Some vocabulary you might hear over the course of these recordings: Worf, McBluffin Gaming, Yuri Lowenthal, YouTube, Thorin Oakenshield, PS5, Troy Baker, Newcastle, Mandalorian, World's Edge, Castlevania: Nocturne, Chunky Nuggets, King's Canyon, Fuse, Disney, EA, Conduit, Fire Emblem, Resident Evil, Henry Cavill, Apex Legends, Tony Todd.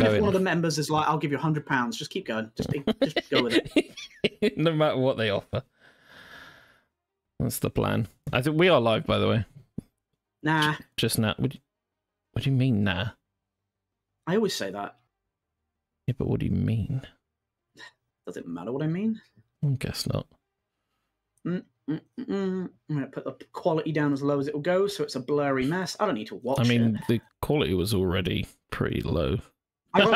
Even if one of the members is like, I'll give you £100, just keep going. Just go with it. No matter what they offer. That's the plan. I think we are live, by the way. Nah. Just now. What do you mean, nah? I always say that. Yeah, but what do you mean? Does it matter what I mean? I guess not. I'm going to put the quality down as low as it will go, so it's a blurry mess. I don't need to watch it. I mean, the quality was already pretty low. I got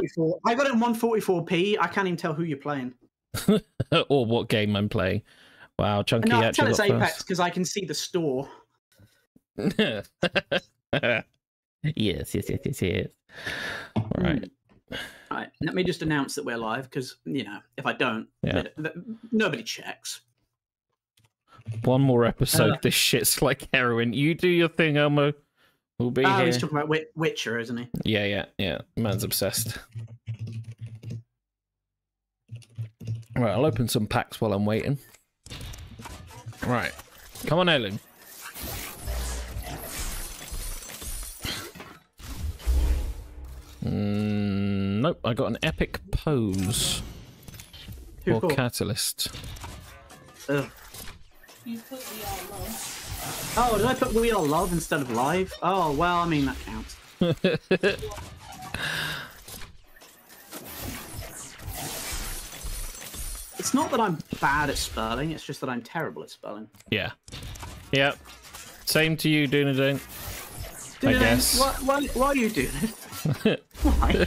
it in 144. I got it in 144p. I can't even tell who you're playing. Or what game I'm playing. Wow, Chunky actually. I tell it's Apex because I can see the store. Yes. All right. All right. Let me just announce that we're live because, you know, if I don't, nobody checks. One more episode. This shit's like heroin. You do your thing, Elmo. We'll be here. He's talking about Witcher, isn't he? Yeah. Man's obsessed. Right, I'll open some packs while I'm waiting. Right. Come on, Ellen. Nope, I got an epic pose. Or Catalyst. Ugh. You put We Are Love. Oh, did I put We Are Love instead of Live? Oh, well, I mean, that counts. It's not that I'm bad at spelling, it's just that I'm terrible at spelling. Yeah. Yep. Same to you, Doonadon. I guess. Why are you doing it? Why?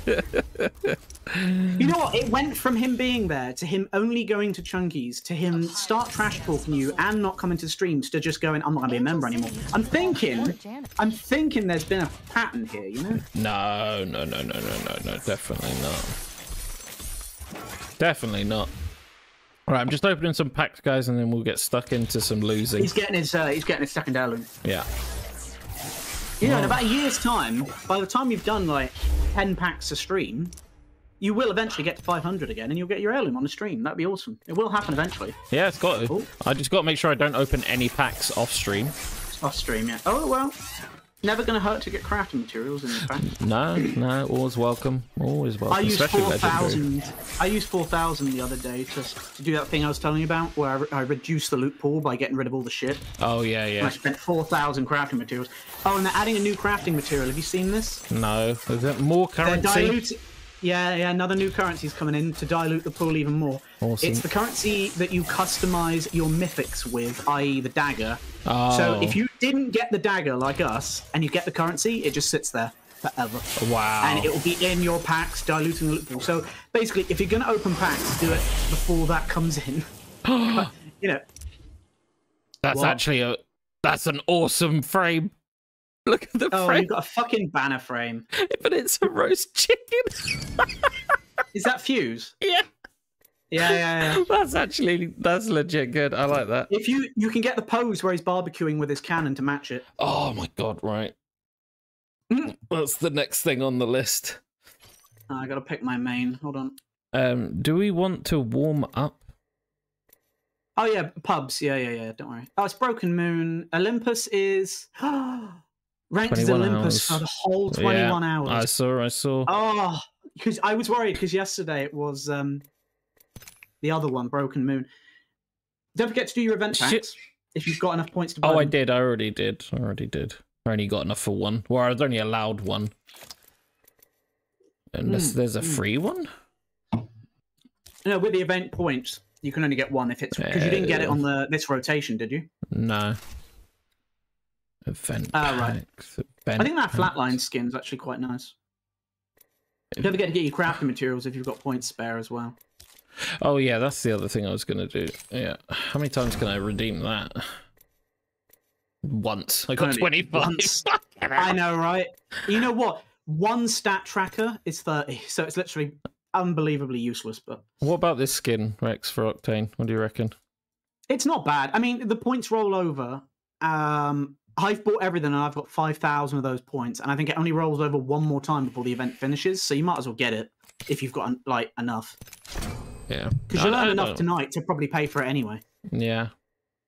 You know what? It went from him being there to him only going to Chunky's to him start trash talking you and not coming to streams to just going, I'm not gonna be a member anymore. I'm thinking there's been a pattern here, you know? No, definitely not. All right, I'm just opening some packs, guys, and then we'll get stuck into some losing. He's getting his second heirloom. Yeah. You know, in about a year's time, by the time you've done like 10 packs a stream, you will eventually get to 500 again, and you'll get your heirloom on the stream. That'd be awesome. It will happen eventually. Yeah, it's got to. Ooh. I just got to make sure I don't open any packs off stream. Off stream, yeah. Oh, well, never going to hurt to get crafting materials in the pack. No, always welcome. Always welcome. I used 4,000 the other day to do that thing I was telling you about, where I reduced the loot pool by getting rid of all the shit. Oh, yeah. And I spent 4,000 crafting materials. Oh, and they're adding a new crafting material. Have you seen this? No. Is that more currency? They're diluting... Yeah, another new currency's coming in to dilute the pool even more. Awesome. It's the currency that you customize your mythics with, i.e. the dagger. Oh. So if you didn't get the dagger like us, and you get the currency, it just sits there forever. Wow. And it will be in your packs, diluting the loot pool. So basically, if you're going to open packs, do it before that comes in. You know. That's an awesome frame. Look at the frame. Oh, you've got a fucking banner frame. But it's a roast chicken. Is that Fuse? Yeah. Yeah. That's legit good. I like that. If you can get the pose where he's barbecuing with his cannon to match it. Oh my god, right. That's the next thing on the list. I gotta pick my main. Hold on. Do we want to warm up? Oh yeah, pubs. Yeah. Don't worry. Oh, it's Broken Moon. Olympus is... Ranked as Olympus for the whole 21 hours. I saw. Oh, because I was worried because yesterday it was the other one, Broken Moon. Don't forget to do your event packs if you've got enough points to buy. Oh, I already did. I only got enough for one. Well, I was only allowed one. Unless there's a free one? No, with the event points, you can only get one if it's... Because you didn't get it on this rotation, did you? No. Event packs. I think that flatline skin's actually quite nice. Don't forget to get your crafting materials if you've got points spare as well. Oh yeah, that's the other thing I was gonna do. Yeah, how many times can I redeem that? Once. I got 25. Once. I know, right? You know what? One stat tracker is 30, so it's literally unbelievably useless. But what about this skin, Rex, for Octane? What do you reckon? It's not bad. I mean, the points roll over. I've bought everything and I've got 5,000 of those points, and I think it only rolls over one more time before the event finishes, so you might as well get it if you've got, like, enough. Yeah. Because you'll earn enough tonight to probably pay for it anyway. Yeah.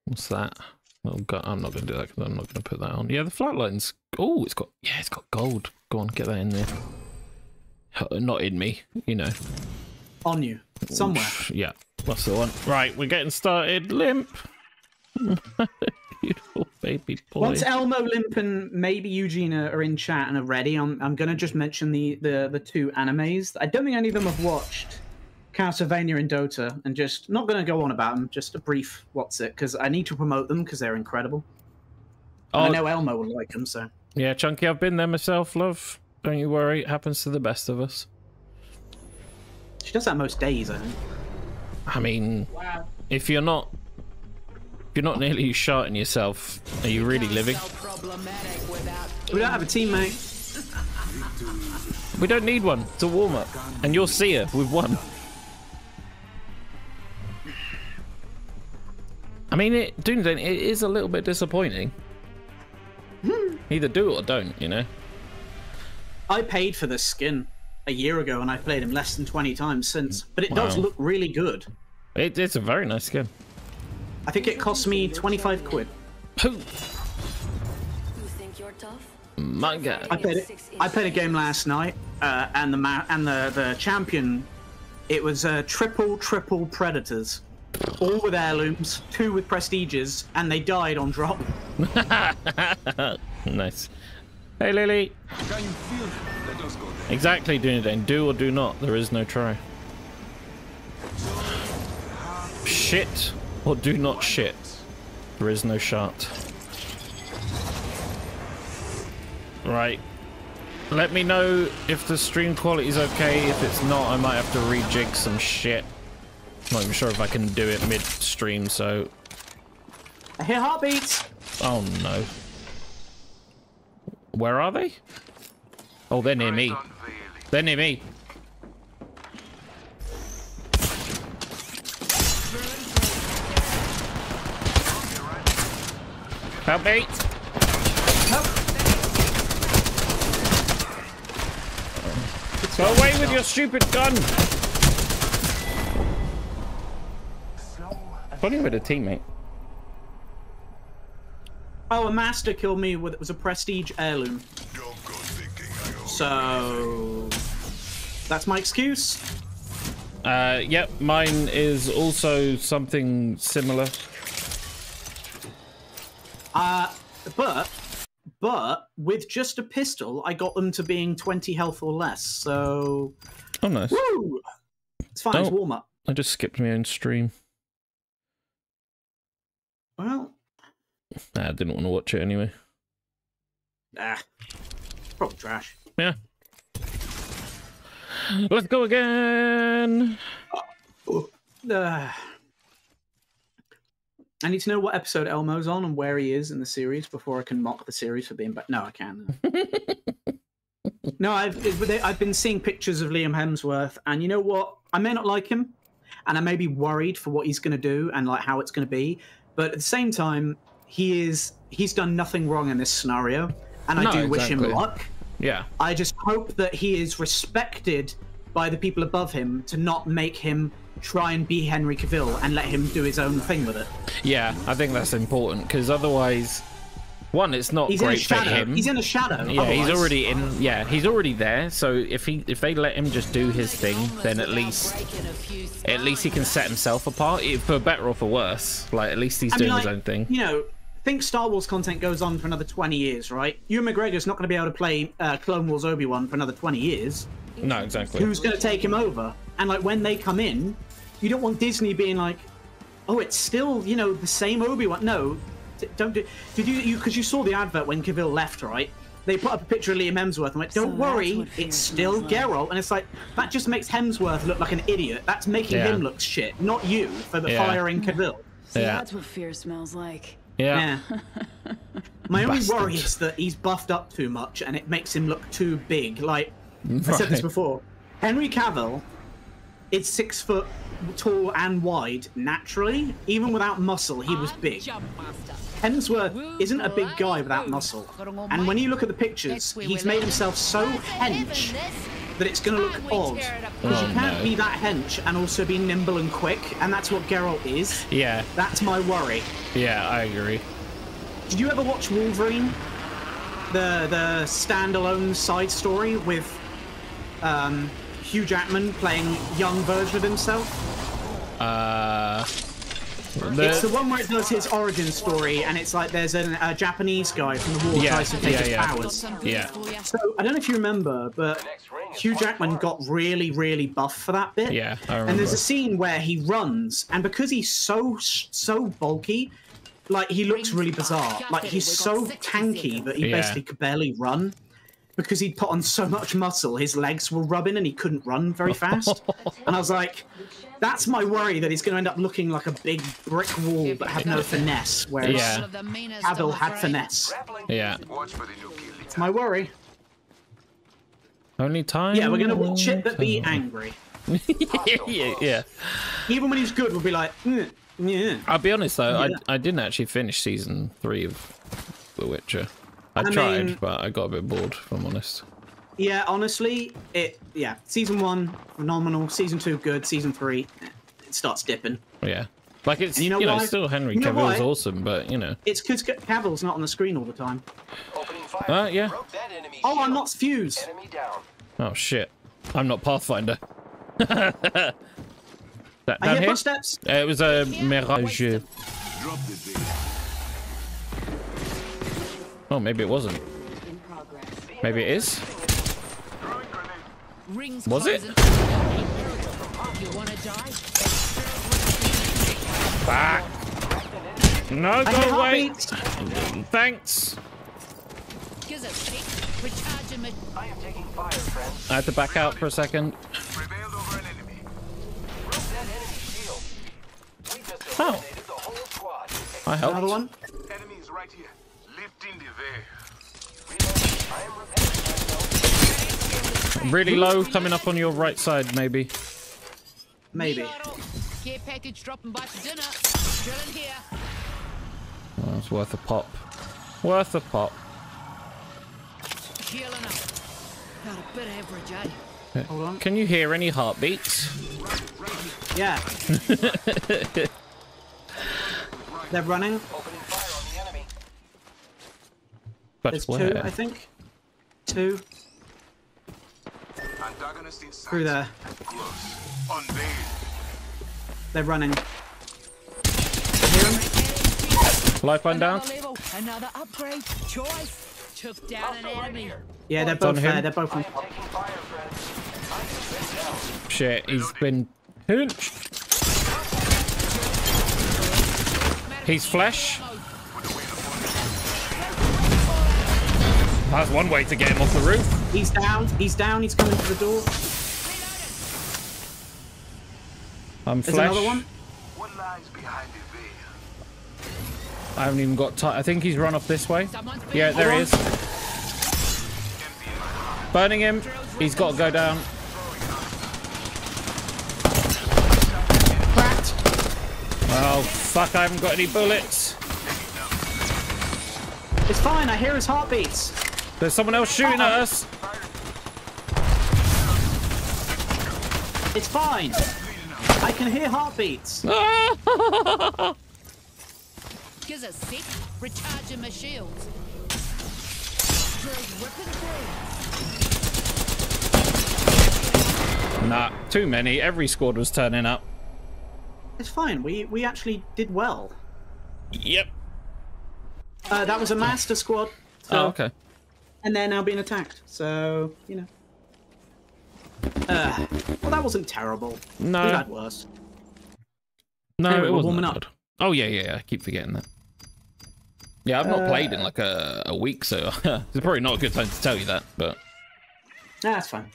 What's that? Oh, God, I'm not going to do that because I'm not going to put that on. Yeah, the flatline's... Oh, it's got gold. Go on, get that in there. not in me, you know. On you. Somewhere. Yeah. That's the one. Right, we're getting started. Limp. Beautiful baby boy. Once Elmo, Limp, and maybe Eugene are in chat and are ready, I'm going to just mention the two animes. I don't think any of them have watched Castlevania and Dota, and just not going to go on about them, just a brief what's it, because I need to promote them because they're incredible. Oh, I know Elmo will like them, so. Yeah, Chunky, I've been there myself, love. Don't you worry, it happens to the best of us. She does that most days, I think. I mean, wow. If you're not nearly sharting yourself, are you really living? We don't have a teammate. We don't need one. It's a warm-up. And you'll see her. We've won. I mean, Doomsday, it is a little bit disappointing. Either do or don't, you know? I paid for this skin a year ago, and I've played him less than 20 times since. But it does look really good. It's a very nice skin. I think it cost me 25 quid. Who? My God. I played a game last night, and the champion, it was triple predators, all with heirlooms, 2 with prestiges, and they died on drop. Nice. Hey Lily. Exactly, Dunedain. Do or do not. There is no try. Shit or do not shit. There is no shot. Right. Let me know if the stream quality is okay. If it's not, I might have to rejig some shit. I'm not even sure if I can do it mid-stream, so... I hear heartbeats! Oh no. Where are they? Oh, they're near me. They're near me. Help me! Help. Go away with your stupid gun! Pulling with a teammate. Oh, a master killed me with, it was a prestige heirloom. So that's my excuse. Yep, mine is also something similar. But with just a pistol, I got them to being 20 health or less. So, oh nice. Woo! It's fine. It's warm up. I just skipped my own stream. Well. Nah, I didn't want to watch it anyway. Nah. Probably trash. Yeah. Let's go again! I need to know what episode Elmo's on and where he is in the series before I can mock the series for being back. No, I can't. No, I've been seeing pictures of Liam Hemsworth, and you know what? I may not like him, and I may be worried for what he's going to do and like how it's going to be, but at the same time, he's done nothing wrong in this scenario, and I do wish him luck. Yeah. I just hope that he is respected by the people above him to not make him try and be Henry Cavill and let him do his own thing with it. Yeah, I think that's important, because otherwise, one, it's not great for him. He's in a shadow. Yeah, otherwise. He's already in. Yeah, he's already there. So if they let him just do his thing, then at least he can set himself apart, for better or for worse. Like at least he's doing his own thing. You know. Think Star Wars content goes on for another 20 years, right? Ewan McGregor's not going to be able to play Clone Wars Obi-Wan for another 20 years. No, exactly. Who's going to take him over? And like when they come in, you don't want Disney being like, "Oh, it's still you know the same Obi-Wan." No, don't do. Did you? Because you saw the advert when Cavill left, right? They put up a picture of Liam Hemsworth and went, "Don't worry, it's still Geralt." And it's like that just makes Hemsworth look like an idiot. That's making him look shit, not you for the firing Cavill. See, that's what fear smells like. Yeah. My only worry is that he's buffed up too much and it makes him look too big. Like, I said this before, Henry Cavill is 6 foot tall and wide naturally. Even without muscle, he was big. Hemsworth isn't a big guy without muscle. And when you look at the pictures, he's made himself so hench that it's going to look odd. Because you can't be that hench and also be nimble and quick, and that's what Geralt is. Yeah. That's my worry. Yeah, I agree. Did you ever watch Wolverine? The standalone side story with Hugh Jackman playing young version of himself. It's the one where it does his origin story, and it's like there's a Japanese guy from the war tries to take his powers. Yeah. So I don't know if you remember, but Hugh Jackman got really, really buff for that bit. Yeah, I remember. And there's a scene where he runs, and because he's so bulky, like he looks really bizarre. Like he's so tanky that he basically could barely run. Because he'd put on so much muscle, his legs were rubbing and he couldn't run very fast. And I was like, that's my worry, that he's going to end up looking like a big brick wall but have no finesse, whereas Cavill had finesse. Yeah. It's my worry. Only time? Yeah, we're going to watch it but be angry. Yeah. Even when he's good, we'll be like, yeah. I'll be honest though, I didn't actually finish season 3 of The Witcher. I tried, mean, but I got a bit bored, if I'm honest. Yeah, honestly, season 1, phenomenal. Season 2, good. Season 3, it starts dipping. Yeah. Like, it's, and you know still Henry Cavill's awesome, but, you know. It's because Cavill's not on the screen all the time. Yeah. Oh, I'm not Fuse. Oh, shit. I'm not Pathfinder. That I hear footsteps. It was a Mirage. Drop the thing. Oh, maybe it wasn't. Maybe it is. Was it? Back. No, go away. Thanks. I had to back out for a second. Oh. I helped. Another one. Enemies right here. Really low, coming up on your right side, maybe. Maybe. Oh, it's worth a pop. Worth a pop. Hold on. Can you hear any heartbeats? Yeah. They're running. But there's two, I think. Two. Through there. They're running. Lifeline down. Another upgrade. Choice. Took down an enemy. Yeah, they're both there. They're both on top. Shit, he's been pinched. He's flesh. That's one way to get him off the roof. He's down. He's down. He's coming to the door. I'm flesh. There's another one. What lies behind the veil? I haven't even got time. I think he's run off this way. Yeah, there he is. Burning him. He's got to go down. Cracked. Oh, fuck. I haven't got any bullets. It's fine. I hear his heartbeats. There's someone else shooting at us. It's fine. I can hear heartbeats. Gives a sick. Recharging my shields. Nah, too many. Every squad was turning up. It's fine. We actually did well. Yep. That was a master squad. So. Oh, okay. And they're now being attacked, so, you know. Well, that wasn't terrible. No. We've had worse. No, anyway, it wasn't warming up. Oh, yeah, I keep forgetting that. Yeah, I've not played in, like, a week, so it's probably not a good time to tell you that, but... Nah, that's fine.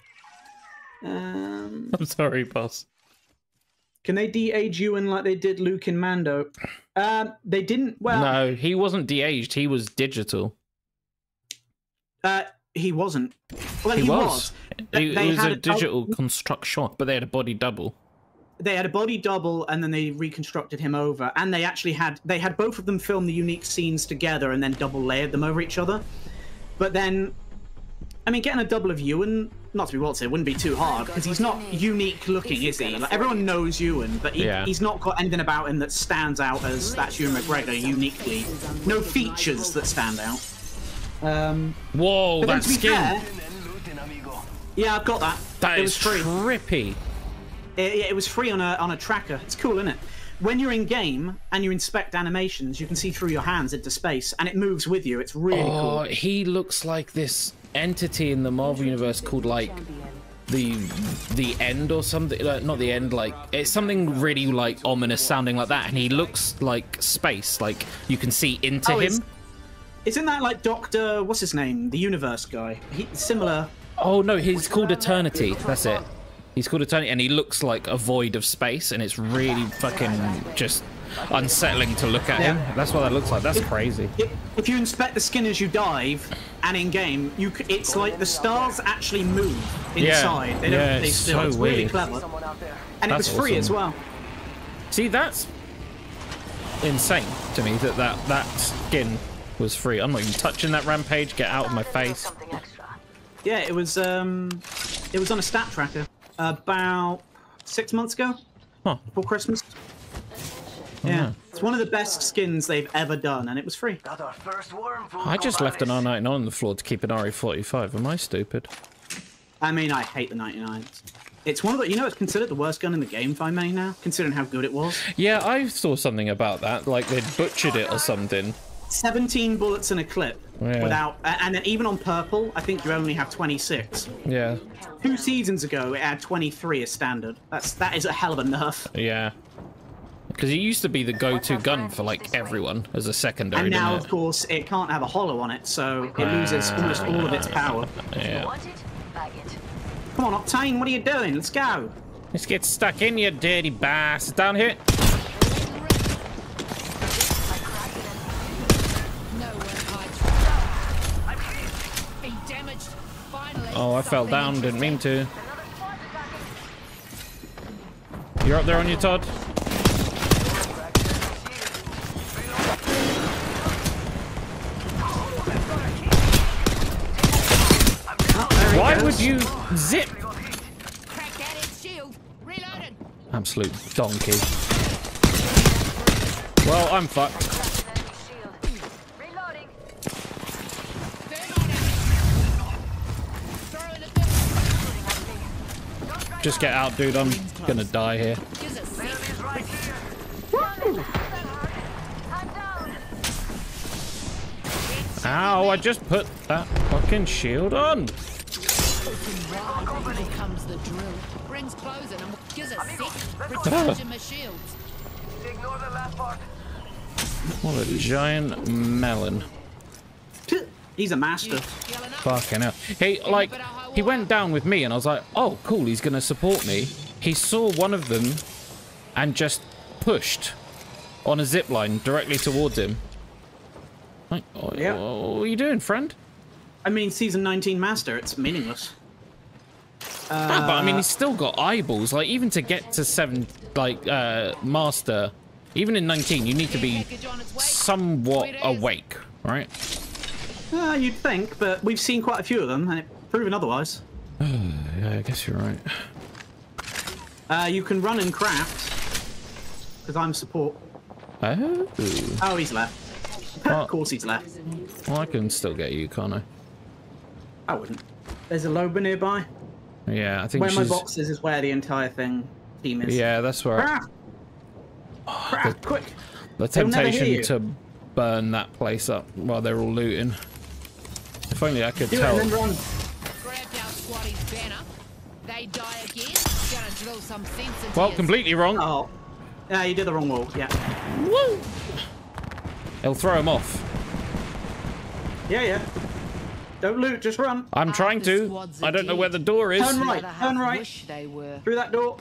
I'm sorry, boss. Can they de-age you in like they did Luke in Mando? They didn't, well... No, he wasn't de-aged, he was digital. He wasn't. Well, he was. He was a digital construction, but they had a body double. They had a body double, and then they reconstructed him over. And they actually had both of them film the unique scenes together, and then double layered them over each other. But then, I mean, getting a double of Ewan, not to be Walter, wouldn't be too hard because he's not unique looking, is he? Like, everyone knows Ewan, but he's not got anything about him that stands out as that's Ewan McGregor uniquely. No features that stand out. Whoa, that skin. Fair, yeah, I've got that. That is trippy. It was free on a tracker. It's cool, isn't it? When you're in game and you inspect animations, you can see through your hands into space, and it moves with you. It's really cool. He looks like this entity in the Marvel universe called like the End or something. Not the End. Like it's something really like ominous sounding like that, and he looks like space. Like you can see into him. Isn't that like Doctor? What's his name? The Universe guy. He's similar. Oh no, he's called Eternity. That's it. He's called Eternity, and he looks like a void of space, and it's really fucking just unsettling to look at him. That's what that looks like. That's crazy. If you inspect the skin as you dive, and in game, it's like the stars actually move inside. Yeah. It's weird. Really clever. And it was free as well. See, that's insane to me that that skin was free. I'm not even touching that Rampage. Get out of my face. Yeah, it was on a stat tracker. About 6 months ago, before Christmas. Yeah, it's one of the best skins they've ever done, and it was free. I just left an R99 on the floor to keep an RE45. Am I stupid? I mean, I hate the 99s. It's one of the, you know, it's considered the worst gun in the game, if I may now, considering how good it was. Yeah, I saw something about that, like they'd butchered it or something. 17 bullets in a clip without, and then even on purple, I think you only have 26. Yeah. 2 seasons ago, it had 23 as standard. That is a hell of a nerf. Yeah. Because it used to be the go-to gun for like everyone as a secondary. And now, of course, it can't have a hollow on it, so it loses almost all of its power. Yeah. Come on, Octane, what are you doing? Let's go. Let's get stuck in, you dirty bastard. Down here. Oh, I fell down, didn't mean to. You're up there on your Todd. Why would you zip? Absolute donkey. Well, I'm fucked. Just get out, dude. I'm gonna die here. Ow, I just put that fucking shield on. What a giant melon. He's a master. Fucking hell. Hey, like, he went down with me, and I was like, oh, cool, he's going to support me. He saw one of them and just pushed on a zip line directly towards him. Like, what are you doing, friend? I mean, Season 19 Master, it's meaningless. But, I mean, he's still got eyeballs. Like, even to get to 7, like, Master, even in 19, you need to be somewhat awake, right? You'd think, but we've seen quite a few of them, and it proven otherwise. Yeah, I guess you're right. You can run and craft because I'm support. Oh, he's left. Well, of course he's left. Well, I can still get you, can't I? I wouldn't. There's a Loba nearby. Yeah, I think where my box is where the entire team is. Yeah, that's where. Craft, craft quick! The temptation to burn that place up while they're all looting. If only I could tell. Well, completely wrong. Oh, yeah, you did the wrong wall. Yeah. Woo! It'll throw him off. Yeah, yeah. Don't loot, just run. I'm trying to. I don't know where the door is. Turn right. Turn right. Through that door.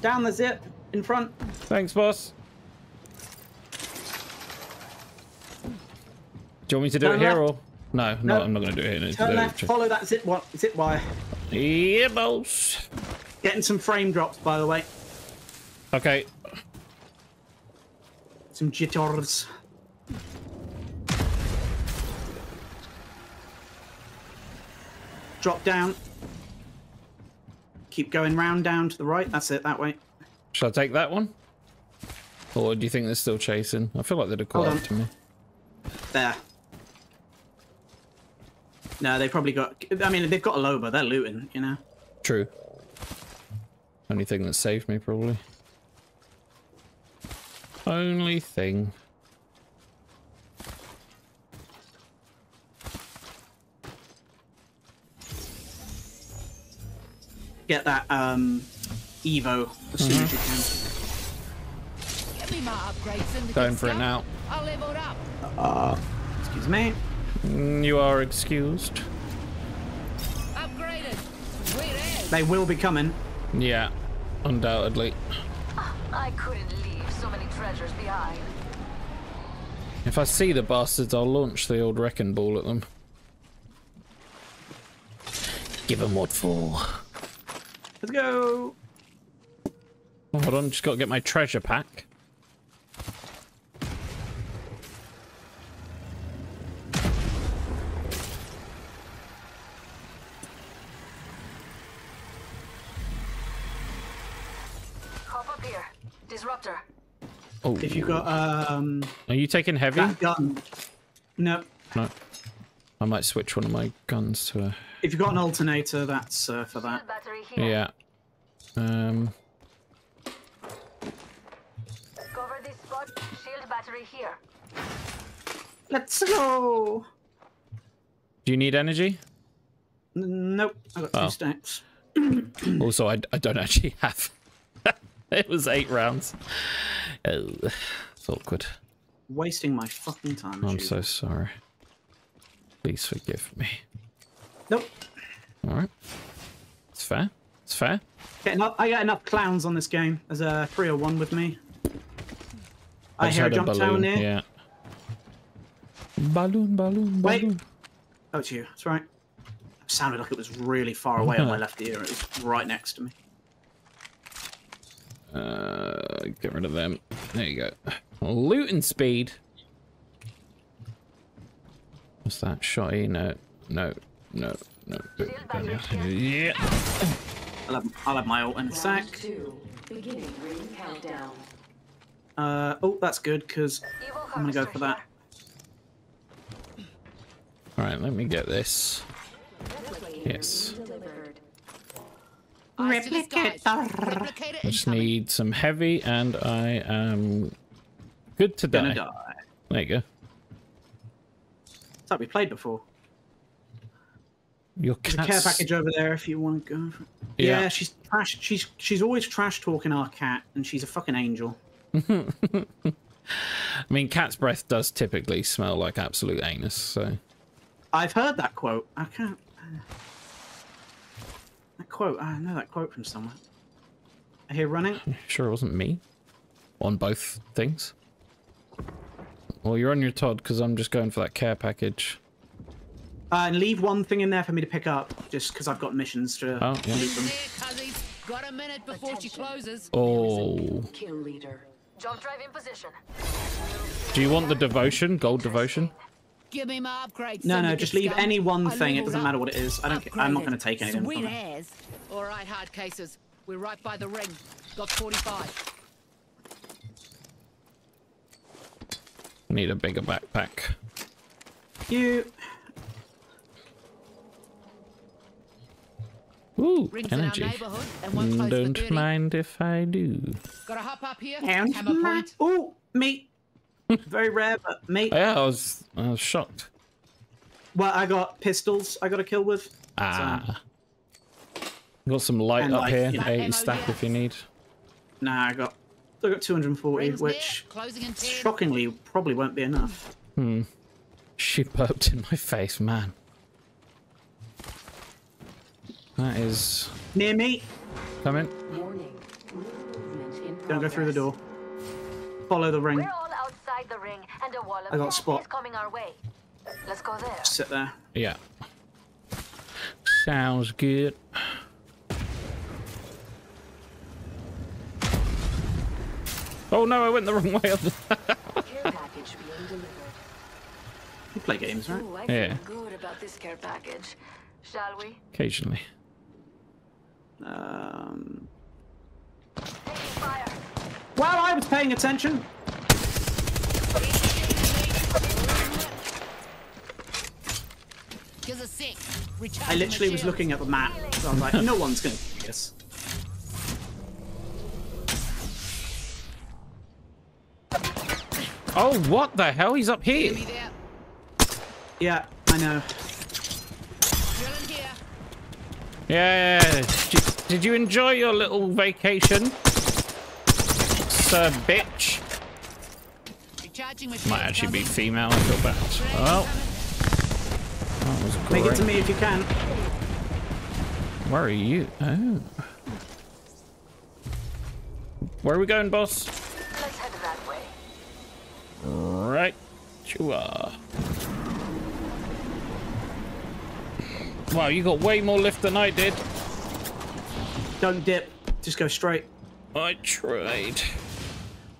Down the zip. In front. Thanks, boss. Do you want me to do it here or? No, no, I'm not going to do it here. Turn left, follow that zip wire. Yeah, boss. Getting some frame drops, by the way. Okay. Some jitters. Drop down. Keep going round down to the right. That's it, that way. Shall I take that one? Or do you think they're still chasing? I feel like they'd have caught up to me. There. No, they've probably got... I mean, they've got a Loba. They're looting, you know? True. Only thing that saved me, probably. Only thing. Get that, Evo as soon as you can. Get me my upgrades in the going for it now. I'll level up. Excuse me. You are excused. Upgraded. They will be coming. Yeah, undoubtedly. I couldn't leave so many treasures behind. If I see the bastards, I'll launch the old wrecking ball at them. Give them what for. Let's go. Oh, hold on, just got to get my treasure pack. Hop up here, disruptor. Oh. If you got are you taking heavy? That gun. No. No. I might switch one of my guns to a... If you've got an alternator, that's for that. Yeah. Cover this spot. Shield battery here. Let's go. Do you need energy? Nope. I got 2 stacks. Also, I don't actually have. It was 8 rounds. Oh, it's awkward. Wasting my fucking time. I'm so sorry. Please forgive me. Nope. All right. It's fair. It's fair. I got enough clowns on this game. There's a 301 with me. I hear a jump down there. Yeah. Balloon, balloon, balloon. Wait. Oh, it's you. That's right. It sounded like it was really far away on my left ear. It was right next to me. Get rid of them. There you go. Looting speed. What's that? Shotty? No, no, no, no. Yeah. I'll have my ult in a sec. Oh, that's good because I'm gonna go for that. All right, let me get this. Yes. Replicator. I just need some heavy, and I am good to die. There you go. It's like we played before. Your cat's... There's a care package over there if you want to go. Yeah, yeah, she's trash. She's always trash talking our cat, and she's a fucking angel. I mean, cat's breath does typically smell like absolute anus. So I've heard that quote. I can't. That quote. I know that quote from somewhere. I hear running. Sure, it wasn't me. On both things. Well, you're on your Todd, because I'm just going for that care package. And leave one thing in there for me to pick up, just because I've got missions to leave them. Got a minute before she closes. Oh. Kill leader. Jump drive in position. Do you want the devotion? Gold devotion? Give me my upgrade. No, no, just leave any one thing. It doesn't matter what it is. I don't care. I'm not going to take anything. Sweet airs. All right, hard cases. We're right by the ring. Got 45. Need a bigger backpack. You. Ooh, energy. Don't mind if I do. Gotta hop up here. Ooh, meat. Very rare, but meat. Yeah, I was shocked. Well, I got pistols. I got to kill with. Ah. So. Got some light and up here. You know, 80 stack if you need. Nah, I got 240, which shockingly probably won't be enough. Hmm. She burped in my face, man. That is... Near me. Come in. Don't go through the door. Follow the ring. We're all outside the ring and a wall of I got spot. Coming our way. Let's go there. Sit there. Yeah. Sounds good. Oh no, I went the wrong way. You play games, right? Ooh, yeah. Good about this care package. Shall we? Occasionally. While I was paying attention. I literally was looking at the map, so I was like, no one's going to do this. Oh, what the hell? He's up here. Yeah, I know. Yeah. Did you enjoy your little vacation, sir bitch? Might actually be female. I feel bad. Oh, that was great. Make it to me if you can. Where are you? Oh, where are we going, boss? Let's head that way. Right, you are. Wow, you got way more lift than I did. Don't dip. Just go straight. I tried.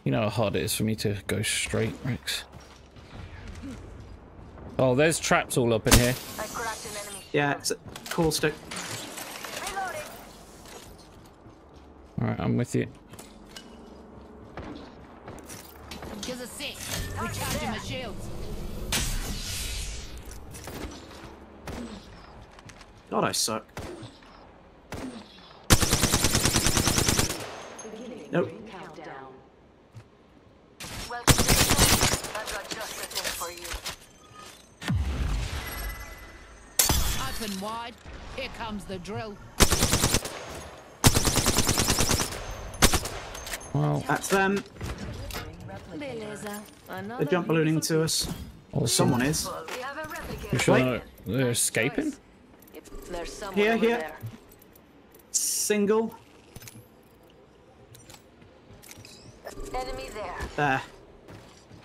You know how hard it is for me to go straight, Rex. Oh, there's traps all up in here. I cracked an enemy. Yeah, it's a cool stick. Reloading. All right, I'm with you. Recharging my shields. God, I suck. Nope. Well, I've got just the thing for you. Open wide. Here comes the drill. Well, that's them. They're jump ballooning to us. Awesome. Someone is. You sure they're escaping? Here, here. Single. Enemy there. There.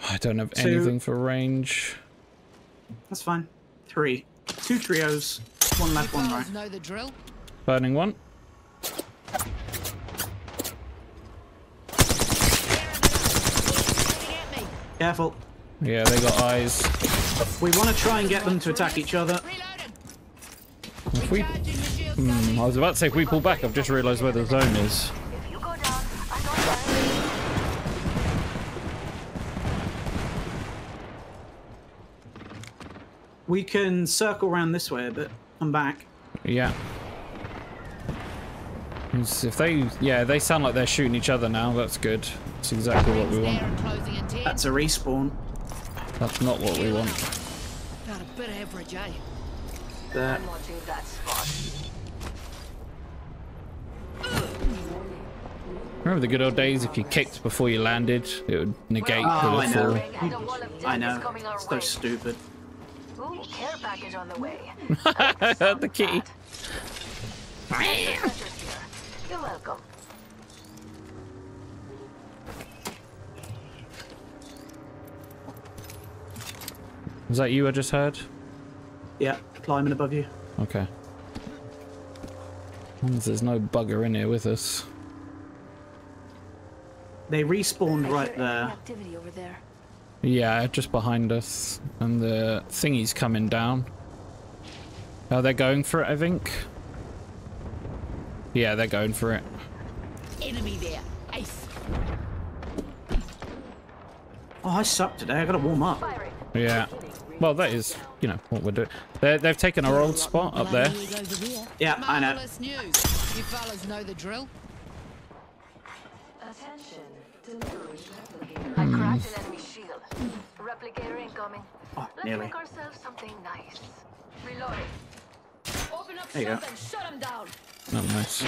I don't have anything for range. That's fine. Three. Two trios. One left, one right. Know the drill. Burning one. Careful. Yeah, they got eyes. We want to try and get them to attack each other. If we... I was about to say if we pull back, I've just realised where the zone is. We can circle around this way a bit. Come back. Yeah. If they... Yeah, they sound like they're shooting each other now. That's good. That's exactly what we want. That's a respawn. That's not what we want. Got a bit of average, eh? There. I'm watching that spot. Remember the good old days if you kicked before you landed, it would negate the fall. I know. It's so stupid. Ooh, care package on the way. The kitty. You're welcome. Was that you I just heard? Yeah, climbing above you. Okay. As long as there's no bugger in here with us. They respawned right there. Activity over there. Yeah, just behind us. And the thingy's coming down. Oh, they're going for it, I think. Yeah, they're going for it. Enemy there. Ice. Oh, I suck today. I gotta warm up. Yeah. Well, that is, you know, what we're doing. They've taken our old spot up there. Yeah, I know. Oh, nearly. There you go. Oh, nice.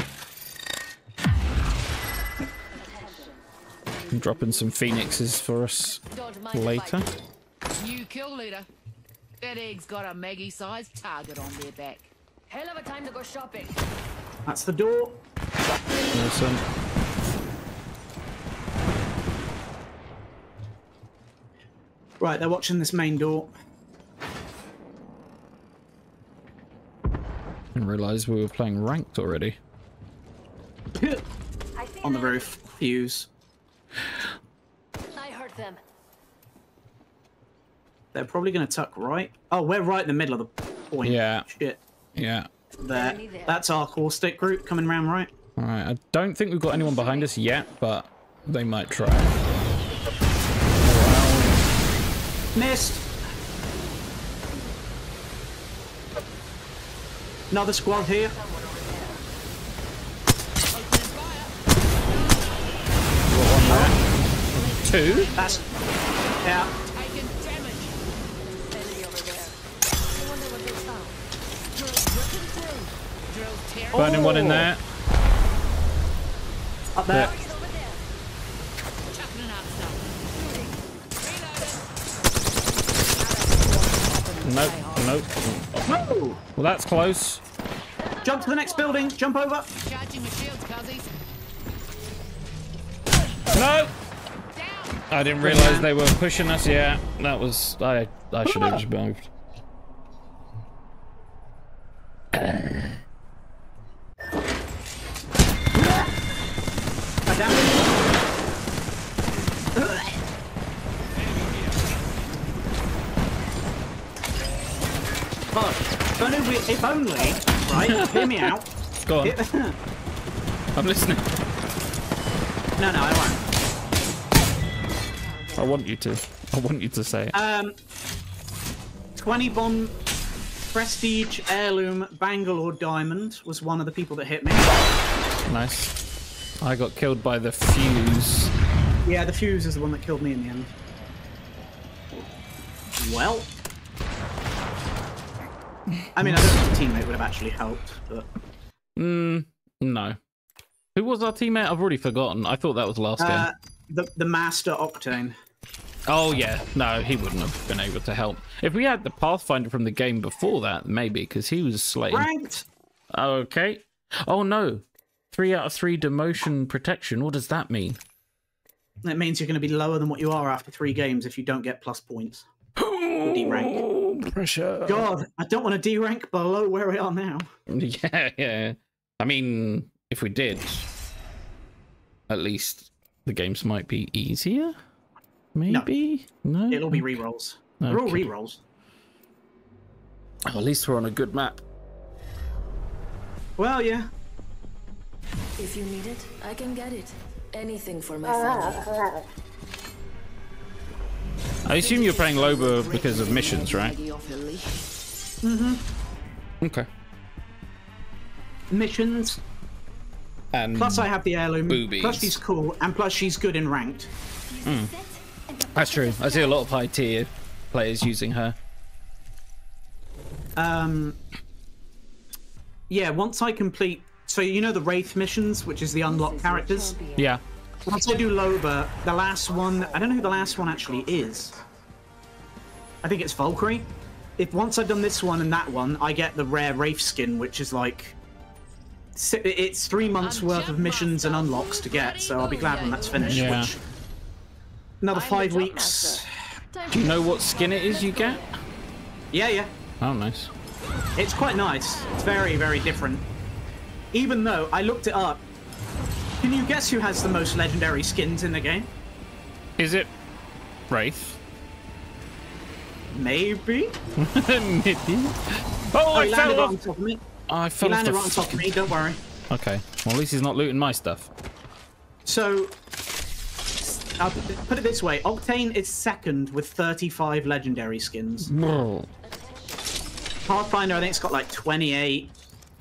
I'm dropping some phoenixes for us later. New kill leader. That egg's got a Maggie-sized target on their back. Hell of a time to go shopping. That's the door. Awesome. Right, they're watching this main door. Didn't realise we were playing ranked already. On the roof. Fuse. I heard them. They're probably going to tuck right. Oh, we're right in the middle of the point. Yeah. Shit. Yeah. There. That's our core stick group coming round right. All right. I don't think we've got anyone behind us yet, but they might try. Wow. Missed. Another squad here. Two? That's... yeah. Burning one in there. Up there. Yeah. Nope, nope. No. Well, that's close. Jump to the next building. Jump over. No. I didn't realise they were pushing us. Yeah, that was... I should have just moved. If only, right? Hear me out. Go on. I'm listening. No, no, I won't. I want you to. I want you to say it. 20 bomb prestige heirloom Bangalore diamond was one of the people that hit me. Nice. I got killed by the fuse. Yeah, the fuse is the one that killed me in the end. Well. I mean, I don't think the teammate would have actually helped, but... no. Who was our teammate? I've already forgotten. I thought that was last game. The Master Octane. Oh, yeah. No, he wouldn't have been able to help. If we had the Pathfinder from the game before that, maybe, because he was slain. Right. Okay. Oh, no. 3 out of 3 demotion protection. What does that mean? That means you're going to be lower than what you are after 3 games if you don't get plus points. D-rank. Pressure. God, I don't want to D-rank below where we are now. Yeah, yeah. I mean, if we did, at least the games might be easier. Maybe? No. It'll be re-rolls. Okay. They're all re-rolls. Well, at least we're on a good map. Well, yeah. If you need it, I can get it. Anything for my family. I assume you're playing Loba because of missions, right? Mm-hmm. Okay. Missions. And plus I have the heirloom. Boobies. Plus she's cool, and plus she's good in ranked. Mm. That's true. I see a lot of high tier players using her. Yeah, once I complete... So you know the Wraith missions, which is the unlocked characters? Yeah. Once I do Loba, the last one, I don't know who the last one actually is. I think it's Valkyrie. If once I've done this one and that one, I get the rare Wraith skin, which is like, it's 3 months worth of missions and unlocks to get, so I'll be glad when that's finished. Yeah. Which, another 5 weeks. Do you know what skin it is you get? Yeah, yeah. Oh, nice. It's quite nice. It's very, very different. Even though I looked it up, can you guess who has the most legendary skins in the game? Is it Wraith? Maybe. Maybe. Oh, I fell off. On top of me. I fell off. He landed right on top of me. Don't worry. Okay. Well, at least he's not looting my stuff. So, I'll put it this way: Octane is second with 35 legendary skins. Whoa. Pathfinder, I think it's got like 28.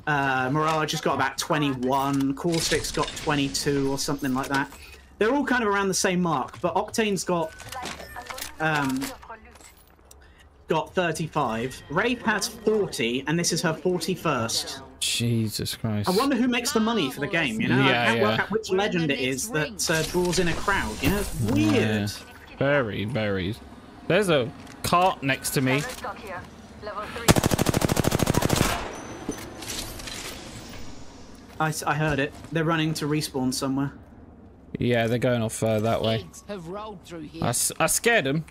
Mirage has got about 21, Caustic's got 22 or something like that. They're all kind of around the same mark, but Octane's got 35. Wraith has 40, and this is her 41st. Jesus Christ. I wonder who makes the money for the game, you know? Yeah, I can't work out which legend it is that draws in a crowd, you know? It's weird. Yeah. Very, very. There's a cart next to me. I heard it. They're running to respawn somewhere. Yeah, they're going off that way. I scared them.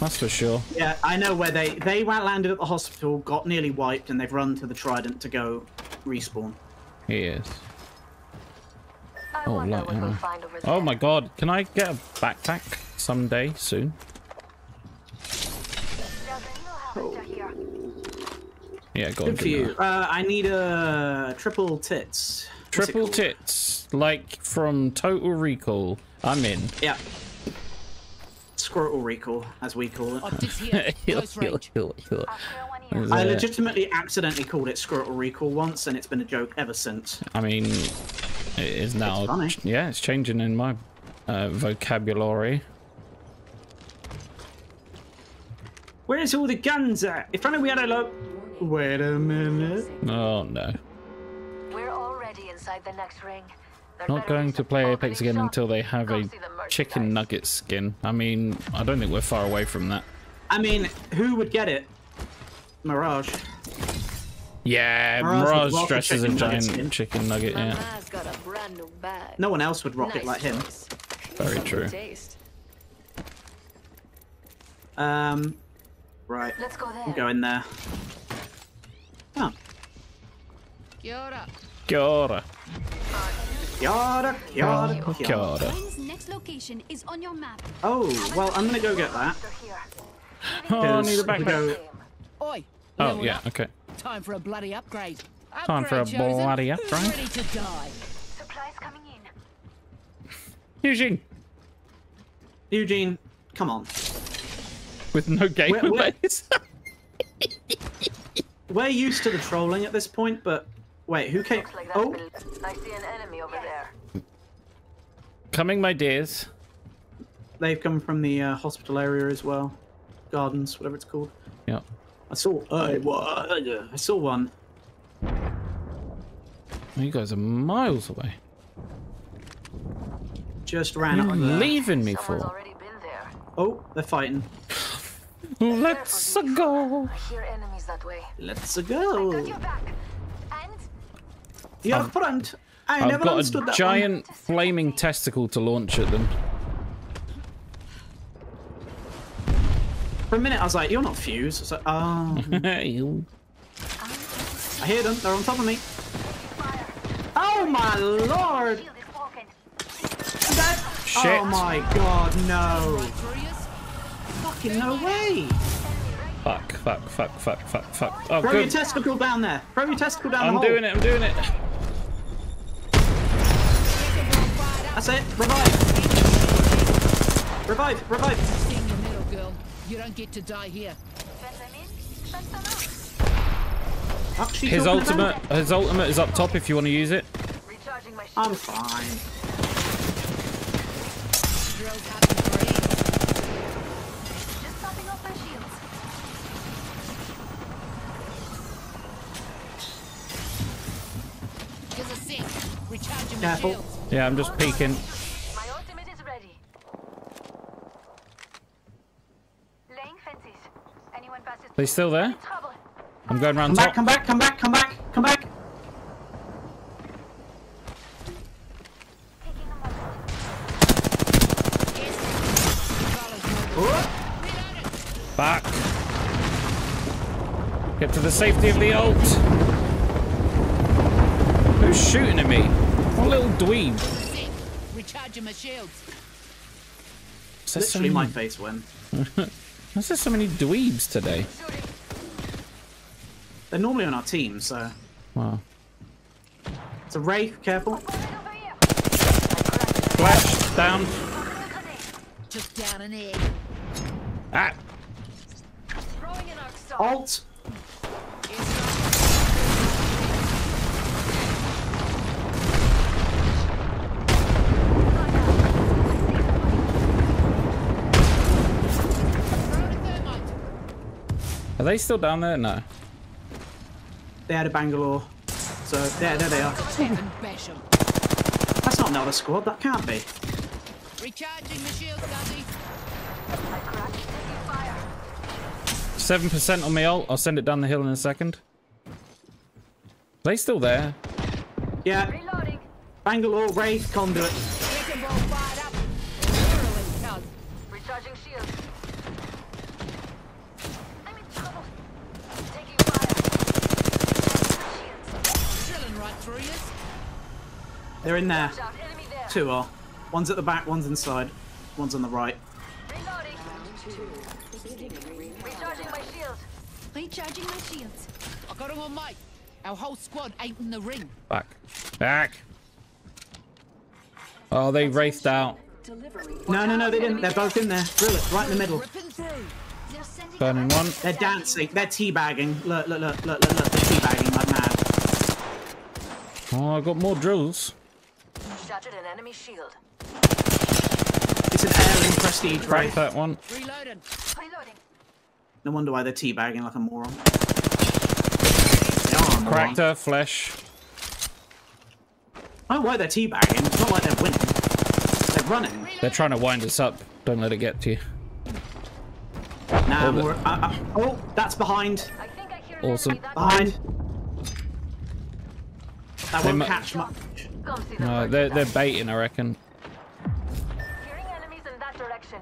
That's for sure. Yeah, I know where they landed at the hospital, got nearly wiped, and they've run to the Trident to go respawn. Yes. Oh, oh my God! Can I get a backpack someday soon? Oh. Yeah, go on. Good for you. I need a triple tits. Triple tits, like from Total Recall. I'm in. Yeah. Squirtle Recall, as we call it. I legitimately accidentally called it Squirtle Recall once, and it's been a joke ever since. I mean, it is now. It's funny. Yeah, it's changing in my vocabulary. Where's all the guns at? If only we had a look. Wait a minute. Oh no. We're already inside the next ring. Not going to play Apex again until they have a chicken nugget skin. I mean, I don't think we're far away from that. I mean, who would get it? Mirage. Yeah, Mirage dresses a giant chicken nugget. Yeah. No one else would rock it like him. Very true. Right. Let's go there. I'm going there. Oh. Kia ora. Kia ora. Kia ora, kia ora, kia ora. Next location is on your map. Oh, well, I'm going to go get that. Oh, I need a backpack. Oi, oh, yeah, okay. Time for a bloody upgrade. Time for a bloody upgrade. Ready to die. Supplies coming in. Eugene. Eugene, come on. With no game advice. We're used to the trolling at this point, but wait, who came? Like that, oh, I see an enemy over there. Coming, my dears. They've come from the hospital area as well, gardens, whatever it's called. Yeah. I saw one. You guys are miles away. Just ran up. Leaving me for? Oh, they're fighting. Let's go. I hear enemies that way. Let's go. I got your back. And your front. I've never understood that. I've got a giant flaming testicle to launch at them. For a minute, I was like, "You're not Fuse." I was like, "Oh." I hear them. They're on top of me. Fire. Oh my lord! Shit. Oh my god, no. Fucking no way! Fuck, fuck, fuck, fuck, fuck, fuck. Oh, Throw your testicle down there. Throw your testicle down the hole. I'm doing it, I'm doing it. That's it. Revive. Revive, revive. In the middle, girl. You don't get to die here. His ultimate is up top if you want to use it. I'm fine. Careful. Yeah, I'm just peeking. My ultimate is ready. Laying fences. Anyone passes? They still there? I'm going round top. Come back, come back, come back, come back, come back. Back. Get to the safety of the ult. Who's shooting at me? What little dweeb? Recharging my shields. Literally my face went. There's just so many dweebs today. They're normally on our team, so. Wow. It's a Wraith, careful. Flash, down. Just down an egg. Ah! Alt. Are they still down there? No. They're out of Bangalore. So, there they are. That's not another squad, that can't be. Recharging the shield, Daddy. 7% on my ult. I'll send it down the hill in a second. Are they still there? Yeah. Reloading. Bangalore, Wraith, Conduit. Recharging shield. I'm in trouble. Taking fire. Drilling right through you. They're in there. Two are. One's at the back, one's inside. One's on the right. Recharging my shields. I got him on mic. Our whole squad ain't in the ring. Back. Back. Oh, they raced out. No, no, no, they didn't. They're both in there. Drill it right in the middle. Burning one. They're dancing. They're teabagging. Look, look, look, look, look, look. They're teabagging like mad. Oh, I've got more drills. Shattered an enemy shield. It's an air and prestige, right? Crack that one. Reloaded. Reloading. No wonder why they're teabagging like a moron. Cracked her flesh. I don't know why they're teabagging. It's not like they're winning. They're running. Reloading. They're trying to wind us up. Don't let it get to you. Nah, we're, oh, that's behind. I think I hear awesome. Behind. That they won't catch much. No, they're baiting, I reckon. Hearing enemies in that direction.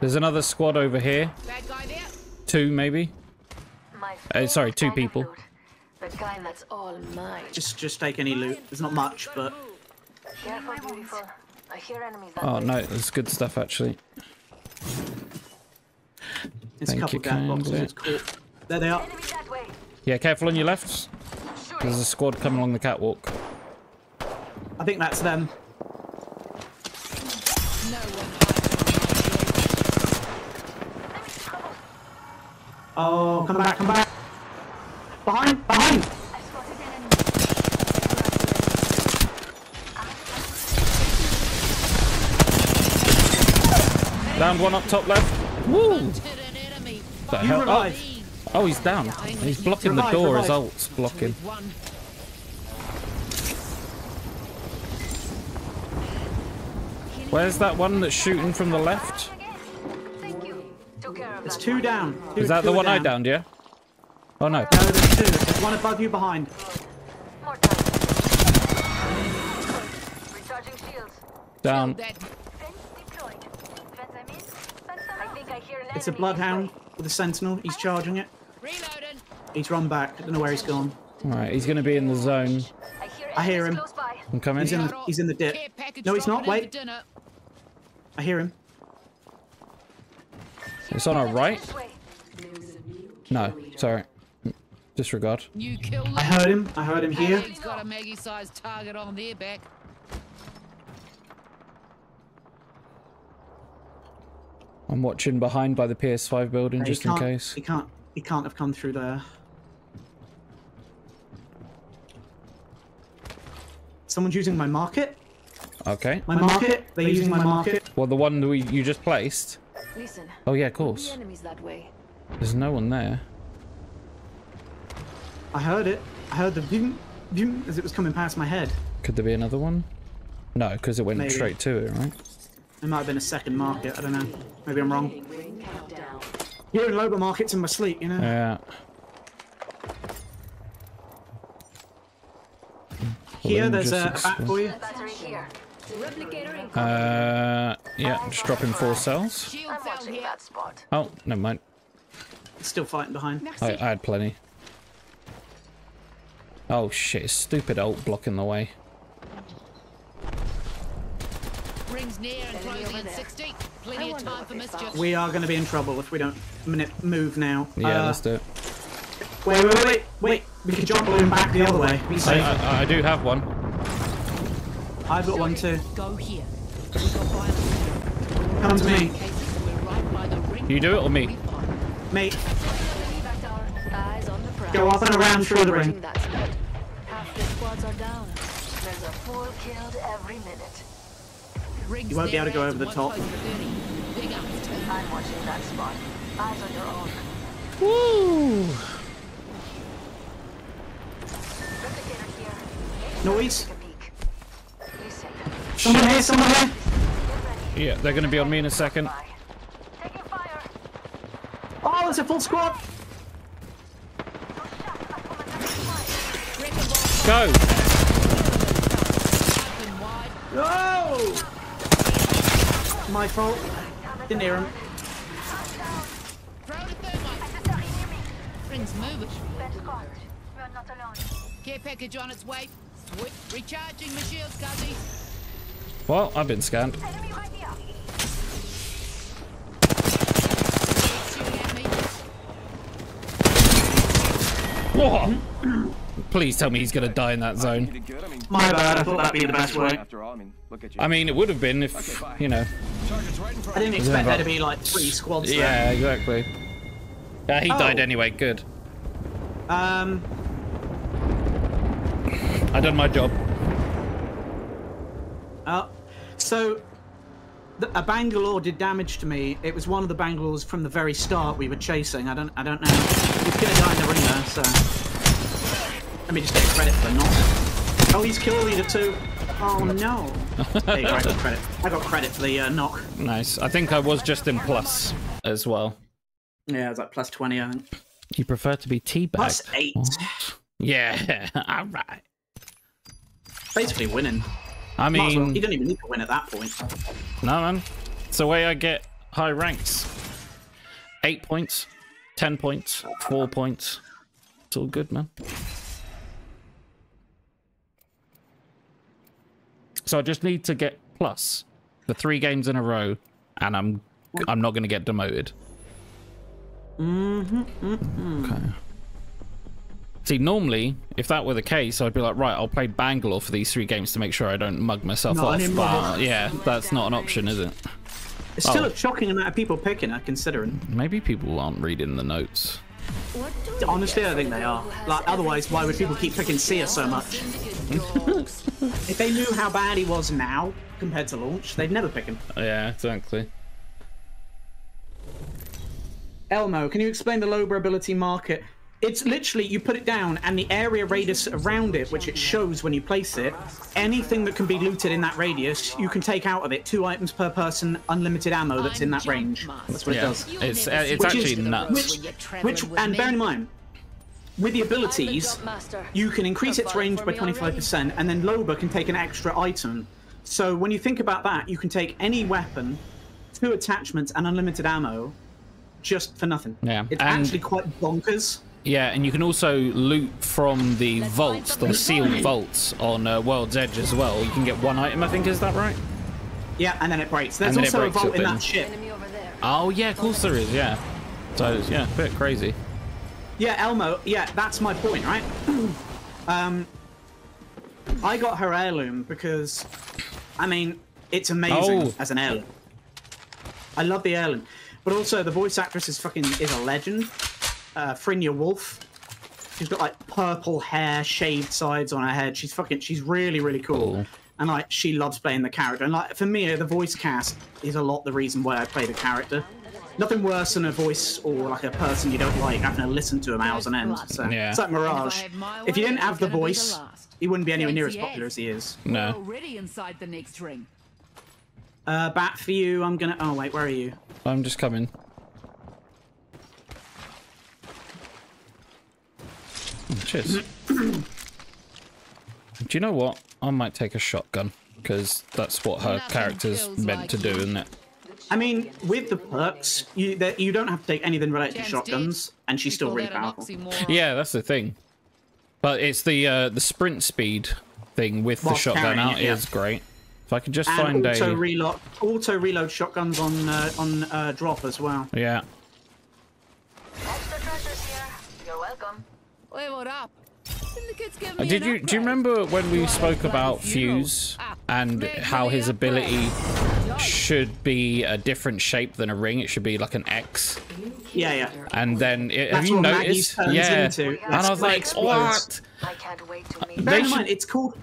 There's another squad over here. Bad guy there. Two, maybe. Sorry, two people. But guy, that's all mine. Just take any loot. There's not much, but. Careful, beautiful. I hear enemies. Oh no, there's good stuff actually. It's a couple of gas boxes. It's cool. There they are. Yeah, careful on your left. There's a squad coming along the catwalk. I think that's them. Oh, come back, come back. Behind, behind. Down one up top left. Woo! That hell? Oh, he's down. He's blocking the door. His ult's blocking. Where's that one that's shooting from the left? There's two down. Is that the one I downed, yeah? Oh no. No, there's two. There's one above you behind. Down. It's a Bloodhound with a Sentinel. He's charging it. He's run back. I don't know where he's gone. Alright, he's going to be in the zone. I hear him. I'm coming. He's in the dip. No, he's not. Wait. I hear him. It's on our right? No, sorry. Disregard. I heard him. I heard him here. He's got a Maggie-sized target on their back. I'm watching behind by the PS5 building just in case. He can't have come through there. Someone's using my market. Okay. My market. They're using my market. Well, the one you just placed. Listen. Oh yeah, of course. The enemy's that way. There's no one there. I heard it. I heard the boom, boom as it was coming past my head. Could there be another one? No, because it went straight to it, right? There might have been a second market, I don't know. Maybe I'm wrong. You're in Loba markets in my sleep, you know? Yeah. Here, there's a bat for you. Yeah, I'm just dropping 4 cells. Oh, never mind. Still fighting behind. I had plenty. Oh shit, stupid ult blocking the way. We are going to be in trouble if we don't move now. Yeah, let's do it. Wait, wait, wait, wait. We can jump balloon back the other way. I do have one. I've got one too. Go here. Come to me. You do it or me? Me. Go up and around through the ring. Half the squads are down. There's a full killed every minute. You won't be able to go over the top. I'm watching that spot. Eyes on your own. Woo! Noise! Someone here, someone here! Yeah, they're going to be on me in a second. Oh, it's a full squad! Go! No! My fault. Didn't hear him. Friends, move it. We're not alone. Care package on its way. Recharging my shields, Guzzy. Well, I've been scanned. Whoa! Please tell me he's gonna die in that zone. My bad, I thought that'd be the best way. I mean, it would have been if, you know. I didn't expect there to be like 3 squads. Yeah, exactly. He died anyway. Good. I done my job. A Bangalore did damage to me. It was one of the Bangalores from the very start we were chasing. I don't know. He's gonna die in the ringer, so let me just get credit for not. Oh, he's kill leader too. Oh no. There you go, I got credit. I got credit for the knock. Nice. I think I was just in plus as well. Yeah, I was like plus 20, I think. You prefer to be teabagged? Plus 8. What? Yeah. All right. Basically winning. I mean, well, you don't even need to win at that point. No, man. It's the way I get high ranks. 8 points, 10 points, 4 points. It's all good, man. So I just need to get plus the 3 games in a row, and I'm not going to get demoted. Okay. See, normally, if that were the case, I'd be like, right, I'll play Bangalore for these 3 games to make sure I don't mug myself off. But yeah, that's not an option, is it? It's still a shocking amount of people picking it, considering. Maybe people aren't reading the notes. Honestly, I think they are. Like, otherwise, why would people keep picking Sia so much? If they knew how bad he was now compared to launch, they'd never pick him. Yeah, exactly. Elmo, can you explain the Loba ability market? It's literally, you put it down, and the area radius around it, which it shows when you place it, anything that can be looted in that radius, you can take out of it. 2 items per person, unlimited ammo that's in that range. That's what it does. It's actually nuts. And bear in mind, with the abilities, you can increase its range by 25%, and then Loba can take an extra item. So when you think about that, you can take any weapon, 2 attachments, and unlimited ammo, just for nothing. Yeah. It's actually quite bonkers. Yeah, and you can also loot from the vaults, the sealed vaults on World's Edge as well. You can get 1 item, I think, is that right? Yeah, and then it breaks. There's also a vault in that ship. Oh, yeah, of course there is, yeah. So, yeah, a bit crazy. Yeah, Elmo, yeah, that's my point, right? I got her heirloom because, I mean, it's amazing as an heirloom. I love the heirloom. But also, the voice actress is a legend. Frinya Wolf. She's got like purple hair, shaved sides on her head. She's really, really cool. Ooh. And like, she loves playing the character. And like, for me, the voice cast is a lot the reason why I play the character. Nothing worse than a voice or like a person you don't like having to listen to them hours on end. So yeah. It's like Mirage. If you didn't have the voice, he wouldn't be anywhere near as popular as he is. No. Already inside the next ring. Bat for you. I'm gonna. Oh wait, where are you? I'm just coming. Cheers. Do you know what? I might take a shotgun because that's what her character's meant to do, isn't it? I mean, with the perks, you don't have to take anything related to shotguns, and she's still really powerful. Yeah, that's the thing. But it's the sprint speed thing with the shotgun out is great. If I could just find a auto reload shotguns on drop as well. Yeah. Extra treasures here. You're welcome. Do you remember when we spoke about Fuse and how his ability should be a different shape than a ring? It should be like an X. Yeah, yeah. And then, have you noticed? Yeah. And I was like, what? Bear in mind, it's called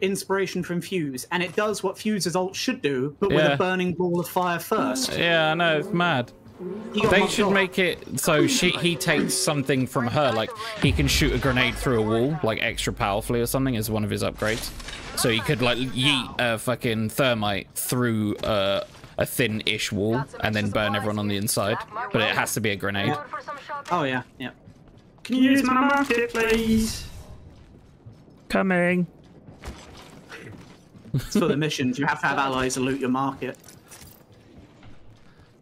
inspiration from Fuse, and it does what Fuse's ult should do, but with a burning ball of fire first. Yeah, I know, it's mad. They should make it so he takes something from her, like he can shoot a grenade through a wall, like extra powerfully or something, as one of his upgrades. So he could like yeet a fucking thermite through a thin-ish wall and then burn everyone on the inside. But it has to be a grenade. Oh yeah, yeah. Can you use my market, please? Coming. It's for the missions. You have to have allies to loot your market.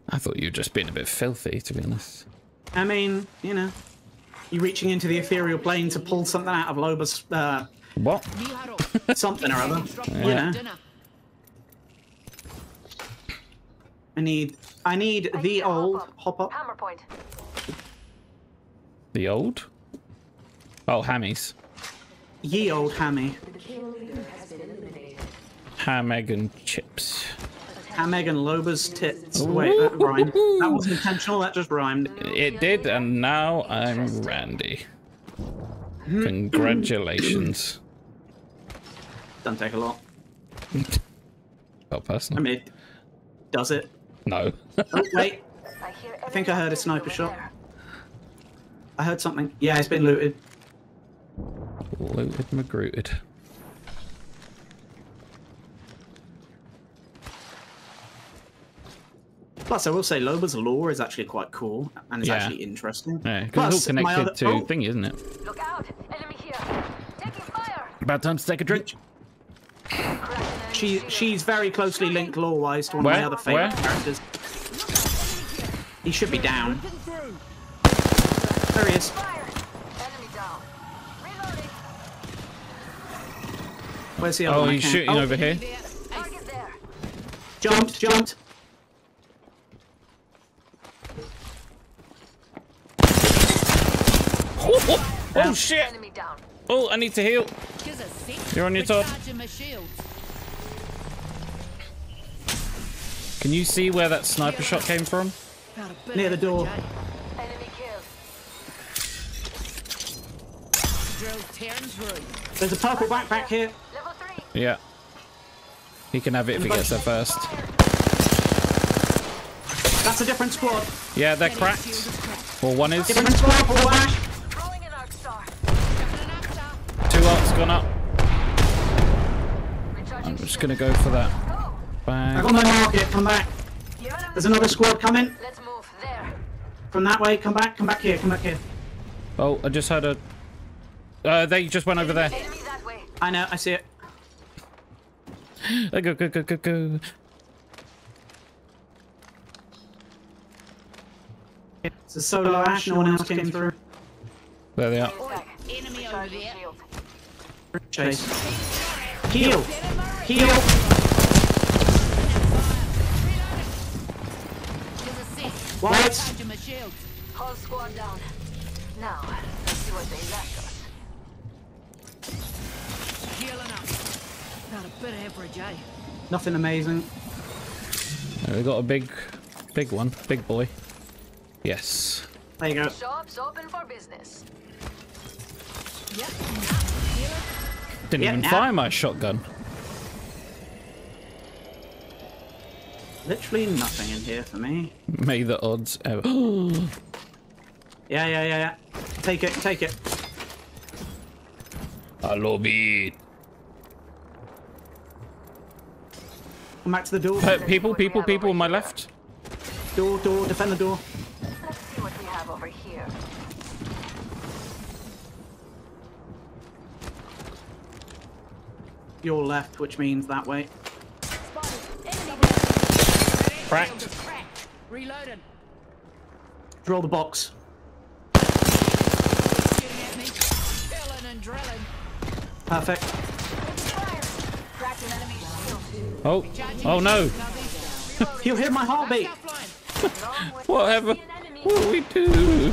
I thought you were just being a bit filthy, to be honest. I mean, you know, you're reaching into the ethereal plane to pull something out of Loba's, what? Something or other, yeah. You know. I need the old hopper. Hammer point. The old? Oh, hammies. Ye old hammy. Ham, egg and chips. Hameg and Loba's tits. Ooh. Wait, that rhymed. That was intentional, that just rhymed. It did, and now I'm Randy. Congratulations. Don't take a lot. Well, personal. I mean, does it? No. Oh, wait. I think I heard a sniper shot. I heard something. Yeah, it's been looted. Looted, magrooted. Plus, I will say Loba's lore is actually quite cool, and it's actually interesting. Yeah, because it's all connected to thingy, isn't it? Look out! Enemy here! Taking fire! About time to take a drink. She's very closely linked lore-wise to one of my other favourite characters. He should be down. There he is. Where's the other one? Oh, he's shooting over here. Jumped. Oh shit! Oh, I need to heal. You're on your top. Can you see where that sniper shot came from? Near the door. There's a purple backpack here. Yeah. He can have it if he gets there first. That's a different squad. Yeah, they're cracked. Well, one is. Different squad for Ash. Two arcs gone up. I'm just going to go for that. Bang. I got my market. Come back. There's another squad coming. Let's move there. From that way. Come back here. Oh, I just had a... they just went over there. I know, I see it. Go. It's a solo Ash, no one else came through. There they are. Enemy over there. Chase. Heal! What? Whole squad down. Now, see what they left us. Nothing amazing. We got a big one, big boy. Yes. There you go. Shops open for business. Didn't even fire my shotgun. Literally nothing in here for me. May the odds ever. Yeah. Take it. I love it. Come back to the door. People on my left. Door, defend the door. Let's see what we have over here. Your left, which means that way. Cracked. Reloaded. Draw the box. Perfect. Oh no! You hear my heartbeat! Whatever. What do we do?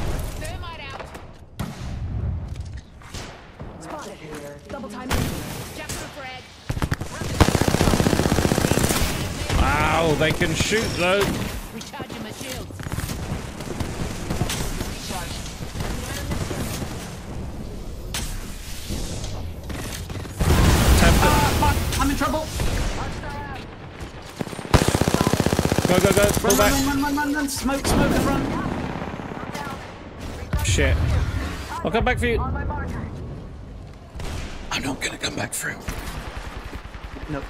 Wow, they can shoot though. Recharging my shield. I'm in trouble. Go. Pull back. Run. Smoke in front. Shit. I'll come back for you. I'm not gonna come back through. Nope.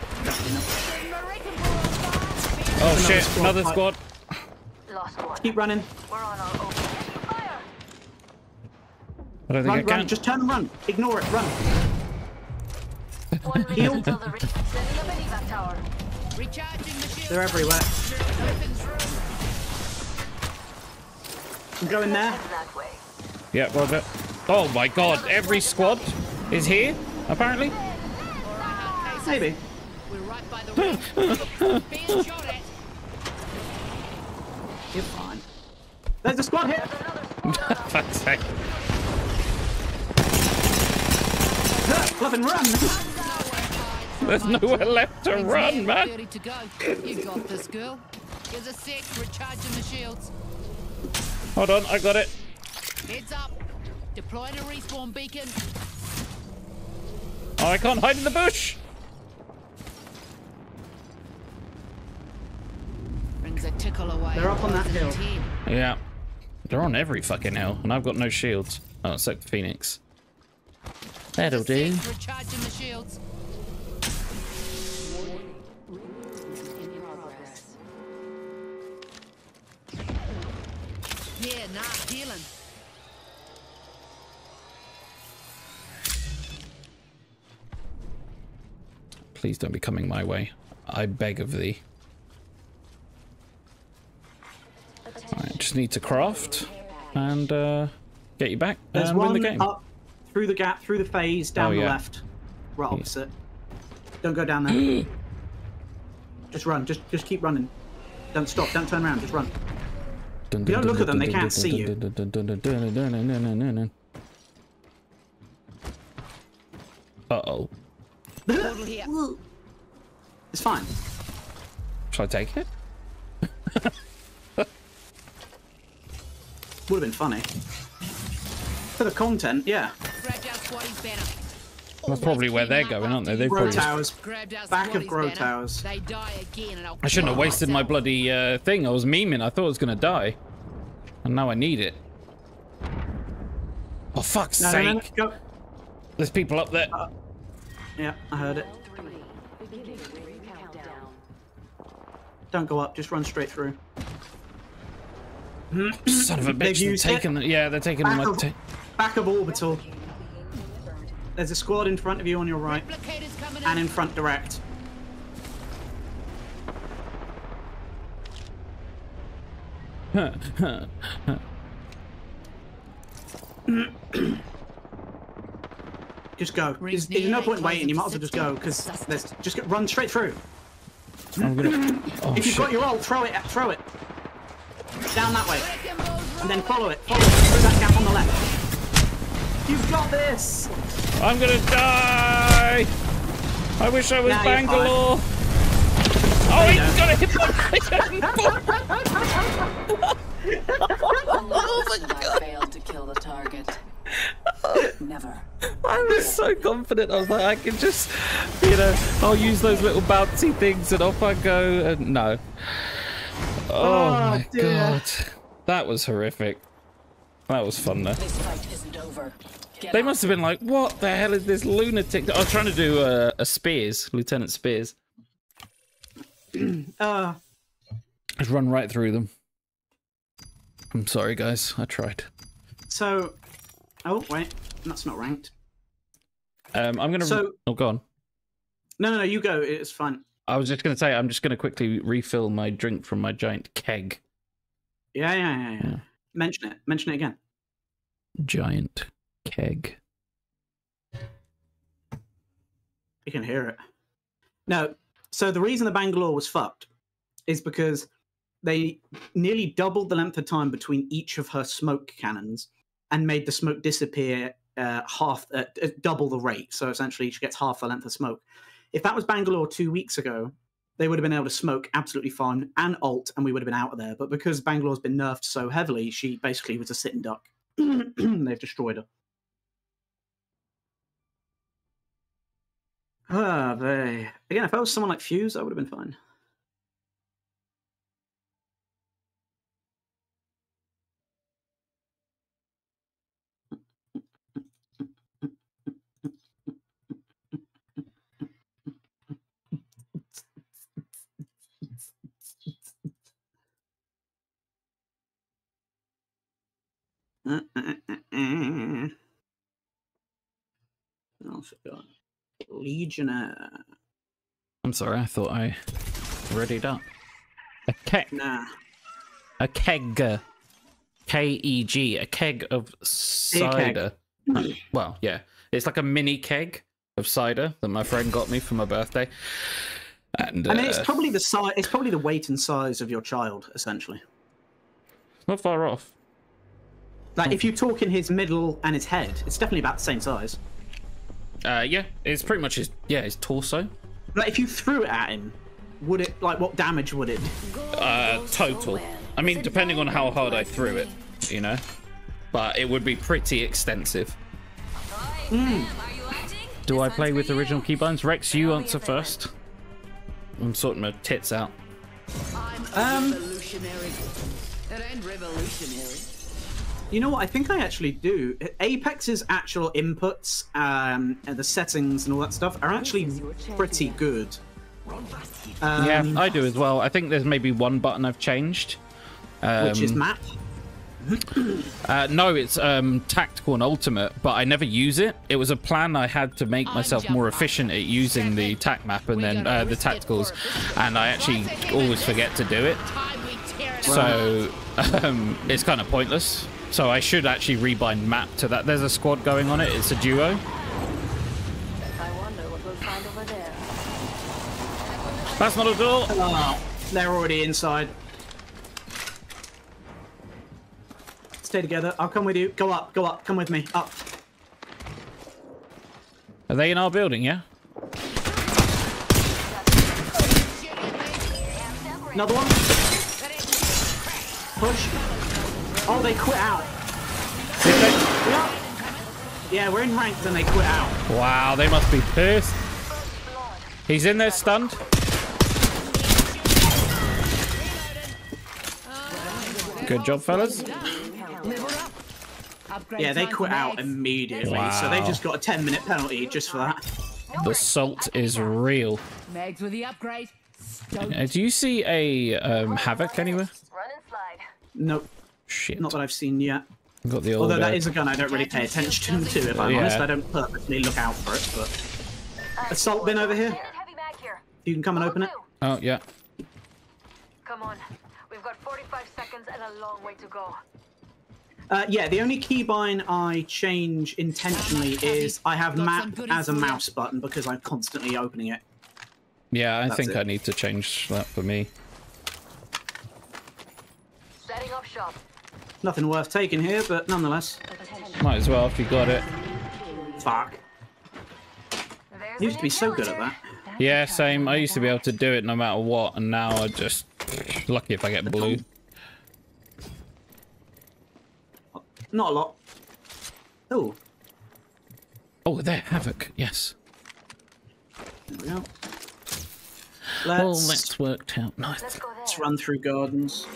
Oh shit, another squad. Lost one. Keep running. We're on our open. Fire. I don't think I can. Just turn and run. Ignore it. Run. Heal. They're everywhere. I'm going there. Yeah, roger. Oh my god, every squad is here, apparently. Maybe. We're right by the road. Being shot at. You're fine. There's a squad here! Fuck's sake. Flip and run! There's nowhere left to run, man. You got this, girl. Here's a sec, recharging the shields. Hold on, I got it. Heads up. Deploying a respawn beacon. Oh, I can't hide in the bush. Brings a tickle away. They're up on that hill. Yeah. They're on every fucking hill, and I've got no shields. Oh, except Phoenix. That'll do. Recharging the shields. Yeah, not healing. Please don't be coming my way. I beg of thee. Alright, just need to craft and get you back and win the game. Up, through the gap, through the phase, down the left. Right opposite. Don't go down there. Just run. Just keep running. Don't stop. Don't turn around. Just run. You don't look at them, they can't see you. Uh-oh. It's fine. Shall I take it? Would have been funny. For the content, yeah. That's probably where they're going, aren't they? They've Grow Towers. Back of Grow Towers. I shouldn't have wasted my bloody thing. I was memeing. I thought I was going to die. And now I need it. Oh, fuck's sake. No. There's people up there. Yeah, I heard it. Don't go up. Just run straight through. Son of a bitch. They're taking them. Yeah, they're taking them. Back of Orbital. There's a squad in front of you on your right, and in front direct. Just go. There's no point waiting. You might as well just go, because there's run straight through. I'm gonna... oh, if you've got your ult, throw it down that way, and then follow it. Follow it through that gap on the left. You've got this! I'm gonna die! I wish I was Bangalore! Oh, he's gonna hit my oh my god! I failed to kill the target. Never. I was so confident. I was like, I can just, you know, I'll use those little bouncy things and off I go. And no. Oh, my god. That was horrific. That was fun though. This fight isn't over. They must have been like, what the hell is this lunatic? I was trying to do a Spears, Lieutenant Spears. Just run right through them. I'm sorry guys, I tried. So, oh wait, that's not ranked. I'm gonna, oh go on. No, you go, it's fine. I was just gonna say, I'm just gonna quickly refill my drink from my giant keg. Yeah. Mention it again. Giant keg. You can hear it. No, so the reason the Bangalore was fucked is because they nearly doubled the length of time between each of her smoke cannons and made the smoke disappear double the rate. So essentially she gets half the length of smoke. If that was Bangalore 2 weeks ago, they would have been able to smoke absolutely fine and ult, and we would have been out of there. But because Bangalore's been nerfed so heavily, she basically was a sitting duck. They've destroyed her. Ah, again, if I was someone like Fuse, I would have been fine. Legionnaire. I'm sorry, I thought I readied up. A keg. Nah. A keg. K-E-G. A keg of cider. Keg. Well, yeah. It's like a mini keg of cider that my friend got me for my birthday. And I mean, it's probably the size. It's probably the weight and size of your child, essentially. Not far off. Like, if you talk in his middle and his head, it's definitely about the same size. Yeah, it's pretty much his torso. Like, if you threw it at him, would it, like, what damage would it do? Total. I mean, depending on how hard I threw it, you know? But it would be pretty extensive. Mm. Do I play with original keybounds? Rex, you answer first. I'm sorting my tits out. You know what? I think I actually do. Apex's actual inputs and the settings and all that stuff are actually pretty good. Yeah, I do as well. I think there's maybe one button I've changed. Which is map? No, it's tactical and ultimate, but I never use it. It was a plan I had to make myself more efficient at using the tac map and then the tacticals, and I actually always forget to do it. So it's kind of pointless. So I should actually rebind map to that. There's a squad going on it. It's a duo. That's not a door. Oh, they're already inside. Stay together. I'll come with you. Go up. Go up. Come with me. Up. Are they in our building? Yeah. Another one. Push. Oh, they quit out. Yeah, we're in ranked and they quit out. Wow, they must be pissed. He's in there, stunned. Good job, fellas. Yeah, they quit out immediately, wow. So they just got a 10-minute penalty just for that. The salt is real. Megs with the upgrade. Do you see a Havoc anywhere? Nope. Shit. Not that I've seen yet. Got the old, although that is a gun I don't really pay attention to, if I'm honest. I don't purposely look out for it, but... Assault bin over here. You can come and open it. Oh, yeah. Come on. We've got 45 seconds and a long way to go. Yeah, the only keybind I change intentionally is I have map as a mouse button because I'm constantly opening it. Yeah, I think I need to change that for me. Setting up shop. Nothing worth taking here, but nonetheless. Might as well if you got it. Fuck. You used to be so good at that. Yeah, same. I used to be able to do it no matter what, and now I just... Lucky if I get blue. Not a lot. Oh. Oh, there, Havoc. Yes. There we go. Well, that's worked out nice. Let's run through gardens.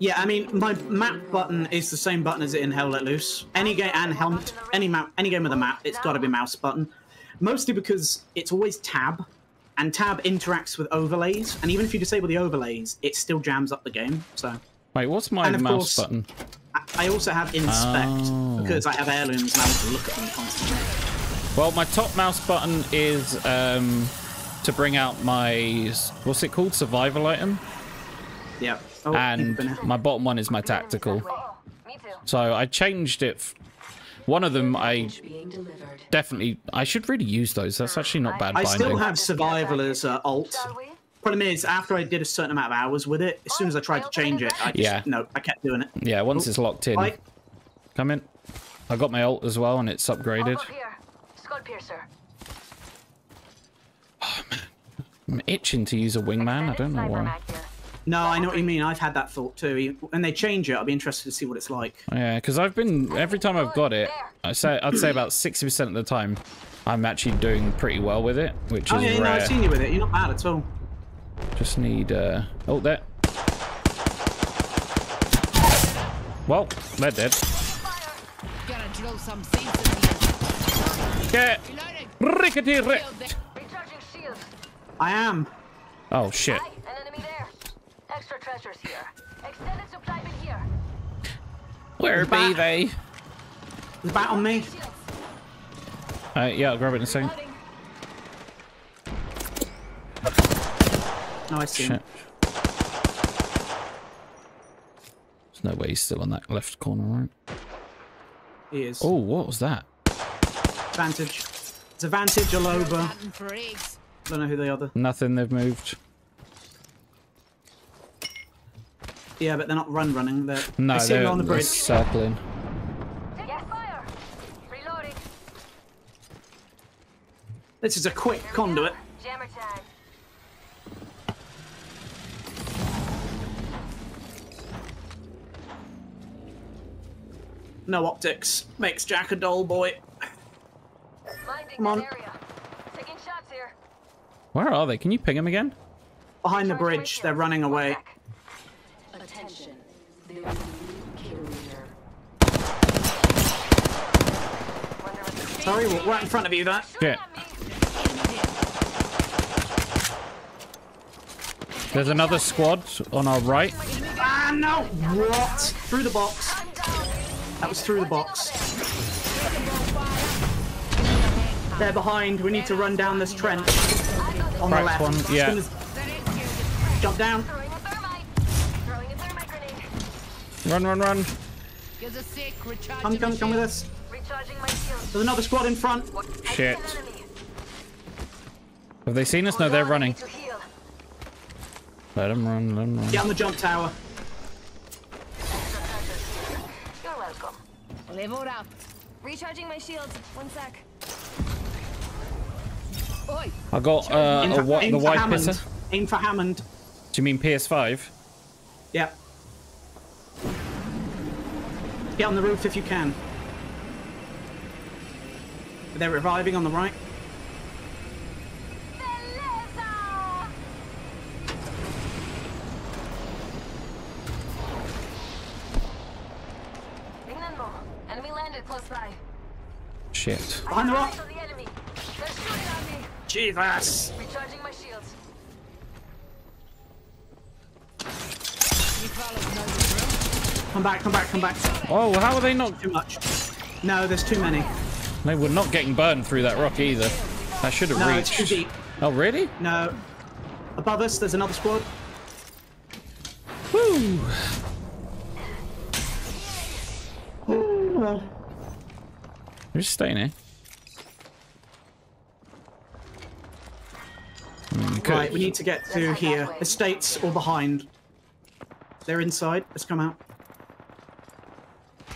Yeah, I mean, my map button is the same button as it in Hell Let Loose. Any game and any game with a map, it's got to be mouse button. Mostly because it's always tab, and tab interacts with overlays. And even if you disable the overlays, it still jams up the game. So. Wait, what's my mouse button? I also have inspect because I have heirlooms and I have to look at them constantly. Well, my top mouse button is to bring out my, what's it called, survival item? Yeah. Oh, and my bottom one is my tactical. So I changed it. One of them I definitely, I should really use those. That's actually not bad binding. I still have survival as alt. Problem is, after I did a certain amount of hours with it, as soon as I tried to change it, I just, no, I kept doing it. Yeah, once it's locked in. Come in. I got my ult as well, and it's upgraded. Oh, man. I'm itching to use a wingman. I don't know why. No, I know what you mean. I've had that thought, too. When they change it, I'll be interested to see what it's like. Yeah, because I've been, every time I've got it, I'd say about 60% of the time, I'm actually doing pretty well with it, which is rare. No, I've seen you with it. You're not bad at all. Just need oh, there. Well, they're dead. Get rickety ricked. I am. Oh shit. Where be they? The bat on me. Yeah, I'll grab it in a second. No, I see him. There's no way he's still on that left corner, right? He is. Oh, what was that? Vantage. It's a Vantage or Loba. Don't know who they are. Nothing, they've moved. Yeah, but they're not running. They're... No, they're on the bridge. Circling. Fire. Reloading. This is a quick conduit. Overtime. No optics. Makes Jack a dull boy. Come on. Taking shots here. Where are they? Can you ping them again? Behind the bridge. They're running away. Attention. There is a new carrier. Sorry, we're right in front of you, that. Yeah. There's another squad on our right. Ah, no! What? Through the box. That was through the box. They're behind. We need to run down this trench. On the left. One. Yeah. Jump down. Run, run, run. Come with us. There's another squad in front. Shit. Have they seen us? No, they're running. Let them run, let them run. Get on the jump tower. Level up. Recharging my shields. 1 sec. Oi. I got the wide pisser. Aim for Hammond. Do you mean PS5? Yeah. Get on the roof if you can. They're reviving on the right. Shit. Behind the rock. Jesus. Recharging my shields. Come back, come back, come back. Oh, how are they not too much? No, there's too many. They were not getting burned through that rock either. That should have reached. It's too deep. Oh, really? No. Above us, there's another squad. Woo! Ooh. We're just staying here. Right, we need to get through here. Estates or behind. They're inside. Let's come out.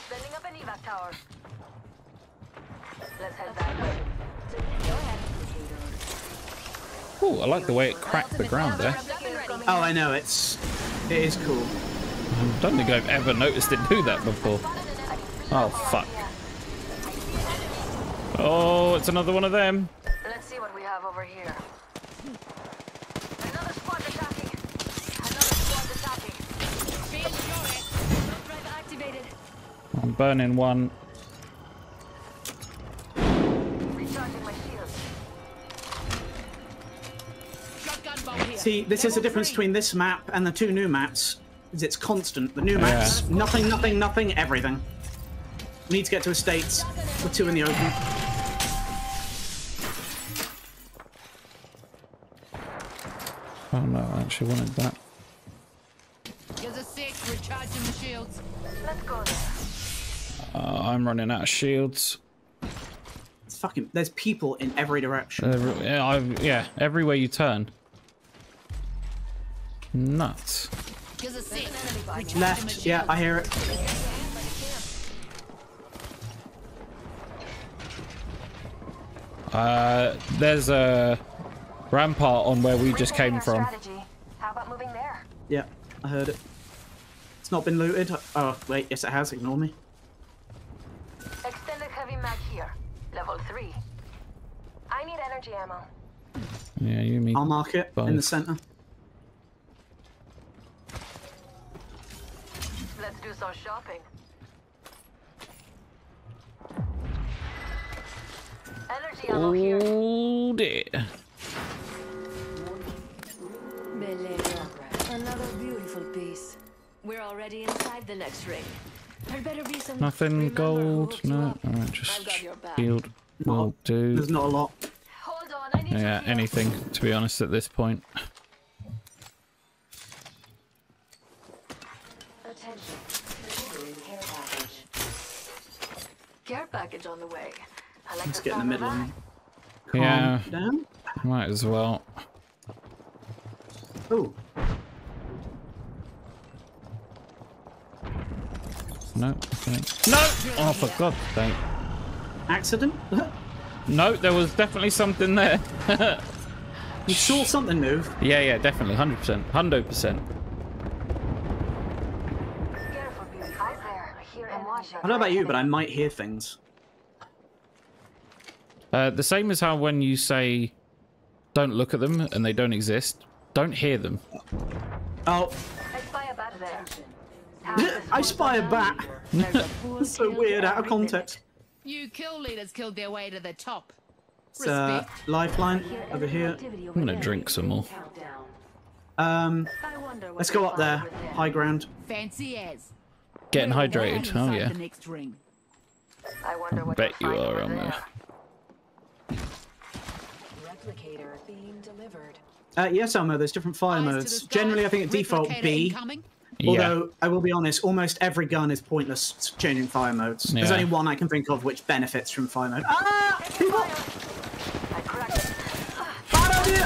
Sending up an evac tower. Let's head that way. Go ahead. Ooh, I like the way it cracked the ground there. Oh, I know. It is cool. I don't think I've ever noticed it do that before. Oh, fuck. Oh, it's another one of them. Let's see what we have over here. Another squad attacking. I'm burning one. Recharging my shield. See, this is the difference between this map and the two new maps. Is it's constant. The new maps, nothing, nothing, nothing, everything. We need to get to estates. We're two in the open. Oh no, I actually wanted that. There's a six, recharging the shields. Let's go there. I'm running out of shields. It's fucking, there's people in every direction. Yeah, everywhere you turn. Nuts. Left, yeah, I hear it. There's a rampart on where we just came from. How about moving there? Yeah, I heard it. It's not been looted. Oh, wait, yes it has. Ignore me. Extended heavy mag here. Level 3. I need energy ammo. Yeah, you mean. I'll mark it in the center. Let's do some shopping. Energy ammo here. Oh dear. Another beautiful piece. We're already inside the next ring. There better be some. Nothing gold. No, alright, just shield. Will do. There's not a lot. Hold on, I need to anything, to be honest, at this point. Attention. Care package. Care package on the way. Let's get in the middle of them. Yeah, down. Might as well. Oh. No. No! Oh, for God's sake. Accident? No, there was definitely something there. You saw something move. Yeah, yeah, definitely. 100%. 100%. I don't know about you, but I might hear things. The same as how when you say, don't look at them and they don't exist, don't hear them. Oh. I spy a bat there. I spy a bat. That's so weird, out of context. You kill leaders killed their way to the top. It's Lifeline over here. I'm gonna drink some more. Let's go up there. High ground. Fancy as. Getting hydrated. Oh yeah. I bet you are on there. Replicator being delivered. Yes, Elmo, there's different fire modes. Generally, I think at default B. Although, yeah. I will be honest, almost every gun is pointless changing fire modes. Yeah. There's only one I can think of which benefits from fire mode. Ah! People! I cracked it. Bad idea!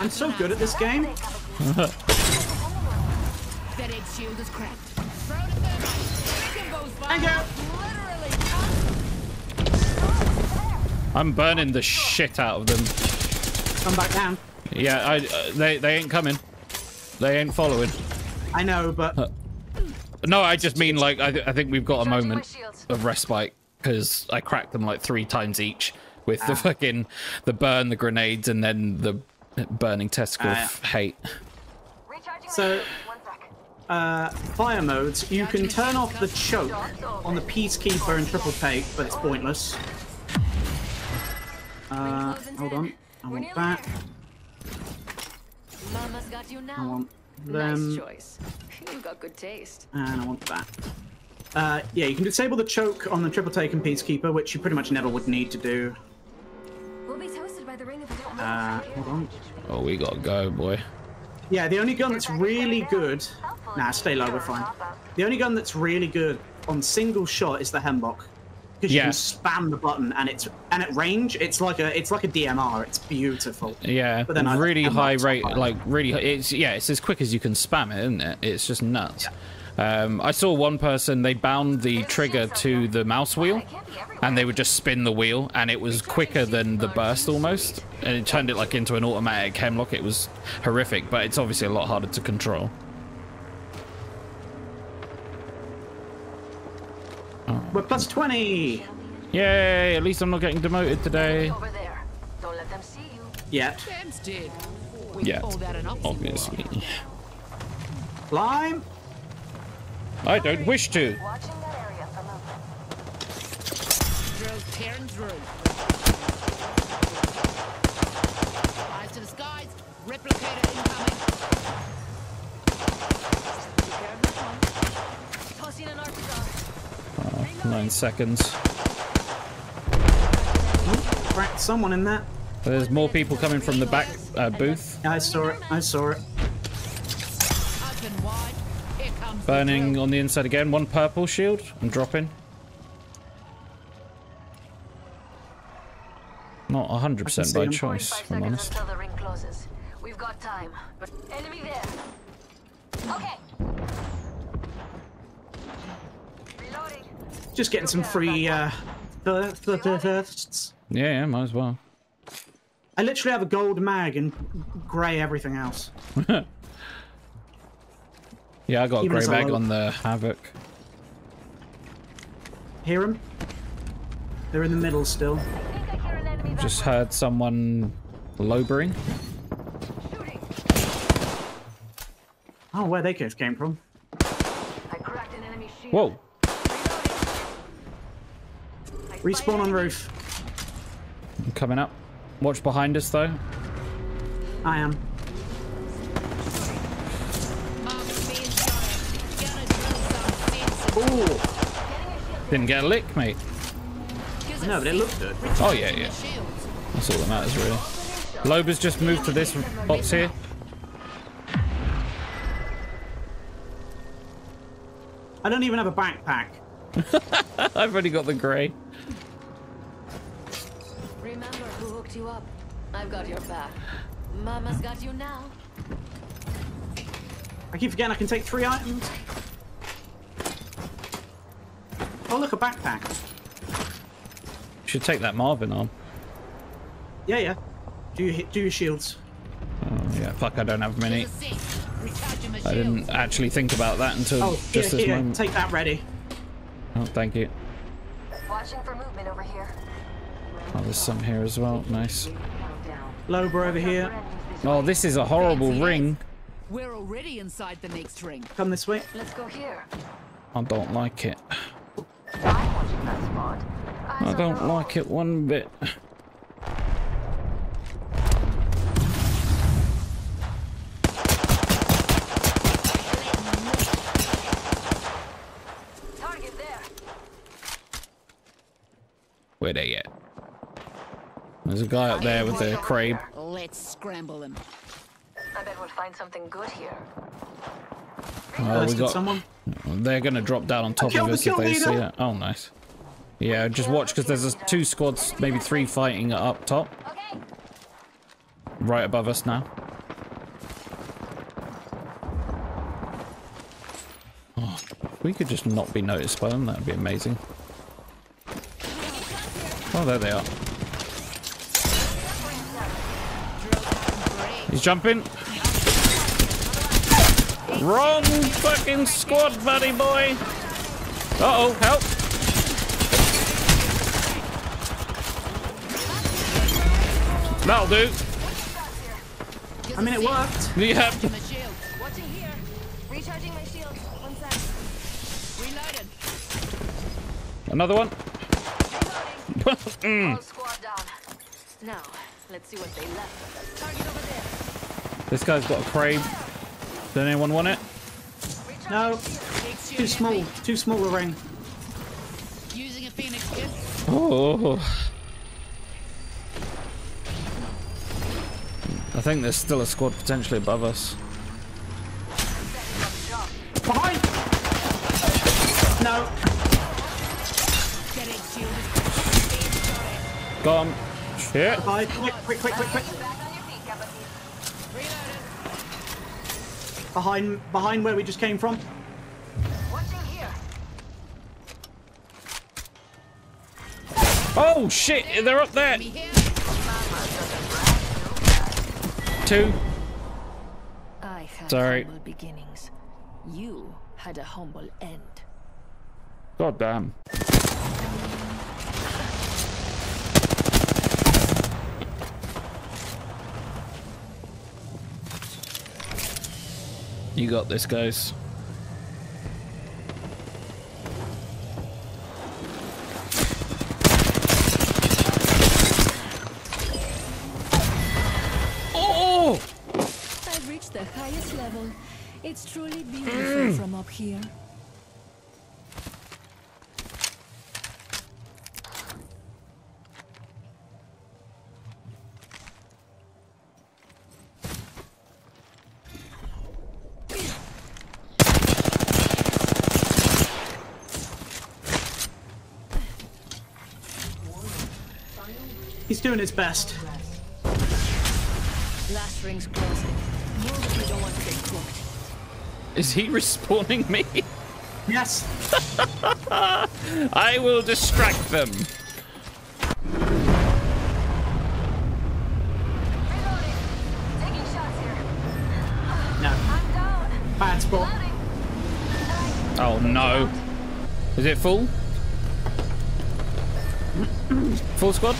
I'm so good at this game. That egg shield is cracked. Thank you! I'm burning the shit out of them. Come back down. Yeah, they ain't coming. They ain't following. I know, but no, I just mean like I think we've got a moment of respite because I cracked them like 3 times each with the fucking burn, the grenades, and then the burning testicle of hate. So, fire modes. You can turn off the choke on the Peacekeeper and Triple Take, but it's pointless. Hold on. I want that. Mama's got you now. I want them. Nice choice. You got good taste. And I want that. Yeah, you can disable the choke on the Triple Take and Peacekeeper, which you pretty much never would need to do. We'll be toasted by the ring if we don't hold on. Oh, we gotta go, boy. Yeah, the only gun that's really good... Nah, stay low, we're fine. The only gun that's really good on single shot is the Hemlock. Because you can spam the button, and at range, it's like a DMR. It's beautiful. Yeah, but then really high rate, like really. It's as quick as you can spam it, isn't it? It's just nuts. Yeah. I saw one person, they bound the trigger to the mouse wheel, and they would just spin the wheel, and it was quicker than the burst almost, and it turned it like into an automatic Hemlock. It was horrific, but it's obviously a lot harder to control. We're plus 20! Yay! At least I'm not getting demoted today. Yet. Yeah. Obviously. Climb! I don't wish to! Oh, 9 seconds. Oh, cracked someone in that. There's more people coming from the back booth. I saw it. I saw it. Burning on the inside again. One purple shield. I'm dropping. Not 100% by choice, if I'm honest. We've got time. Enemy there. Okay. Just getting some free bursts. Yeah, might as well. I literally have a gold mag and grey everything else. Yeah, I got a grey mag on the Havoc. Hear them? They're in the middle still. Just heard someone lobering. Oh, where they came from? Whoa. Respawn on roof. I'm coming up. Watch behind us, though. I am. Ooh. Didn't get a lick, mate. No, but it looked good. Oh, yeah, yeah. That's all that matters, really. Loba's just moved to this box here. I don't even have a backpack. I've already got the grey. Remember who hooked you up. I've got your back. Mama's got you now. I keep forgetting I can take 3 items. Oh, look, a backpack. Should take that Marvin on. Yeah, yeah. Do your shields. Oh, yeah, fuck, I don't have many. I didn't actually think about that until just this moment. Take that ready. Oh, thank you. Watching for movement over here. Oh, there's some here as well. Nice. Loba over here. Oh, this is a horrible ring. We're already inside the next ring. Come this way. Let's go here. I don't like it. I don't like it one bit. Target there. Where they at? There's a guy up there with a crab. Let's scramble him. I bet we'll find something good here. Oh, we got someone. They're gonna drop down on top of us if they see it. Oh, nice. Yeah, just watch because there's two squads, maybe three, fighting up top. Right above us now. Oh, if we could just not be noticed by them, that would be amazing. Oh, there they are. He's jumping. Wrong fucking squad, buddy boy. Uh-oh, help. That'll do. I mean, it worked. Yep. Another one. Now, let's see what they left. Target over there. This guy's got a crab. Does anyone want it? No. Too small. Too small a ring. Using a Phoenix gift. Oh. I think there's still a squad potentially above us. Behind! No. Gone. Shit. Quick. Behind where we just came from. Oh shit, they're up there. Two. I had humble beginnings. You had a humble end. God damn. You got this, guys. It's truly beautiful from up here. He's doing his best. Last ring's closing. We don't want to get caught. Is he respawning me? Yes. I will distract them. Taking shots here. No. I'm down. Bad spot. Oh no. Is it full? Full squad?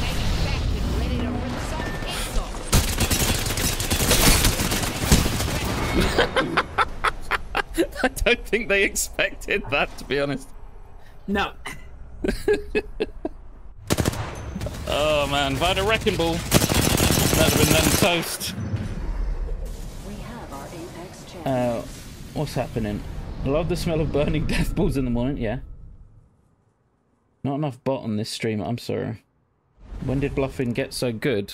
I don't think they expected that, to be honest. No. Oh man, if I had a wrecking ball, that'd have been them toast. We have our Apex champion. What's happening? I love the smell of burning death balls in the morning. Yeah. Not enough bot on this stream. I'm sorry. When did bluffing get so good?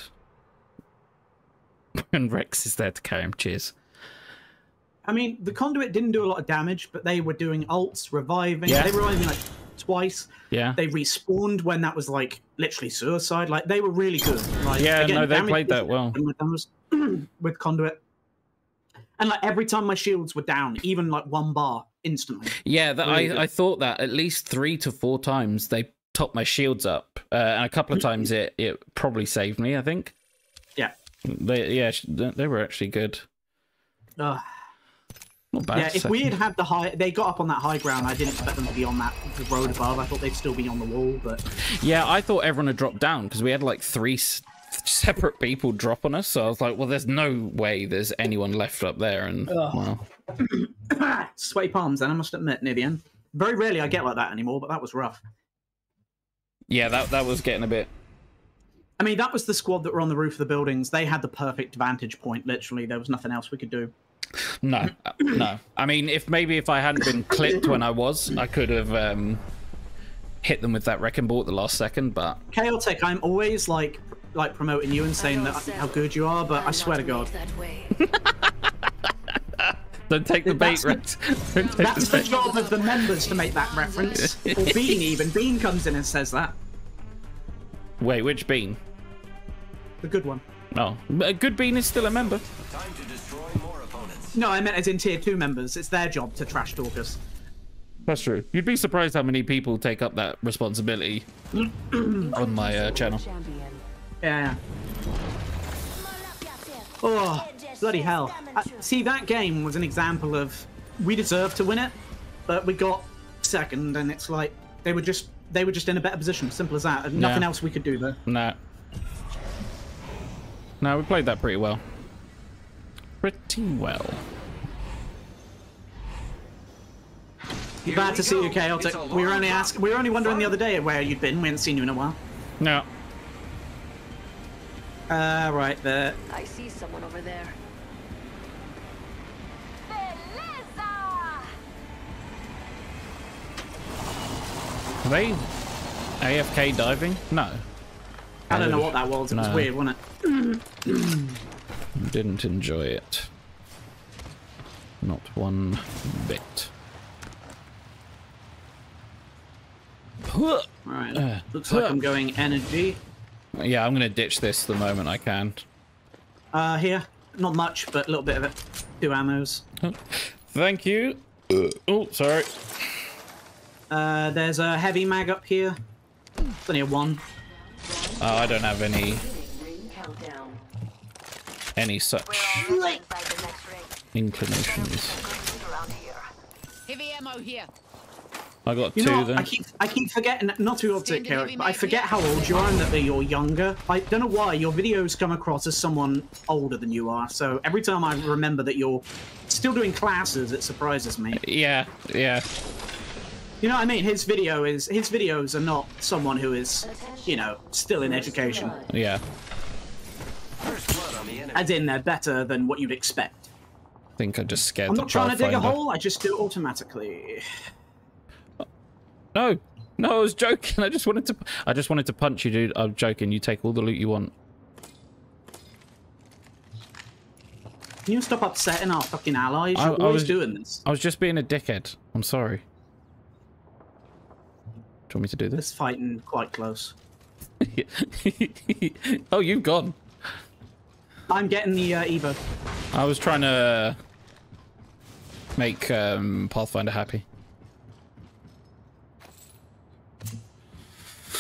And Rex is there to carry him. Cheers. I mean, the Conduit didn't do a lot of damage, but they were doing ults, reviving. Yeah. They were reviving like twice. Yeah. They respawned when that was like literally suicide. Like they were really good. Like, yeah, again, no, they played that well. With Conduit. And like every time my shields were down, even like one bar instantly. Yeah, that, really I thought that at least 3 to 4 times they top my shields up, and a couple of times it probably saved me, I think. Yeah. They were actually good. Not bad. Yeah, if we had had the high, they got up on that high ground. I didn't expect them to be on that road above. I thought they'd still be on the wall, but yeah, I thought everyone had dropped down because we had like three separate people drop on us. So I was like, well, there's no way there's anyone left up there. And wow, sweaty palms. Then I must admit, near the end, very rarely I get like that anymore. But that was rough. Yeah, that was getting a bit. I mean, that was the squad that were on the roof of the buildings. They had the perfect vantage point. Literally, there was nothing else we could do. No, no. I mean, if I hadn't been clipped when I was, I could have hit them with that wrecking ball at the last second. But Chaotic, I'm always like promoting you and saying that how good you are, but I swear to God. Don't take the bait, Rex. That's the job of the members to make that reference. Or Bean, even. Bean comes in and says that. Wait, which Bean? The good one. Oh, a good Bean is still a member. Time to destroy more opponents. No, I meant as in tier 2 members. It's their job to trash talk us. That's true. You'd be surprised how many people take up that responsibility on my channel. Yeah. Oh, bloody hell. See, that game was an example of we deserved to win it, but we got second, and it's like they were just in a better position. Simple as that. And nothing else we could do there. No. No, we played that pretty well. Pretty well. Glad to see you, Chaotic. We were only wondering the other day where you'd been. We hadn't seen you in a while. No. Right there. I see someone over there. Are they AFK diving? No. I don't know what that was. It was weird, wasn't it? Didn't enjoy it. Not one bit. Alright. Looks like I'm going energy. Yeah, I'm going to ditch this the moment I can. Here. Not much, but a little bit of it. 2 ammos. Thank you. Oh, sorry. There's a heavy mag up here. It's only a 1. Oh, I don't have any such inclinations. Heavy ammo here. I got 2 then. I keep forgetting, not to update Carrick, but I forget how old you are and that you're younger. I don't know why, your videos come across as someone older than you are, so every time I remember that you're still doing classes, it surprises me. Yeah, yeah. You know what I mean? His videos are not someone who is, you know, still in education. Yeah. As in, they're better than what you'd expect. I think I just scared the Pathfinder. I'm not trying to dig a hole, I just do it automatically. No, no, I was joking. I just wanted to punch you, dude. I'm joking. You take all the loot you want. Can you stop upsetting our fucking allies? You're always doing this. I was just being a dickhead. I'm sorry. Do you want me to do this? It's fighting quite close. Oh, you've gone. I'm getting the Evo. I was trying to make Pathfinder happy.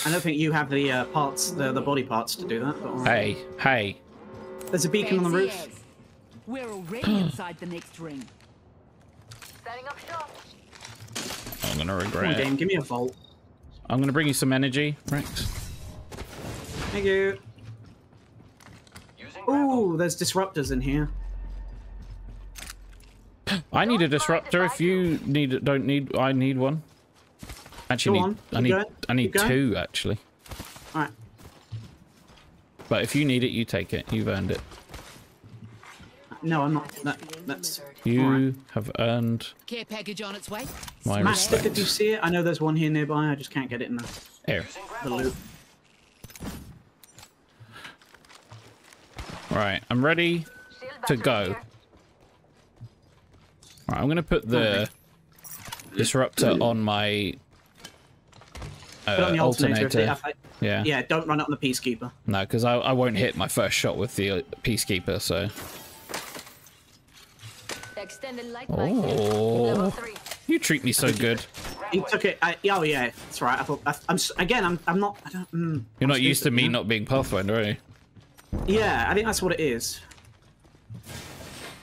I don't think you have the parts, the body parts to do that. But right. Hey, hey. There's a beacon on the roof. We're already inside the next ring. Setting up shop. I'm gonna regret. Come on, game, give me a vault. I'm gonna bring you some energy, Rex. Thank you. Ooh, there's disruptors in here. I need a disruptor. If you need, don't need. I need one. Actually, I need 2 actually. All right. But if you need it, you take it. You've earned it. No, I'm not. That's you have earned. Care package on its way. My respect. Did you see it? I know there's one here nearby. I just can't get it in the loop. All right, I'm ready to go. All right, I'm gonna put the disruptor on my. Put on the alternator. Yeah. Yeah, don't run it on the Peacekeeper. No, because I won't hit my first shot with the Peacekeeper, so. Oh. You treat me so good. He took it. Oh yeah, that's right. I thought I'm not. I don't. You're not used to me not being Pathfinder, are you? Yeah, I think that's what it is.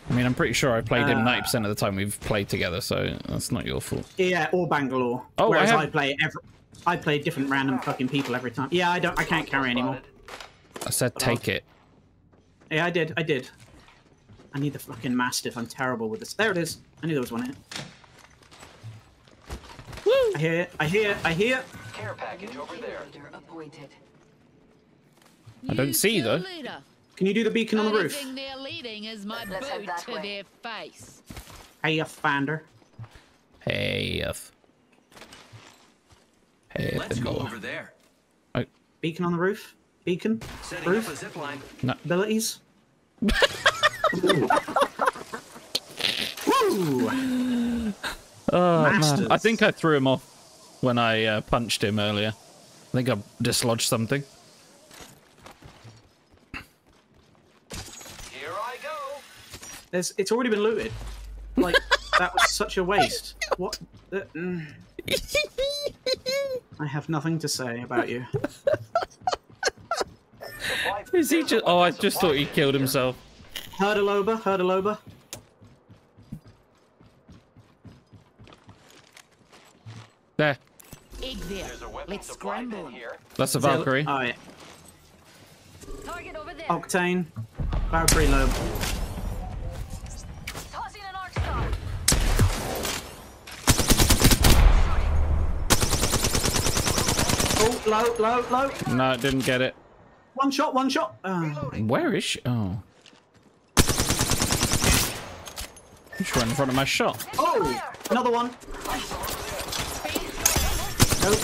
I mean, I'm pretty sure I played him 90% of the time we've played together, so that's not your fault. Yeah, or Bangalore. Oh, whereas I play different random fucking people every time. Yeah, I can't carry anymore. I said take it. Yeah, I did. I need the fucking Mastiff. I'm terrible with this. There it is. I knew there was one here. Woo! I hear it. I hear. Care package over there. I don't see though. Can you do the beacon on the roof? Hey, F Finder. Hey, F. Hey, let's go over there. Oh. Beacon on the roof. Beacon. Setting roof. Up a zip line. No. Abilities. Woo. Oh, man. I think I threw him off when I punched him earlier. I think I dislodged something. Here I go. It's already been looted. Like, that was such a waste. What? I have nothing to say about you. Is he just? Oh, I just thought he killed himself. Heard a Loba. Heard a Loba. There. Let's scramble. That's a Valkyrie. Oh, yeah. Target over there. Octane. Valkyrie Loba. Tossing an arc star. Oh, low. No, didn't get it. One shot. Where is she? Oh. She's right in front of my shot. Oh, another one. No.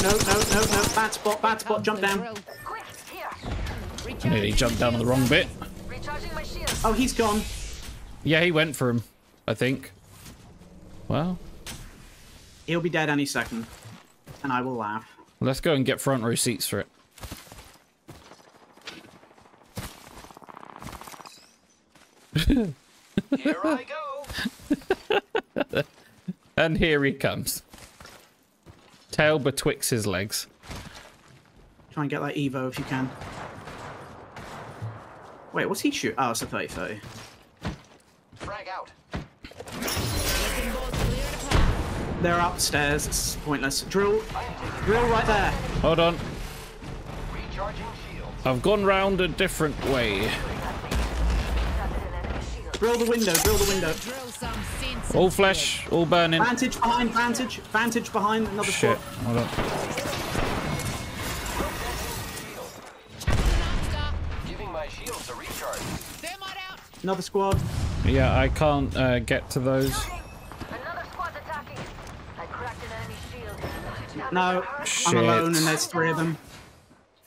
Bad spot. Jump down. I nearly jumped down on the wrong bit. Oh, he's gone. Yeah, he went for him, I think. Well. He'll be dead any second. And I will laugh. Let's go and get front row seats for it. Here I go. And here he comes. Tail betwixt his legs. Try and get that Evo if you can. Wait, what's he shoot? Oh, it's a 30-30. Frag out. They're upstairs. It's pointless. Drill right there. Hold on. Recharging shield. I've gone round a different way. Drill the window. All flesh, all burning. Vantage behind, another shot. Hold on. Giving my shields a recharge. Another squad. Yeah, I can't get to those. Another squad attacking. I cracked an enemy shield. No, shit. I'm alone and there's three of them.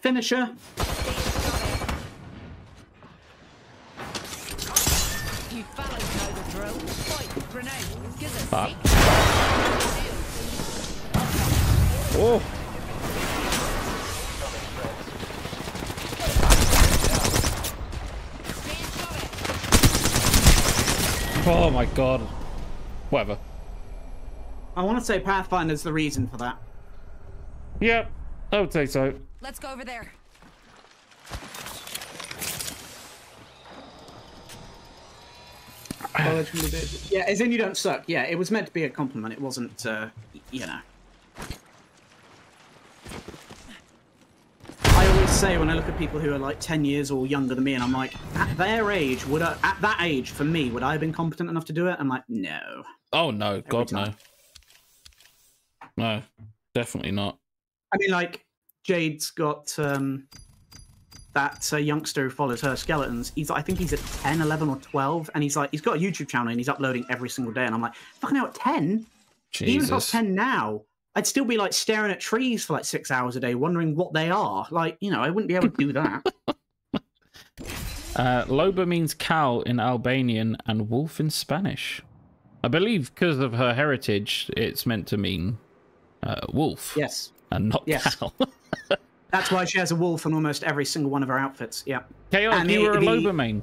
Finisher. Fuck. Oh. Oh my god. Whatever. I want to say Pathfinder's the reason for that. Yep, yeah, I would say so. Let's go over there. Yeah, as in you don't suck. Yeah, it was meant to be a compliment. It wasn't, you know. I always say when I look at people who are like 10 years or younger than me, and I'm like, at their age, at that age, for me, would I have been competent enough to do it? I'm like, no. Oh, no. Every time. No. No, definitely not. I mean, like, Jade's got that youngster who follows her skeletons, he's I think he's at 10, 11 or 12, and he's like, he's got a YouTube channel and he's uploading every single day, and I'm like, fucking hell, at 10? Jesus. Even if I was 10 now, I'd still be like staring at trees for like 6 hours a day, wondering what they are. Like, you know, I wouldn't be able to do that. Loba means cow in Albanian and wolf in Spanish. I believe because of her heritage, it's meant to mean wolf. Yes. And not cow. That's why she has a wolf on almost every single one of her outfits. Yeah. Chaos, you were a Loba main.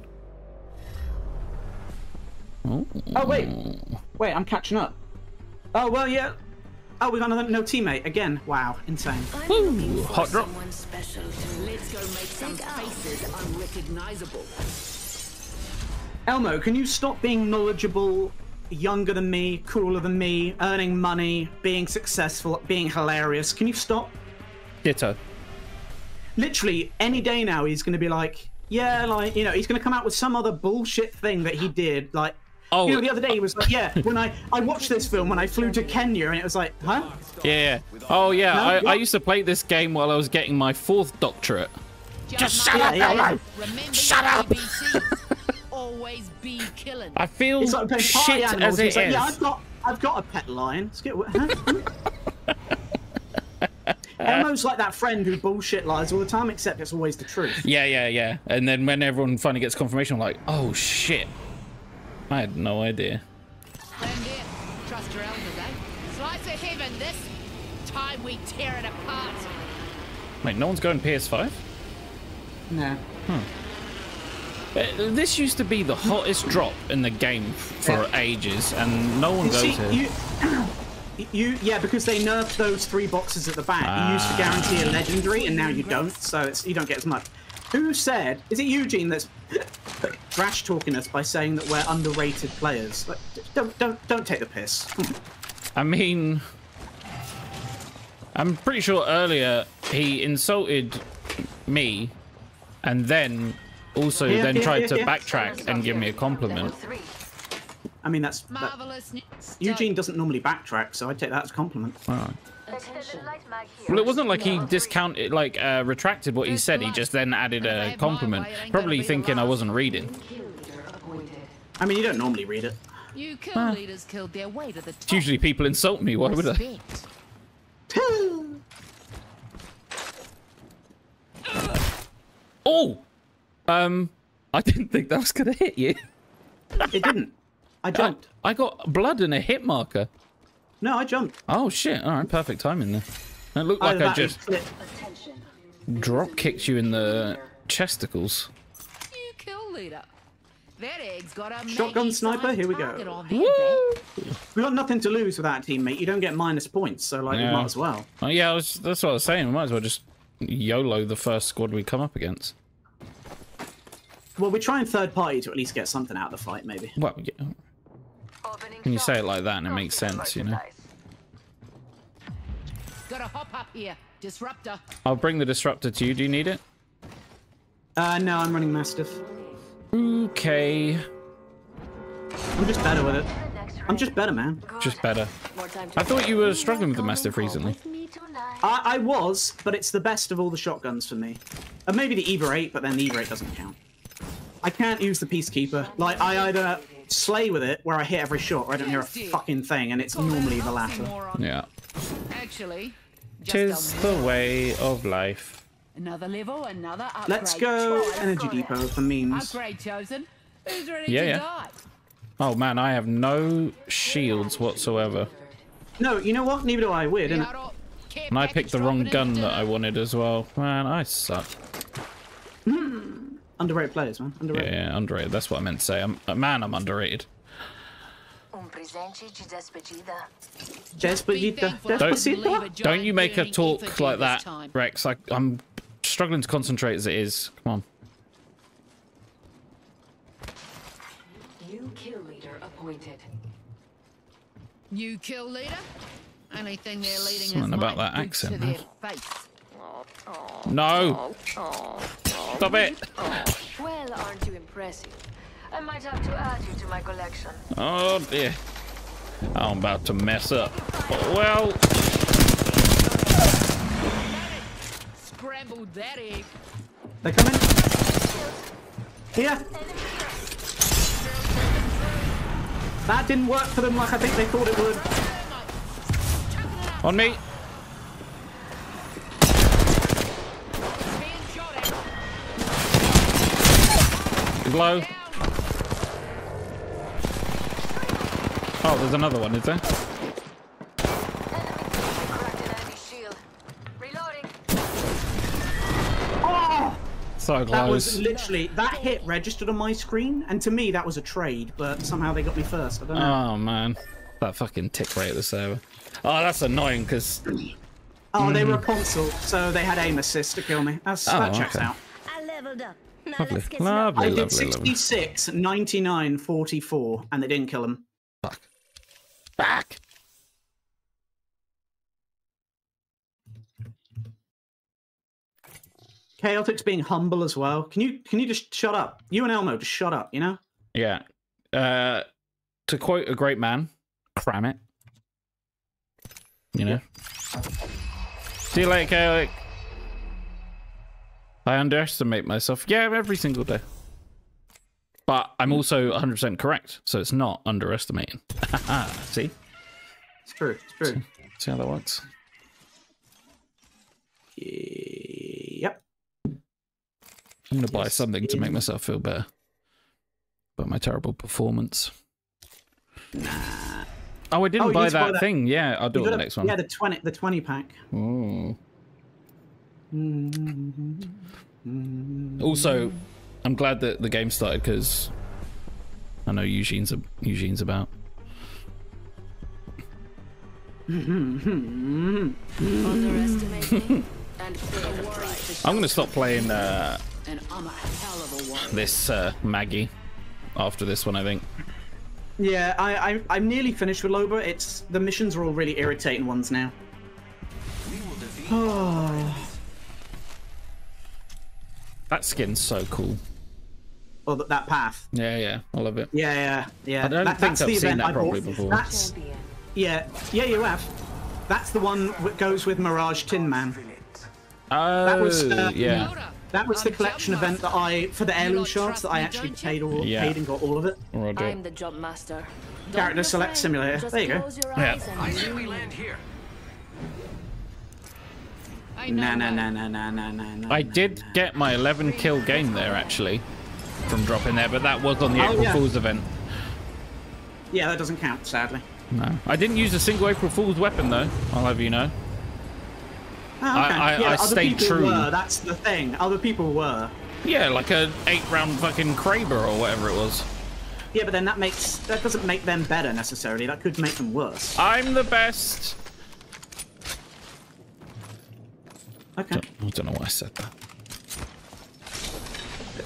Oh wait, I'm catching up. Oh well, yeah. Oh, we got another no teammate again. Wow, insane. Ooh, hot drop. Special. Let's go make some faces unrecognizable. Elmo, can you stop being knowledgeable, younger than me, cooler than me, earning money, being successful, being hilarious? Can you stop? Ditto. Literally, any day now, he's going to be like, yeah, like, you know, he's going to come out with some other bullshit thing that he did, like, oh, you know, the other day he was like, yeah, when I watched this film when I flew to Kenya, and it was like, huh? Yeah. Oh, yeah, no, I used to play this game while I was getting my 4th doctorate. Just shut up, Elmo! Yeah. Shut up! Always be killing. I feel it's like playing shit as it is. Like, yeah, I've got a pet lion. Let's get, huh? Elmo's like that friend who bullshit lies all the time, except it's always the truth. Yeah, yeah, yeah. And then when everyone finally gets confirmation, I'm like, oh shit, I had no idea. Stand in. Trust your elders, eh? Slice of heaven this time, we tear it apart. Wait, no one's going PS5? No. Hmm. This used to be the hottest drop in the game for ages, and no one goes here. Yeah, because they nerfed those 3 boxes at the back. You used to guarantee a legendary, and now you don't, so it's, you don't get as much. Who said? Is it Eugene that's trash talking us by saying that we're underrated players? Like, don't take the piss. I mean, I'm pretty sure earlier he insulted me, and then also tried to backtrack and give me a compliment. I mean, that's that, Eugene doesn't normally backtrack, so I take that as a compliment. Wow. Well, it wasn't like he discounted, like retracted what he said. He just then added a compliment, probably thinking I wasn't reading. I mean, you don't normally read it. It's usually people insult me. Why would I? Oh, I didn't think that was gonna hit you. It didn't. I jumped. I got blood and a hit marker. No, I jumped. Oh shit! All right, perfect timing there. It looked like I just drop kicked you in the chesticles. You kill leader. That egg's got a shotgun sniper. Here we go. Woo! We got nothing to lose with that teammate. You don't get minus points, so like we might as well. Oh, yeah, that's what I was saying. We might as well just YOLO the first squad we come up against. Well, we're trying third party to at least get something out of the fight, maybe. Well, yeah. When you say it like that, and it makes sense, you know. Gotta hop up here. Disruptor. I'll bring the disruptor to you. Do you need it? No, I'm running Mastiff. Okay. I'm just better with it. I'm just better, man. Just better. I thought you were struggling with the Mastiff recently. I was, but it's the best of all the shotguns for me. And maybe the Eva 8, but then the Eva 8 doesn't count. I can't use the Peacekeeper. Like, I either slay with it where I hit every shot or I don't hear a fucking thing, and it's normally the latter. Yeah. Actually, tis the way of life. Another level, another upgrade. Let's go Energy Depot for memes. Yeah. Oh man, I have no shields whatsoever. No, you know what? Neither do I. Weird, isn't it? And I picked the wrong gun that I wanted as well. Man, I suck. Underrated players, man. Underrated. Yeah, underrated. That's what I meant to say. I'm underrated. Don't you make her talk like that, Rex. I'm struggling to concentrate as it is. Come on. New kill leader appointed. New kill leader? Anything they're leading is something about that accent, man. No! Stop it! Well, aren't you impressive? I might have to add you to my collection. Oh dear. I'm about to mess up. Well. Scramble that egg. They're coming. Here. That didn't work for them like I think they thought it would. On me. Low. Oh, there's another one, is there? Oh! So close. That was literally, that hit registered on my screen, and to me that was a trade, but somehow they got me first. I don't know. Oh man, that fucking tick rate of the server. Oh, that's annoying because. Oh, they were Rapunzel, so they had aim assist to kill me. That's, that checks out. I leveled up. Now let's get lovely. I did 66, 99, 44, and they didn't kill him. Fuck. Back. Chaotix being humble as well. Can you just shut up? You and Elmo, just shut up. You know. Yeah. To quote a great man, cram it. You know. See you later, Chaotix. I underestimate myself. Yeah, every single day. But I'm also 100% correct, so it's not underestimating. See? It's true. It's true. See how that works? Yep. I'm going to buy something to make myself feel better about my terrible performance. Nah. Oh, I didn't buy that thing. Yeah, I'll do it on the next one. Yeah, the 20 pack. Oh. Also, I'm glad that the game started because I know Eugene's about. I'm gonna stop playing this Maggie after this one, I think. Yeah, I'm nearly finished with Loba. It's the missions are all really irritating ones now. Oh. That skin's so cool. Oh, that path. Yeah, yeah, I love it. Yeah, yeah, yeah. I don't think I've seen that probably before. That's, yeah, yeah, you have. That's the one that goes with Mirage Tin Man. Oh, that was, yeah. That was the collection event that I for the heirloom shards that I actually paid and got all of it. Roger. I'm the jump master. Character select simulator. Just there you go. Yeah. I say we land here. No. I did get my 11 kill game there actually from dropping there, but that was on the April Fool's event. Yeah, that doesn't count, sadly. No, I didn't use a single April Fool's weapon though. I'll have you know. Oh, okay. I stayed true. That's the thing. Other people were. Yeah, like a 8-round fucking Kraber or whatever it was. Yeah, but then that doesn't make them better necessarily. That could make them worse. I'm the best. Okay. I don't know why I said that.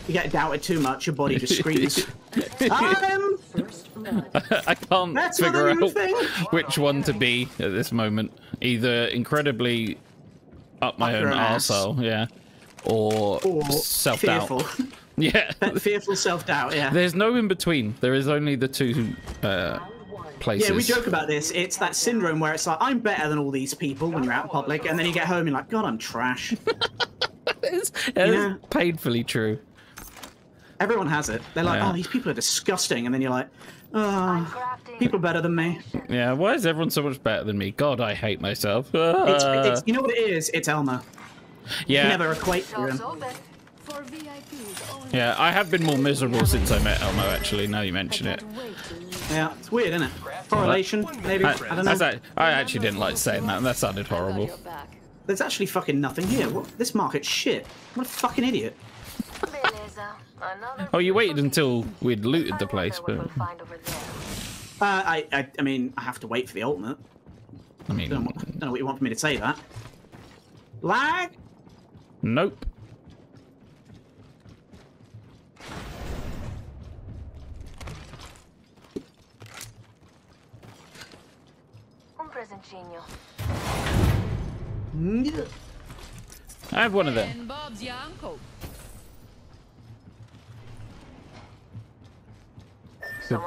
You get doubted too much, your body just screams. I can't figure out which one to be at this moment. Either incredibly up my own arsehole, yeah, or self-doubt. Yeah. Fearful self-doubt, yeah. There's no in between. There is only the two places. Yeah, we joke about this. It's that syndrome where it's like, I'm better than all these people when you're out in public, and then you get home and you're like, God, I'm trash. It is painfully true. Everyone has it. They're like, oh, these people are disgusting. And then you're like, oh, people are better than me. Yeah, why is everyone so much better than me? God, I hate myself. It's, you know what it is? It's Elmer. Yeah. You never equate to him. Yeah, I have been more miserable since I met Elmo, actually, now you mention it. Yeah, it's weird, isn't it? Correlation, maybe. I don't know. I actually didn't like saying that. That sounded horrible. There's actually fucking nothing here. What? This market's shit. What a fucking idiot. Oh, you waited until we'd looted the place, but... I mean, I have to wait for the ultimate. I mean... I don't know what you want for me to say that. Lag? Nope. I have one of them. So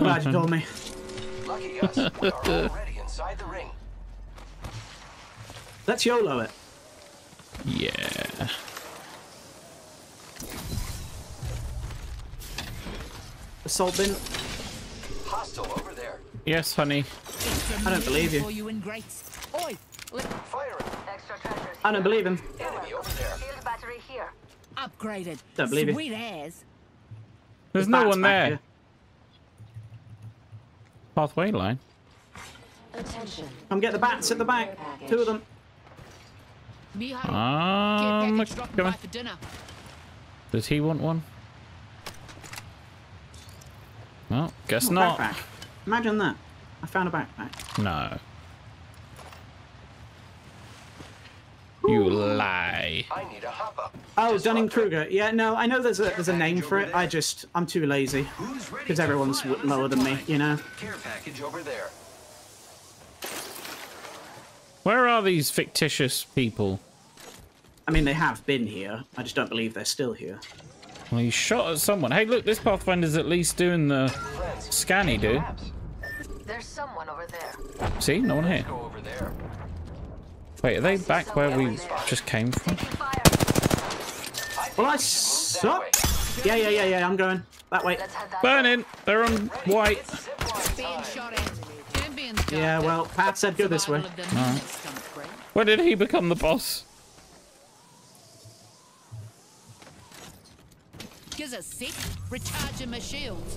glad you told me. Lucky us, we're already inside the ring. Let's YOLO it. Yeah. Assault bin. Hostile over there. Yes, honey. I don't believe you. I don't believe him. Enemy over there. Battery here. Upgraded. Don't believe it. There's no one there. Here. Pathway line. Attention. Come get the bats at the back. Two of them. Come on. Does he want one? Well, guess not. Imagine that. I found a backpack. No. You lie. I need a hopper. Oh, Dunning-Kruger. Yeah, no, I know there's a name for it. I just, I'm too lazy. Because everyone's lower than me, you know. Care package over there. Where are these fictitious people? I mean, they have been here. I just don't believe they're still here. Well, you shot at someone. Hey, look, this Pathfinder's at least doing the scanny, dude. There's someone over there. See? No one here. Wait, are they back where we just came from? Well, I suck. Yeah, I'm going. That way. Burning! They're on white. Yeah, well, Pat said go this way. Right. Where did he become the boss? Gives a sick, recharging my shields.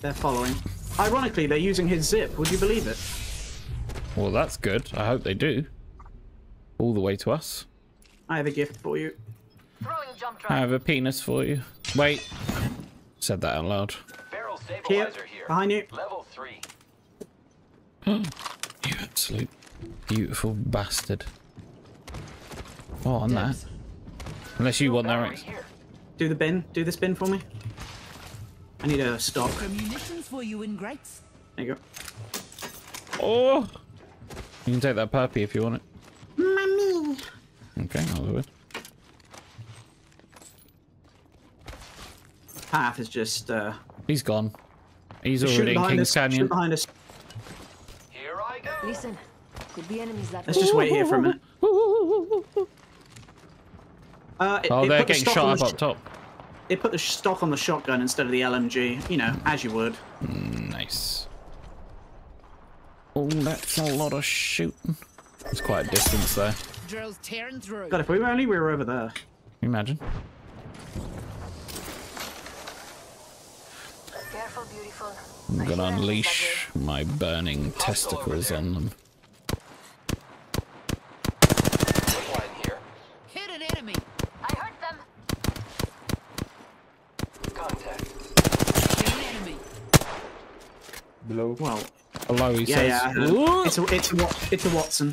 They're following. Ironically, they're using his zip. Would you believe it? Well, that's good. I hope they do. All the way to us. I have a gift for you. I have a penis for you. Wait. Said that out loud. Barrel stabilizer here. Behind you. Level 3. You absolute beautiful bastard. Oh, on that. Unless you want that right. Do the bin. Do this bin for me. I need a stock. For you in grates. There you go. Oh! You can take that puppy if you want it. Mummy! Okay, I'll do it. Path is just, he's gone. He's already in King's Canyon. Behind us. Here I go! Listen, could be enemies that way. Let's just wait here for a minute. Oh, they're getting shot up top. They put the stock on the shotgun instead of the LMG, you know, as you would. Nice. Oh, that's a lot of shooting. It's quite a distance there. Drills tearing through. God, if we were over there. Imagine. Careful, beautiful. I'm gonna unleash my burning testicles on them. Below. Well, below he says. Yeah. It's a Watson.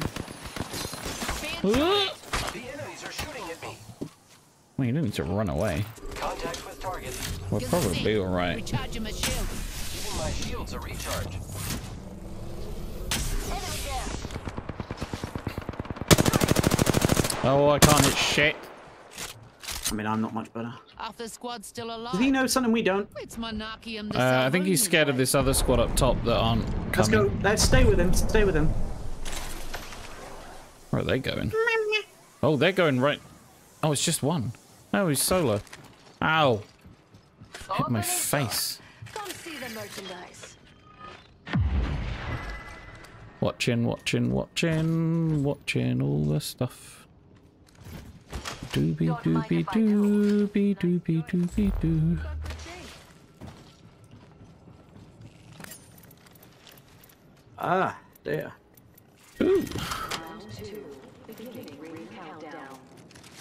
The enemies are shooting at me. Well, you don't need to run away. Contact with target. We'll probably be all right. Recharging my shield. Even my shields are recharged. Oh, I can't hit shit. I mean, I'm not much better. The squad's still alive. Does he know something we don't? I think he's scared of this other squad up top that aren't coming. Let's go. Let's stay with him. Stay with him. Where are they going? Oh, they're going right. Oh, it's just one. No, he's solo. Ow. Hit my face. Come see the merchandise. Watching all the stuff. Doobie doobie doobie doobie doobie doo. Ah, there. Ooh. You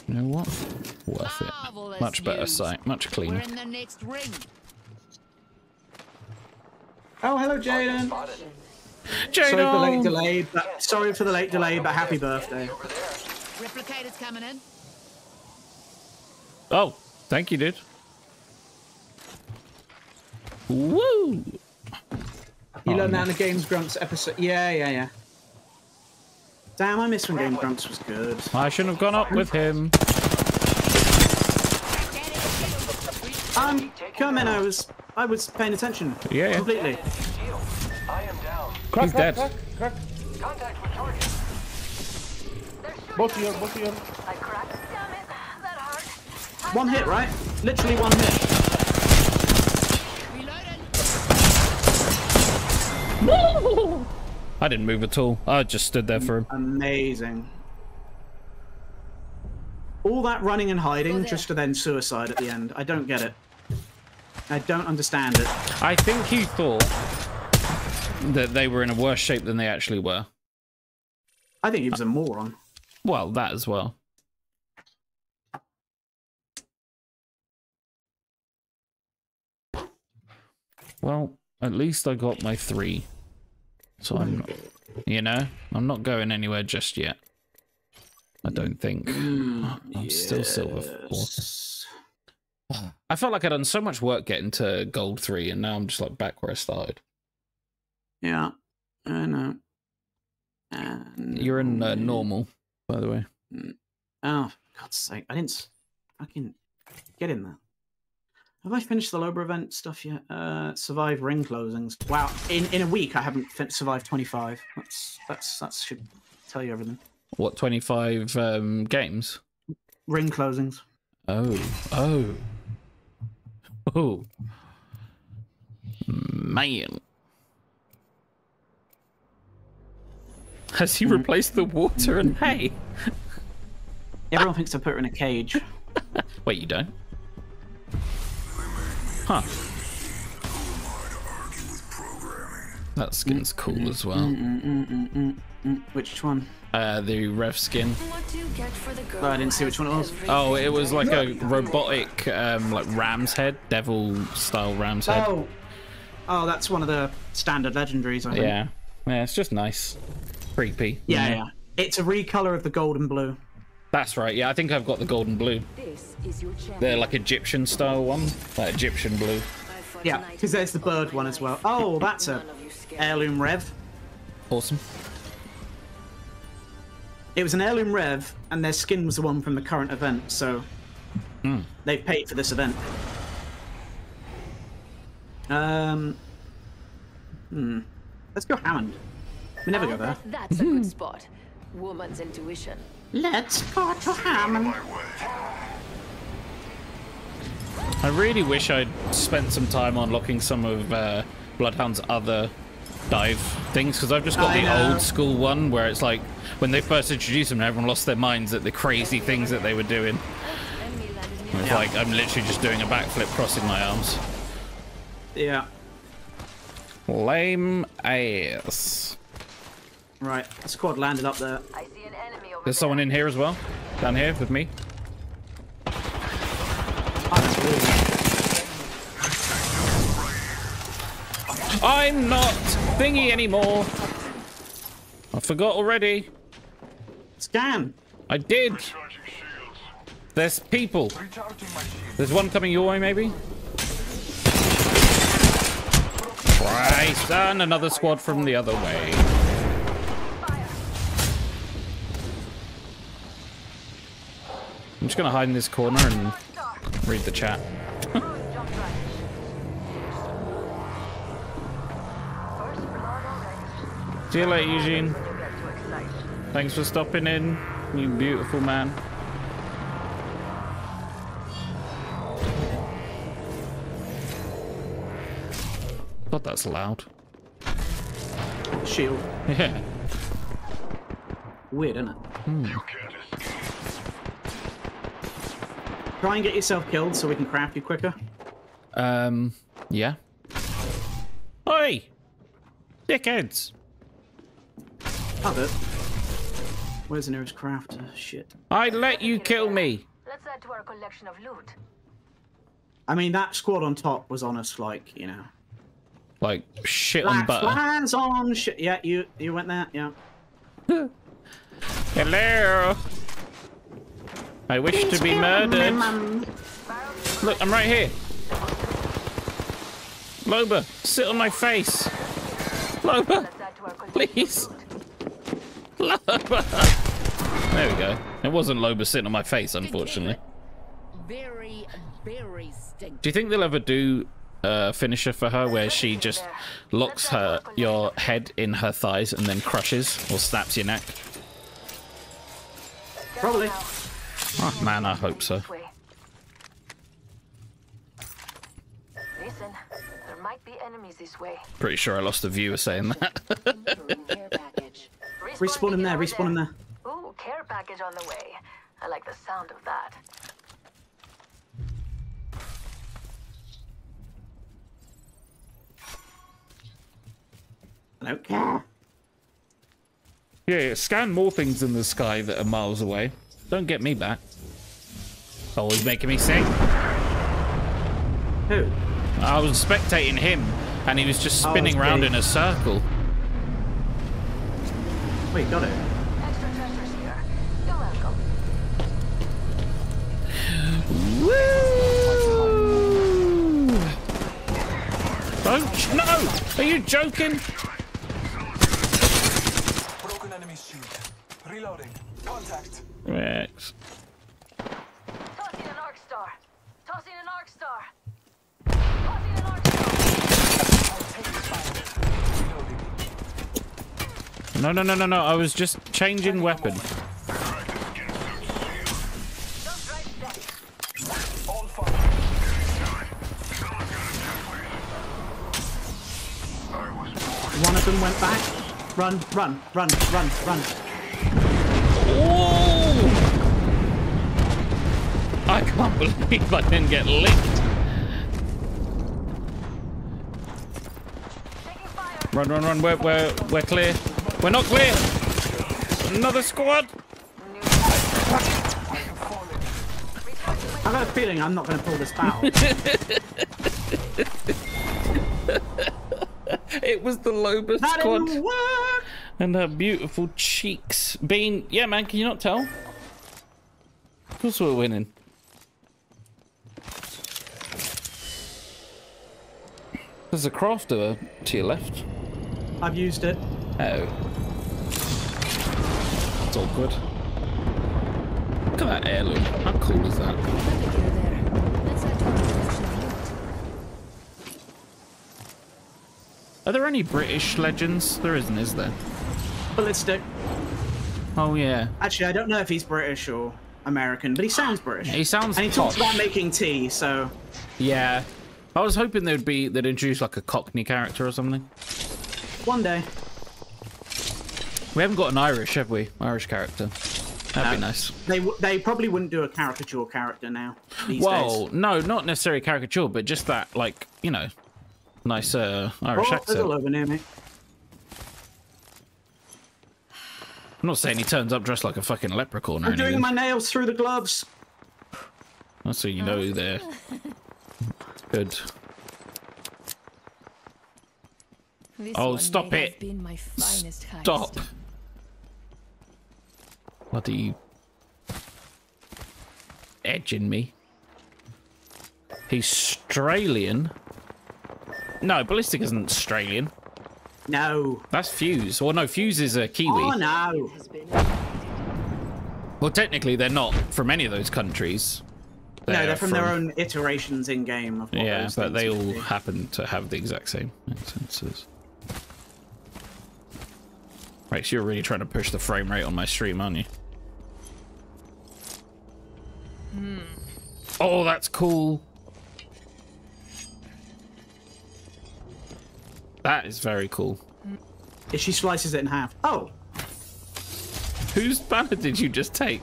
know what? Worth it. Much better sight. Much cleaner. Oh, hello, Jaden. Sorry for the late delay, but happy birthday. Replicators coming in. Oh, thank you, dude. Woo! You learn that in the Games Grumps episode. Yeah. Damn, I missed when Games Grumps was good. I shouldn't have gone up with him. I'm coming. I was paying attention. Yeah. Completely. He's dead. Crack. Contact with target. Both here. I cracked. One hit, right? Literally one hit. Woo! I didn't move at all. I just stood there for him. Amazing. All that running and hiding just to then suicide at the end. I don't get it. I don't understand it. I think he thought that they were in a worse shape than they actually were. I think he was a moron. Well, that as well. Well, at least I got my 3. So I'm not, you know, I'm not going anywhere just yet. I don't think. I'm still silver 4. I felt like I'd done so much work getting to gold 3 and now I'm just like back where I started. Yeah, I know. And you're in normal, by the way. Oh, for God's sake. I didn't fucking get in there. Have I finished the Loba event stuff yet? Survive ring closings. Wow, in a week I haven't survived 25. That should tell you everything. What, 25 games? Ring closings. Oh. Man. Has he replaced the water and hay? Everyone thinks I put her in a cage. Wait, you don't? Huh. That skin's cool as well. Which one? The Rev skin. What do you get for the girl? Oh, I didn't see which one it was. Oh, it was like a robotic, like ram's head, devil-style ram's head. Oh, that's one of the standard legendaries, I think. Yeah, it's just nice. Creepy. Yeah. It's a recolor of the gold and blue. That's right, yeah, I think I've got the golden blue. They're like Egyptian style one, like Egyptian blue. Yeah, because there's the bird one as well. Oh, that's a heirloom rev. Awesome. It was an heirloom rev, and their skin was the one from the current event, so they've paid for this event. Let's go Hammond. We never go there. That's a good spot. Woman's intuition. Let's go to Hammond. I really wish I'd spent some time unlocking some of Bloodhound's other dive things, because I've just got the old school one where it's like when they first introduced them, everyone lost their minds at the crazy things that they were doing. It's like I'm literally just doing a backflip, crossing my arms. Yeah. Lame ass. Right, the squad landed up there. I see an enemy over there. There's someone in here as well. Down here with me. Oh, I'm not thingy anymore. I forgot already. Scan. I did. There's people. There's one coming your way, maybe. Right, and another squad from the other way. I'm just going to hide in this corner and read the chat. See you later, Eugene. Thanks for stopping in, you beautiful man. God, that's loud. Shield. Yeah. Weird, isn't it? Try and get yourself killed so we can craft you quicker. Yeah. Oi! Dickheads! Have it. Where's the nearest craft? Shit. I let you kill me! Let's add to our collection of loot. I mean, that squad on top was on us, like, you know. Like, shit on butter. Hands on shit. Yeah, you went there, yeah. Hello! I wish to be murdered. Look, I'm right here. Loba, sit on my face. Loba, please. Loba. There we go. It wasn't Loba sitting on my face, unfortunately. Do you think they'll ever do a finisher for her where she just locks your head in her thighs and then crushes or snaps your neck? Probably. Oh man, I hope so. Listen, there might be enemies this way. Pretty sure I lost a viewer saying that. Respawn in there, respawn in there. Ooh, care package on the way. I like the sound of that. Okay. Yeah, scan more things in the sky that are miles away. Don't get me back. Always making me sing. Who? I was spectating him And he was just spinning round in a circle. Wait, got it. Extra treasures here. You're welcome. Woo! Don't, no! Are you joking? Broken enemy shield. Reloading. Contact. Rex. Tossing an arc star. Tossing an arc star. Tossing an arc star. I'll take fire. Reloading. No, no, no, no, no. I was just changing weapon. One of them went back. Run, run, run, run, run. Oh! I can't believe I didn't get licked. Run, run, run. We're clear. We're not clear! Another squad! I've got a feeling I'm not going to pull this battle. It was the Loba squad. Didn't work. And her beautiful cheeks. Bean, yeah man, can you not tell? Of course we're winning. There's a crafter to your left. I've used it. Oh. That's awkward. Look at that heirloom. How cool is that? Are there any British legends? There isn't, is there? Ballistic. Oh, yeah. Actually, I don't know if he's British or American, but he sounds British. Yeah, he sounds And he posh. Talks about making tea, so... Yeah. I was hoping they'd introduce, like, a Cockney character or something. One day. We haven't got an Irish, have we? Irish character. That'd be nice. They probably wouldn't do a caricature character now. Well, no, not necessarily caricature, but just that, like, you know, nice Irish accent. There's a Loba near me. I'm not saying he turns up dressed like a fucking leprechaun or anything. I'm doing my nails through the gloves. That's so you know they're good. This stop it. Stop. What are you edging me? He's Australian. No, Ballistic isn't Australian. No. That's Fuse. Well, no, Fuse is a Kiwi. Oh, no. Well, technically, they're not from any of those countries. They're from their own iterations in-game. Of what those but they all happen to have the exact same senses. Right, so you're really trying to push the frame rate on my stream, aren't you? Mm. Oh, that's cool. That is very cool. If she slices it in half. Oh! Whose banner did you just take?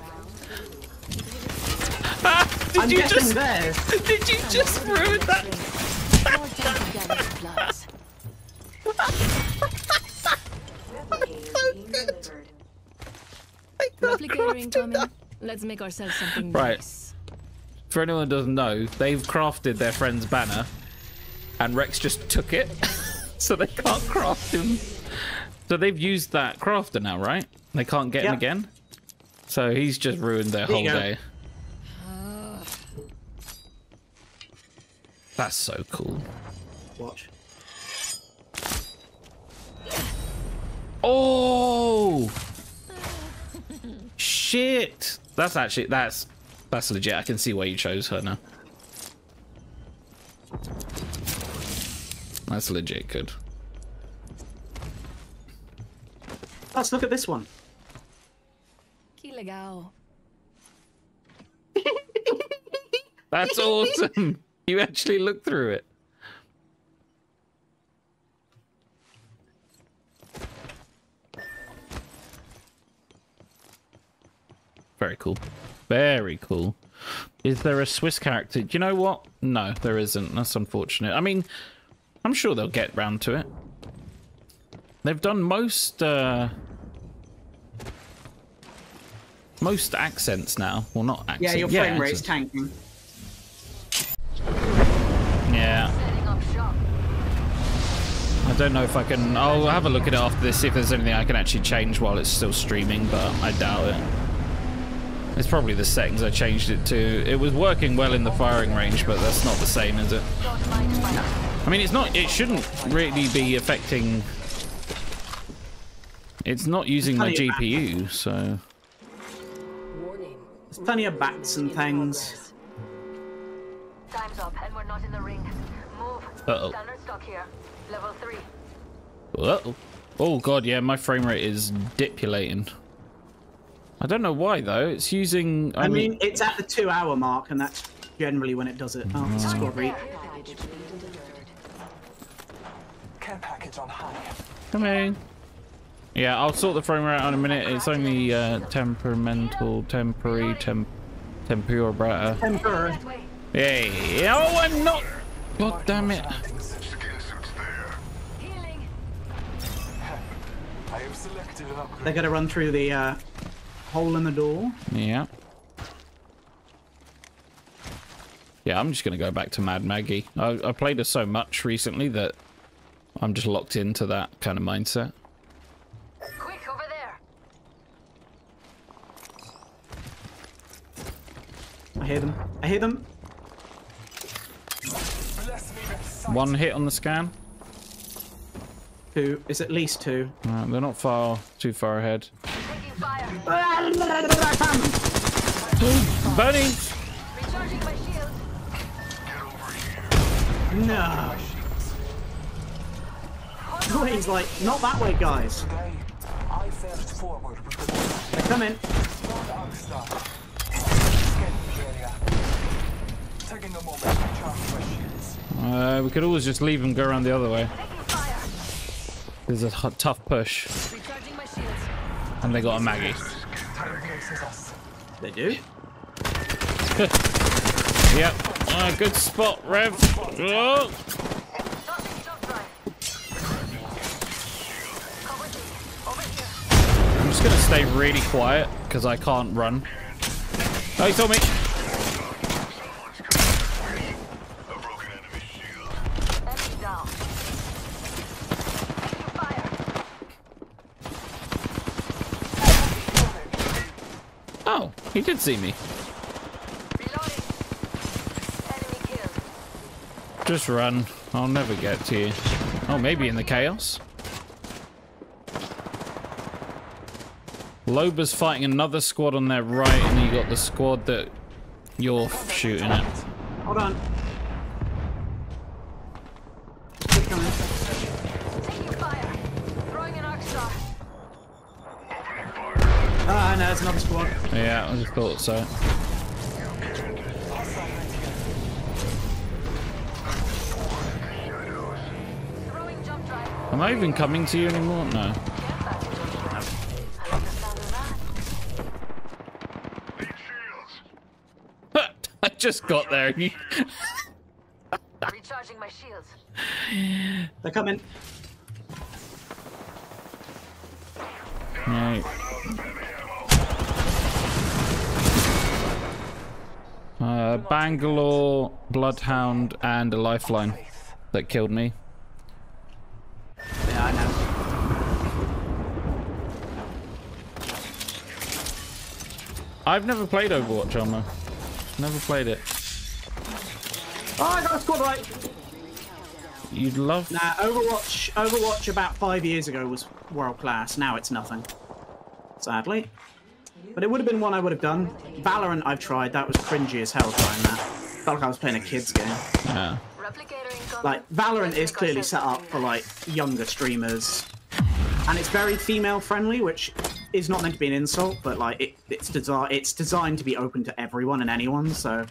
Ah, did you just ruin that? Replicator incoming. Let's make ourselves something nice. For anyone who doesn't know, they've crafted their friend's banner and Rex just took it. So they can't craft him. So they've used that crafter now, right? They can't get him again. So he's just ruined their whole day. That's so cool. Watch. Oh! Shit! That's actually that's legit. I can see why you chose her now. That's legit good. Let's look at this one. That's awesome. You actually looked through it. Very cool. Very cool. Is there a Swiss character? Do you know what? No, there isn't. That's unfortunate. I mean, I'm sure they'll get round to it. They've done most accents now. Well, not accents. Yeah, your frame rate's tanking. Yeah. I don't know if I can... I'll have a look at it after this, see if there's anything I can actually change while it's still streaming, but I doubt it. It's probably the settings I changed it to. It was working well in the firing range, but that's not the same, is it? I mean, it's not... It shouldn't really be affecting... It's not using my GPU, so... There's plenty of bats and things. Time's up and we're not in the ring. Move. Uh-oh. Standard stock here. Level 3. Uh-oh. Oh god, yeah, my frame rate is dipulating. I don't know why though. It's using I mean it's at the 2-hour mark and that's generally when it does it. Oh, it's a score read. Care package on high. Come in. Yeah, I'll sort the frame rate out in a minute. It's only temperamental, temporary, temporata. Temper. Hey, oh, I'm not. God damn it. They're gonna run through the hole in the door. Yeah. Yeah, I'm just gonna go back to Mad Maggie. I played her so much recently that I'm just locked into that kind of mindset. I hear them. I hear them. One hit on the scan. Two. It's at least two. Right, they're not far, too far ahead. Burning! No. He's like, not that way, guys. They're coming. We could always just leave him go around the other way. There's a tough push. And they got a Maggie. They do? Yep. Good spot, Rev. Oh. I'm just going to stay really quiet because I can't run. Oh, he saw me. Oh, he did see me. Just run. I'll never get to you. Oh, maybe in the chaos. Loba's fighting another squad on their right, and you got the squad that you're shooting at. Hold on. Ah, no, it's another squad. Yeah, I just thought so. Am I even coming to you anymore? No. I just got there. Recharging my shields. They're coming. Right. Bangalore, Bloodhound, and a Lifeline that killed me. Yeah, I know. I've never played Overwatch on there. Never played it. Oh, I got a squad right. You'd love. Nah, Overwatch about 5 years ago was world class. Now it's nothing. Sadly. But it would have been one I would have done. Valorant I've tried, that was cringy as hell trying that. Felt like I was playing a kid's game. Yeah. Like, Valorant is clearly set up for, like, younger streamers. And it's very female-friendly, which is not meant to be an insult, but, like, it's designed to be open to everyone and anyone, so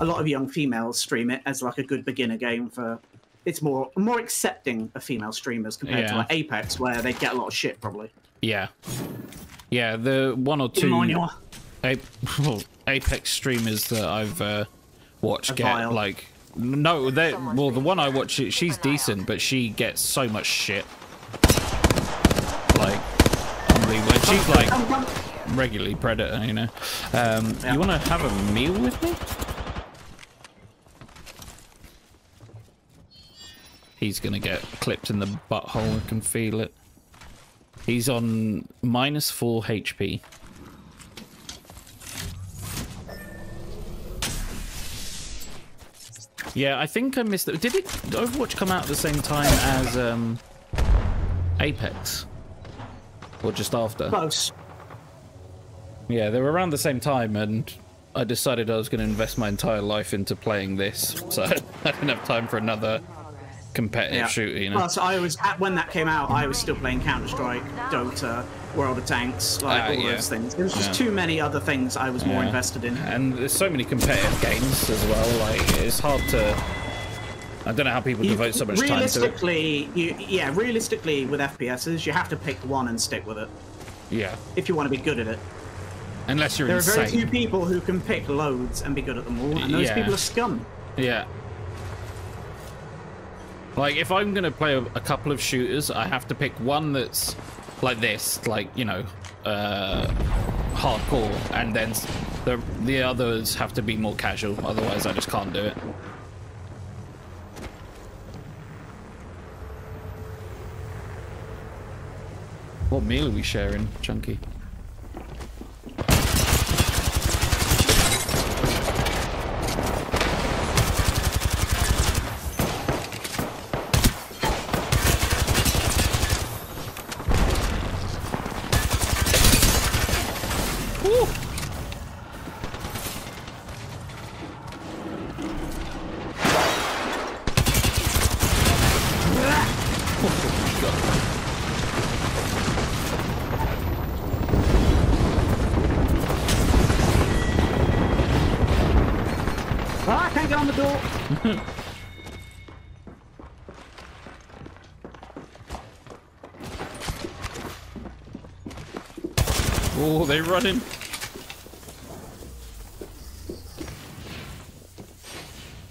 a lot of young females stream it as, like, a good beginner game for... It's more accepting of female streamers compared to, like, Apex, where they get a lot of shit, probably. Yeah. Yeah, the one or two Apex streamers that I've watched get, like... No, well, the one I watch, she's decent, but she gets so much shit. Like, unbelievable. She's, like, regularly predator, you know. You want to have a meal with me? He's gonna get clipped in the butthole. I can feel it. He's on -4 HP. Yeah, I think I missed it. Did Overwatch come out at the same time as Apex? Or just after? Close. Yeah, they were around the same time, and I decided I was going to invest my entire life into playing this, so I didn't have time for another competitive shooter, you know? Well, so I was, when that came out, I was still playing Counter-Strike, Dota, World of Tanks, like all those things. There was just too many other things I was more invested in. And there's so many competitive games as well, like, it's hard to... I don't know how people devote so much time to it. Realistically, with FPSs, you have to pick one and stick with it. Yeah. If you want to be good at it. Unless you're insane. There are very few people who can pick loads and be good at them all, and those people are scum. Yeah. Like, if I'm going to play a couple of shooters, I have to pick one that's like this, like, you know, hardcore, and then the others have to be more casual, otherwise I just can't do it. What meal are we sharing, Chunky? Oh, they run him.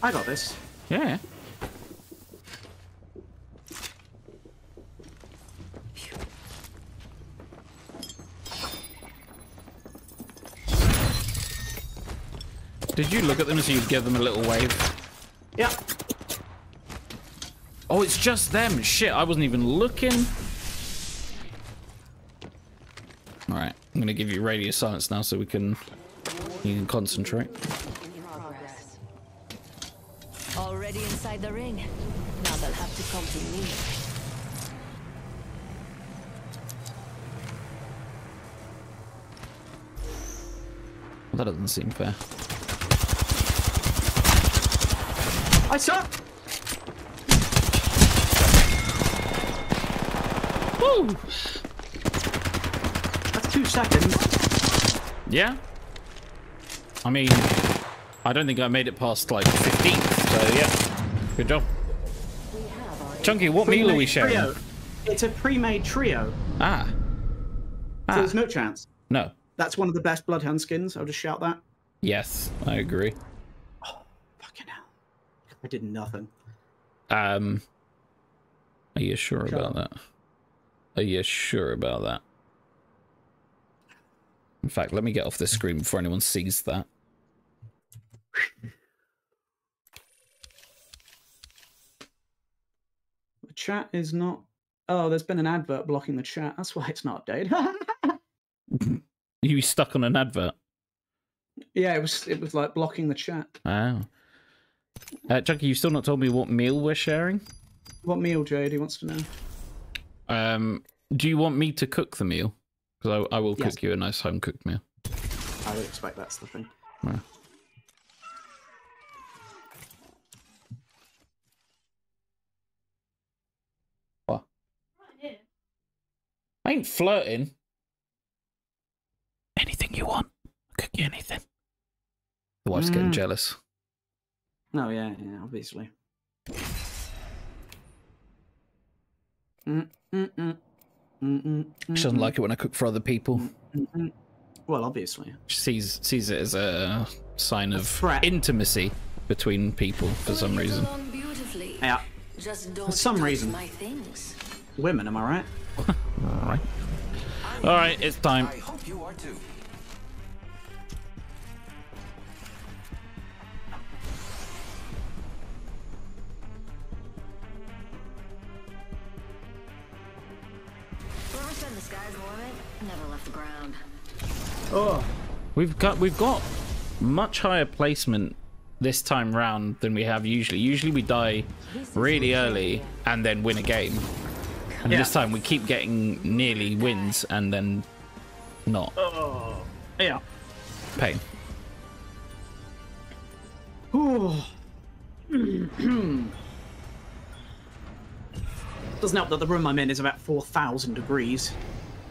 I got this. Yeah. Did you look at them so you'd give them a little wave? Yeah. Oh, it's just them. Shit, I wasn't even looking. All right, I'm gonna give you radio silence now, so you can concentrate. Already inside the ring. Now they'll have to come to me. Well, that doesn't seem fair. I suck! Woo! That's 2 seconds. Yeah. I mean, I don't think I made it past, like, 15th, so yeah. Good job. Chunky, what meal are we sharing? Trio. It's a pre-made trio. So there's no chance. No. That's one of the best Bloodhound skins, I'll just shout that. Yes, I agree. I did nothing. Are you sure about that? Are you sure about that? In fact, let me get off this screen before anyone sees that. The chat is not... Oh, there's been an advert blocking the chat. That's why it's not updated. You stuck on an advert? Yeah, it was like blocking the chat. Oh. Chunky, you've still not told me what meal we're sharing? What meal, Jade? He wants to know. Do you want me to cook the meal? Because I will cook you a nice home-cooked meal. I would expect that's the thing. Yeah. What? I ain't flirting. Anything you want. I'll cook you anything. The wife's getting jealous. No, yeah, obviously. She doesn't like it when I cook for other people. Well, obviously. She sees it as a sign of intimacy between people for some reason. Yeah. For some reason. Women, am I right? Alright. Alright, it's time. I hope you are too. never left the ground. Oh, we've got much higher placement this time round than we have usually. Usually we die really early and then win a game, and yeah, this time we keep getting nearly wins and then not. Oh, yeah, pain. Doesn't help that the room I'm in is about 4,000 degrees.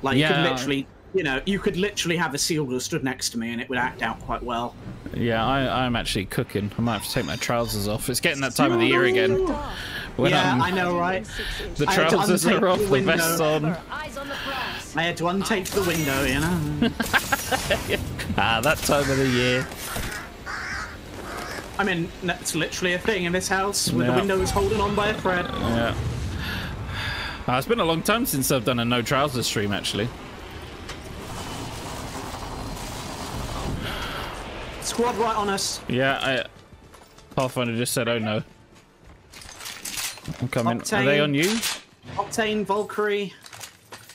Like, yeah, you could literally, you know, you could literally have a seal who stood next to me and it would act out quite well. Yeah, I'm actually cooking. I might have to take my trousers off. It's getting that time of the year again. Yeah, I know, right? The trousers are off, the vest's on. I had to untape the window, you know. Ah, that time of the year. I mean, that's literally a thing in this house, where the window is holding on by a thread. Yeah. It's been a long time since I've done a no trousers stream, actually. Squad right on us. Yeah, Pathfinder just said, oh no. I'm coming. Octane, are they on you? Octane, Valkyrie.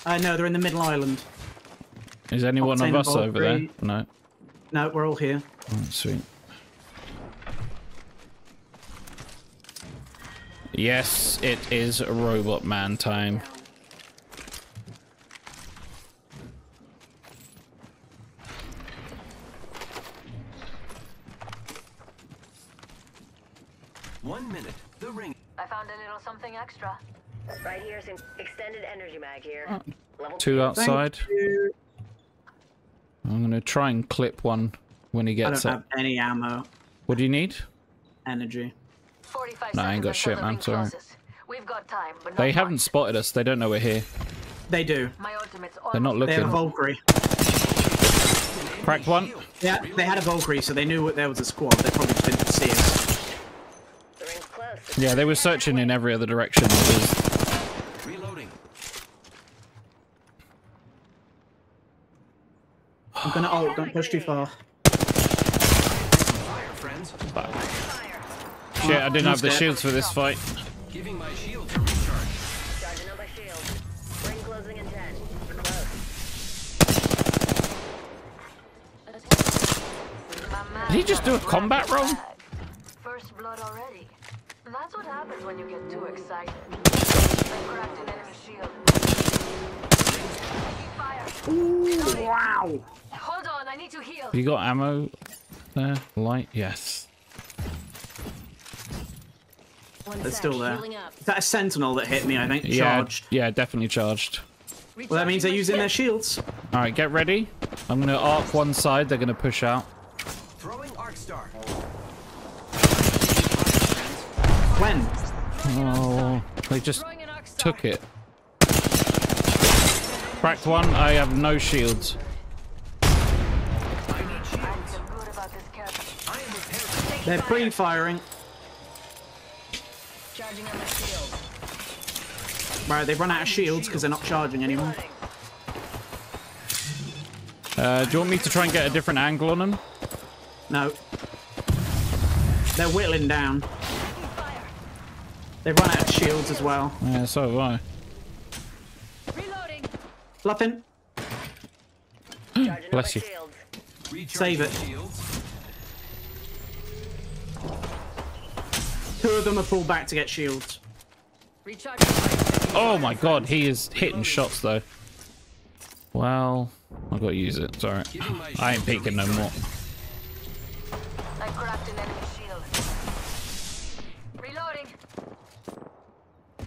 No, they're in the middle island. Is any one of us over there? No. No, we're all here. Oh, sweet. Yes, it is Robot Man time. One minute, the ring. I found a little something extra. Right here's an extended energy mag here. Oh. Level 2 outside. I'm going to try and clip one when he gets up. I don't have any ammo. What do you need? Energy. No, I ain't got shit, man. It's alright. They haven't spotted us. They don't know we're here. They do. They're not looking. They had a Valkyrie. Cracked one. Yeah, they had a Valkyrie, so they knew there was a squad. They probably just didn't see us. Yeah, they were searching in every other direction. Reloading. I'm gonna ult. Don't push too far. Fire, friends. Fuck. Shit, I didn't have the shields for this fight. Giving my shield to recharge. Charging up my shield. Ring closing in 10. We're close. Did he just do a combat roll? First blood already. That's what happens when you get too excited. I cracked an enemy shield. Ooh, wow. Hold on, I need to heal. You got ammo there? Light? Yes. They're still there. Is that a sentinel that hit me, I think? Charged. Yeah, definitely charged. Well, that means they're using their shields. Alright, get ready. I'm going to arc one side. They're going to push out. Throwing arc star. When? Oh, they just took it. Cracked one. I have no shields. They're pre-firing. Right, they've run out of shields because they're not charging anymore. Do you want me to try and get a different angle on them? No. They're whittling down. They've run out of shields as well. Yeah, so have I. Reloading. Bluffing. Bless you. Save it. Two of them are pulled back to get shields. Oh my god, he is hitting shots though. Well, I've got to use it. It's alright. I ain't peeking no more. I grabbed an enemy shield. Reloading.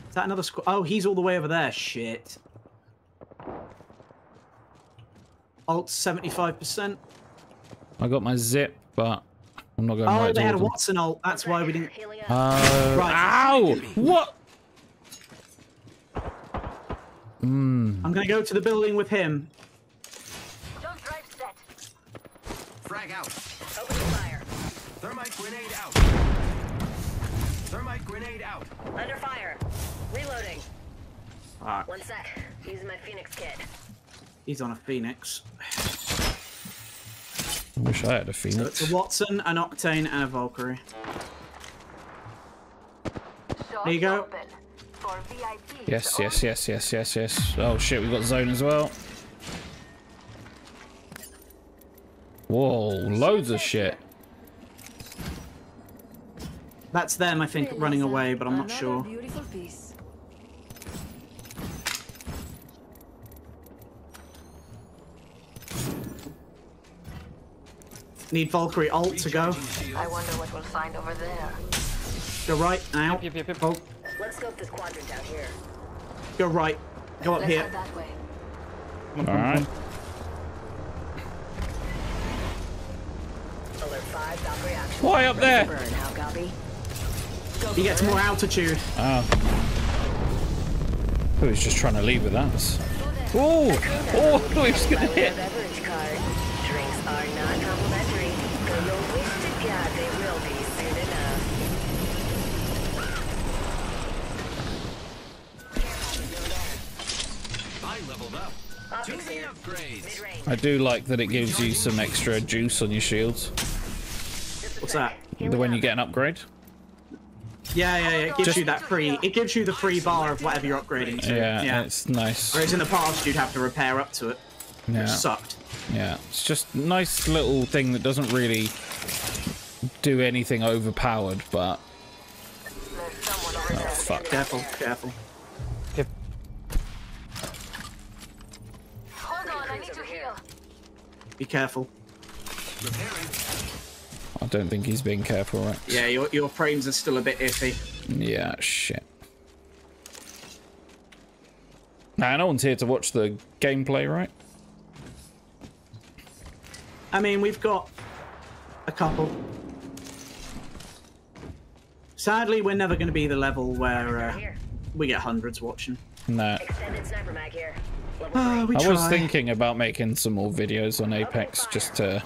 Is that another squad? Oh, he's all the way over there. Shit. Alt 75%. I got my zip, but I'm not going right. Oh, they had a Watson ult. That's why we didn't. Right. Ow! What? Mm. I'm going to go to the building with him. Don't drive set. Frag out. Open fire. Thermite grenade out. Thermite grenade out. Under fire. Reloading. Right. One sec. Using my Phoenix kit. He's on a Phoenix. I wish I had a Phoenix. So it's a Watson, an Octane, and a Valkyrie. There you go. Yes, yes, yes, yes, yes, yes. Oh shit, we got zone as well. Whoa, loads of shit. That's them, I think, running away, but I'm not sure. Need Valkyrie ult to go. I wonder what we'll find over there. Go right now. Yep, yep, yep, yep. Oh. Let's go up this quadrant out here. Go right. Go up here. All right. Why up there? He gets more altitude. Oh. He was just trying to leave with us. Oh! Oh! He was gonna hit. Are non-complimentary, though you're wasted, God, they will be soon enough. I leveled up. Do the upgrades. I do like that it gives you some extra juice on your shields. What's that? When you get an upgrade? Yeah. It gives you that free. It gives you the free bar of whatever you're upgrading to. Yeah, it's nice. Whereas in the past, you'd have to repair up to it, which sucked. Yeah, it's just nice little thing that doesn't really do anything overpowered, but... Oh, fuck. Careful, careful. Yep. Hold on, I need to heal. Be careful. I don't think he's being careful, right? Yeah, your frames are still a bit iffy. Yeah, shit. Nah, no one's here to watch the gameplay, right? I mean, we've got a couple. Sadly, we're never going to be the level where we get hundreds watching. No. I was thinking about making some more videos on Apex just to...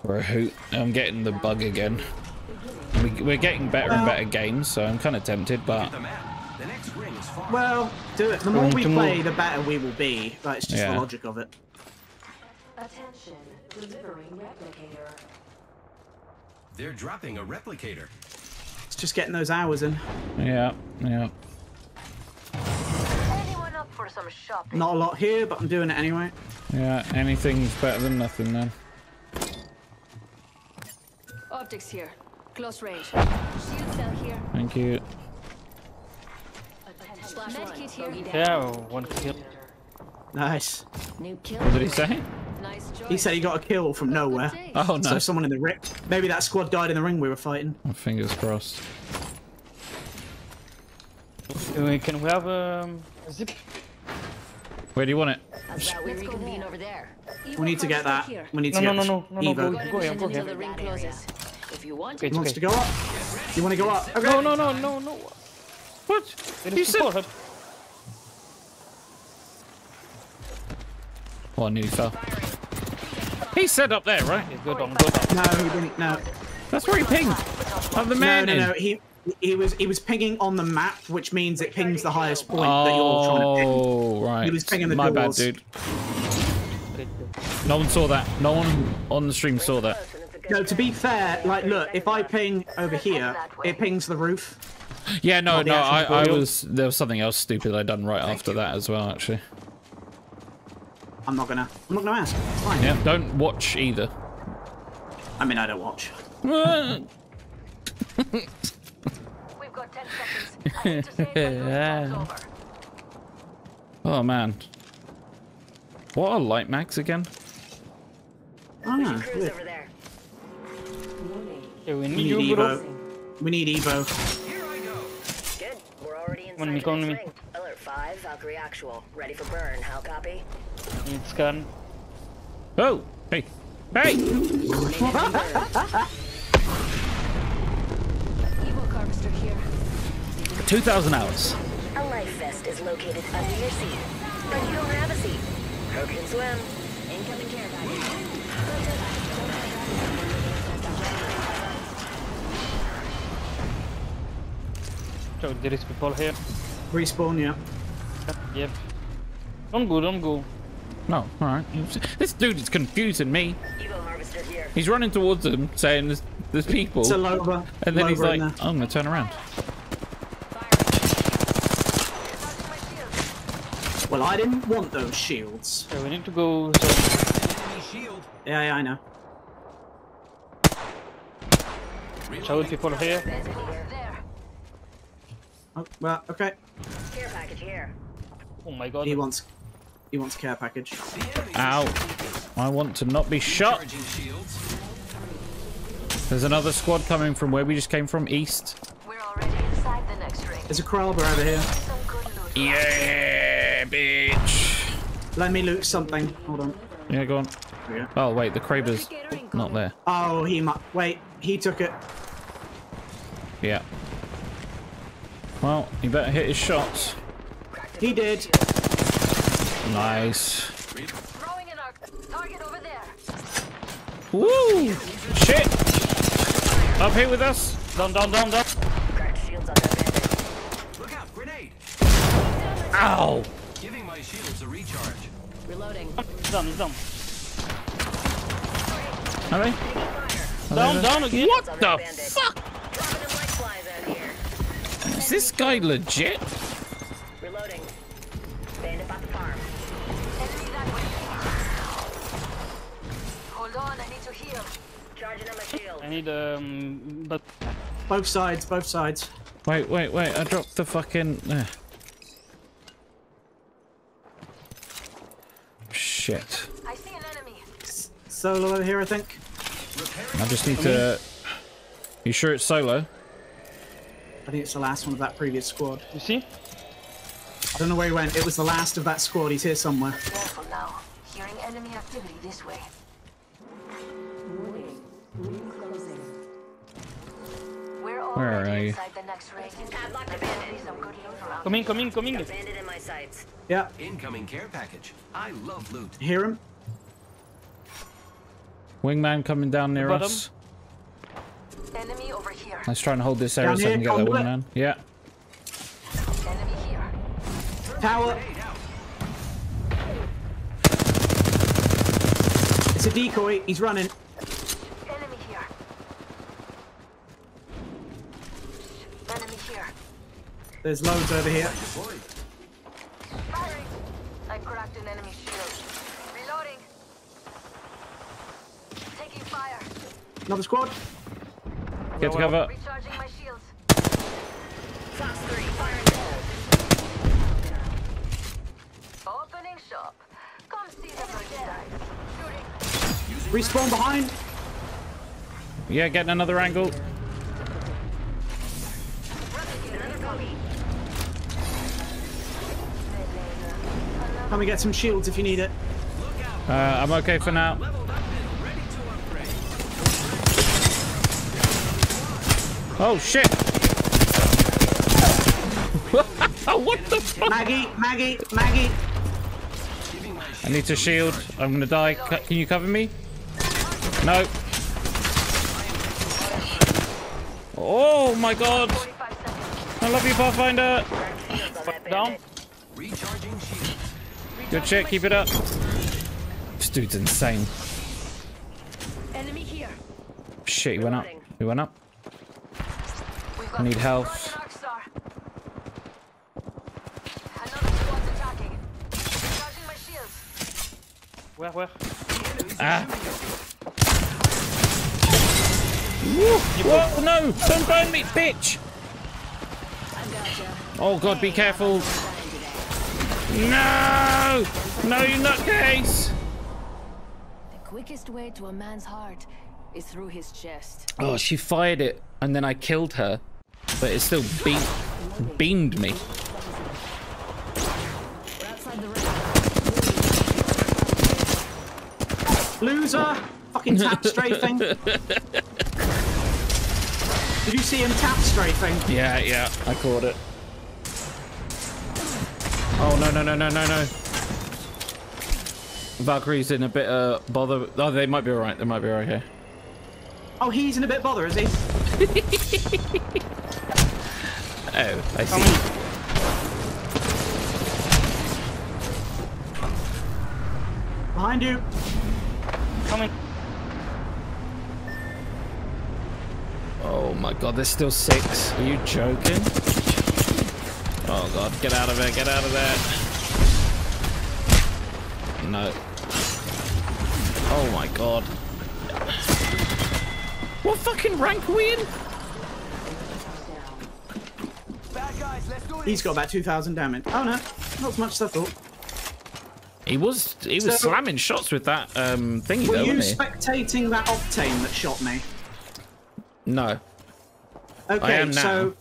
For a hoot. I'm getting the bug again. We're getting better and better games, so I'm kind of tempted, but... Well, do it. The more we play, the better we will be. Like, it's just the logic of it. Attention. Delivering replicator. They're dropping a replicator. It's just getting those hours in. Yeah. Anyone up for some shopping? Not a lot here, but I'm doing it anyway. Yeah, anything's better than nothing then. Optics here. Close range. Shield cell here. Thank you. Medkit here. Yeah, one kill. Nice. New kill. What did he say? He said he got a kill from nowhere. Oh, no. So someone in the ring. Maybe that squad died in the ring we were fighting. Fingers crossed. Can we have a zip? Where do you want it? We need to get that. We need to get Evo. He wants to go up. You want to go up? Okay. No. What? You said... Oh, I nearly fell. He said up there, right? He's good on, good on. No, he didn't. No. That's where he pinged. Oh, the man. No. He was pinging on the map, which means it pings the highest point that you're trying to ping. Oh, right. He was pinging the doors. My bad, dude. No one saw that. No one on the stream saw that. No, to be fair, like, look, if I ping over here, it pings the roof. Yeah, no. There was something else stupid I done right after that as well, actually. I'm not gonna ask. It's fine. Yeah, don't watch either. I mean, I don't watch. We've got 10 seconds. I need to save over. Oh man. What are light mags again? Oh no. Yeah, we need Evo. We need Evo. Here I go. Good. We're already inside. Alert 5, Valkyrie actual. Ready for burn. How copy? It's gone. Oh! Hey! Hey! Evo harvester here. 2,000 hours. A life vest is located under your seat. But you don't have a seat. Who can swim? Incoming care guide. So there is people here. Respawn, yeah. Yep. Don't go, don't go. No, all right. This dude is confusing me. He's running towards them, saying there's people. It's a Loba. And then he's like, oh, I'm going to turn around. Well, I didn't want those shields. So we need to go... shield. Yeah, I know. Showing people here. Oh, well, okay. Care package here. Oh my god. He wants care package. Ow. I want to not be shot. There's another squad coming from where we just came from, east. We're already inside the next ring. There's a Kralber over here. Yeah, bitch. Let me loot something. Hold on. Yeah, go on. Yeah. Oh, wait, the Kraber's not there. Oh, he might. Wait, he took it. Yeah. Well, he better hit his shots. He did. Nice. Throwing an arc. Target over there. Woo! Shit! Up here with us. Down. Look out, grenade. Ow! Giving my shields a recharge. Reloading. He's down. Are they? Down again. What the fuck? Is this guy legit? Reloading. Bandit by the farm. Enemy that way. Hold on, I need to heal. Charging on my shield. I need but both sides. Wait, I dropped the fucking shit. I see an enemy. Solo over here, I think. I just need to. You sure it's solo? I think it's the last one of that previous squad. You see? I don't know where he went. It was the last of that squad. He's here somewhere. Careful now. Hearing enemy activity this way. We're already inside the next ring. Come in. The bandit in my sights. Yeah. Incoming care package. I love loot. Hear him? Wingman coming down near us. Enemy over here. Let's try and hold this area so I can get that wingman. Yeah. Enemy here. Tower. It's a decoy. He's running. Enemy here. There's loads over here. Firing. I cracked an enemy shield. Reloading. Taking fire. Another squad. Get to cover. Recharging my shields. Class 3. Firing. Opening shop. Come see the merchandise. Shooting. Respawn behind. Yeah, getting another angle. Come and get some shields if you need it. I'm okay for now. Oh shit! What the fuck? Maggie. I need to shield. I'm gonna die. Can you cover me? No. Oh my god! I love you, Pathfinder. Down. Good shit. Keep it up. This dude's insane. Enemy here. Shit, he went up. I need health. Where? Ah. Whoa, no! Don't burn me, bitch! Oh god, be careful! No! No, you nutcase! The quickest way to a man's heart is through his chest. Oh, she fired it, and then I killed her, but it still beamed me. Loser! Fucking tap strafing. Did you see him tap strafing? Yeah, I caught it. Oh, no. Valkyrie's in a bit of bother. Oh, they might be alright. They might be alright here. Oh, he's in a bit of bother, is he? Oh, I see. Behind you. Coming. Oh my god, there's still 6. Are you joking? Oh god, get out of there. No. Oh my god. What fucking rank are we in? He's got about 2,000 damage. Oh no, not as much as I thought. He was slamming shots with that thingy though, wasn't he? Were you spectating that Octane that shot me? No. Okay, I am now. So...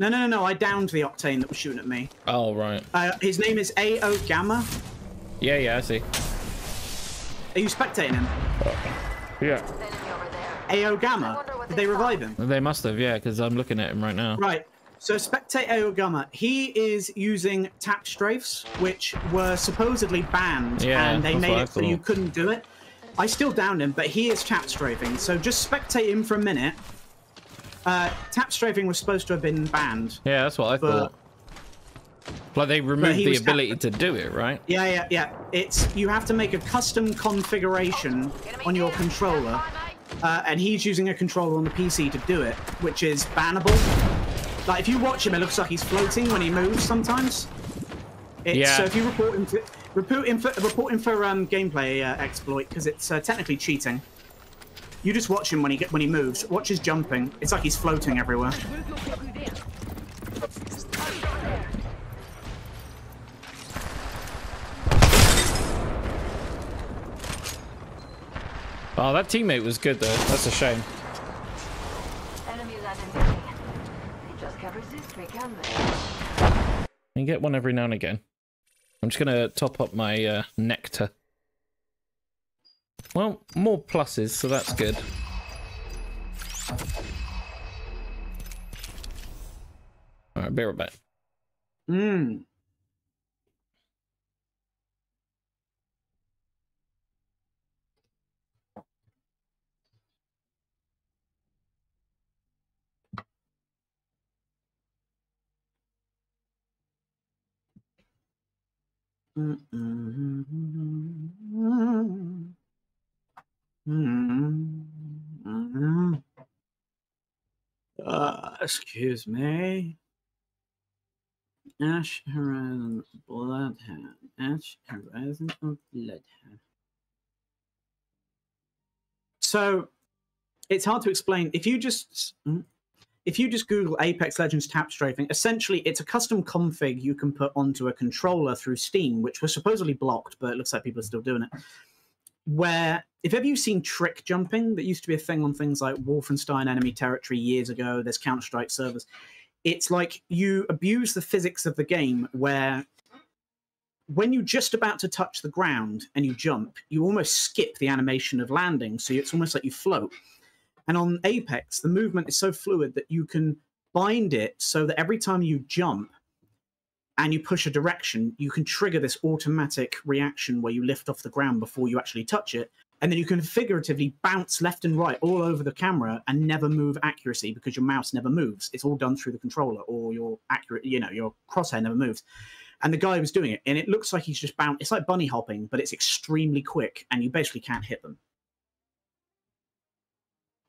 No, I downed the Octane that was shooting at me. Oh, right. His name is A.O. Gamma. Yeah, yeah, I see. Are you spectating him? Yeah. A.O. Gamma? Did they revive him? They must have, yeah, because I'm looking at him right now. Right. So spectate A.O. Gamma. He is using tap strafes, which were supposedly banned, yeah, and they made it so you couldn't do it. I still downed him, but he is tap strafing, so just spectate him for a minute. Tap strafing was supposed to have been banned. Yeah, that's what I thought. Like, they removed the ability to do it, right? Yeah. It's, you have to make a custom configuration on your controller, and he's using a controller on the PC to do it, which is bannable. Like, if you watch him, it looks like he's floating when he moves sometimes. Yeah. So if you report him for gameplay exploit, because it's technically cheating. You just watch him when he moves. Watch his jumping. It's like he's floating everywhere. Oh, that teammate was good though. That's a shame. Enemies are invading. They just can't resist me, can they? You get one every now and again. I'm just gonna top up my nectar. Well, more pluses, so that's good. Alright, be right back. Mmm. Excuse me. Ash, Horizon, Bloodhound. Ash, Horizon, Bloodhound. So, it's hard to explain. If you just Google Apex Legends tap strafing, essentially it's a custom config you can put onto a controller through Steam, which was supposedly blocked, but it looks like people are still doing it. Where, if ever you've seen trick jumping, that used to be a thing on things like Wolfenstein Enemy Territory years ago, there's Counter-Strike servers, it's like you abuse the physics of the game where when you're just about to touch the ground and you jump, you almost skip the animation of landing, so it's almost like you float. And on Apex, the movement is so fluid that you can bind it so that every time you jump, and you push a direction, you can trigger this automatic reaction where you lift off the ground before you actually touch it, and then you can figuratively bounce left and right all over the camera and never move accuracy because your mouse never moves. It's all done through the controller, or your your crosshair never moves. And the guy was doing it, and it looks like he's just bounced. It's like bunny hopping, but it's extremely quick, and you basically can't hit them.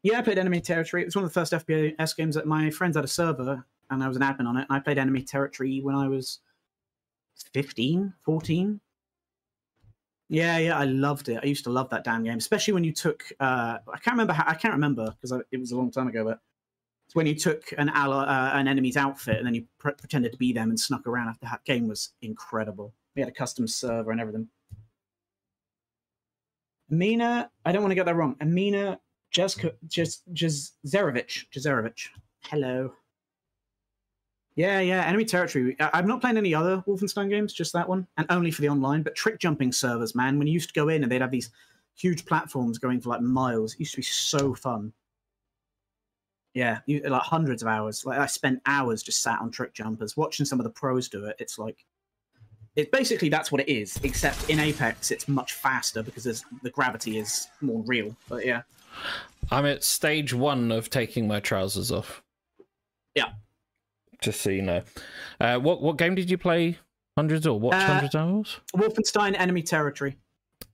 Yeah, I played Enemy Territory. It was one of the first FPS games that my friends had a server, and I was an admin on it, and I played Enemy Territory when I was 15, 14. Yeah, I loved it. I used to love that damn game, especially when you took... I can't remember, because it was a long time ago, but it's when you took an enemy's outfit and then you pretended to be them and snuck around after that. Game was incredible. We had a custom server and everything. Amina... I don't want to get that wrong. Amina Jezerevich. Hello. Yeah, Enemy Territory. I've not played any other Wolfenstein games, just that one, and only for the online, but trick jumping servers, man, when you used to go in and they'd have these huge platforms going for, like, miles. It used to be so fun. Yeah, like, hundreds of hours. Like, I spent hours just sat on trick jumpers, watching some of the pros do it. It's like... It basically, that's what it is, except in Apex, it's much faster because the gravity is more real, but yeah. I'm at stage 1 of taking my trousers off. Yeah. Just so you know. What game did you play? Hundreds or watch hundreds of hours? Wolfenstein Enemy Territory.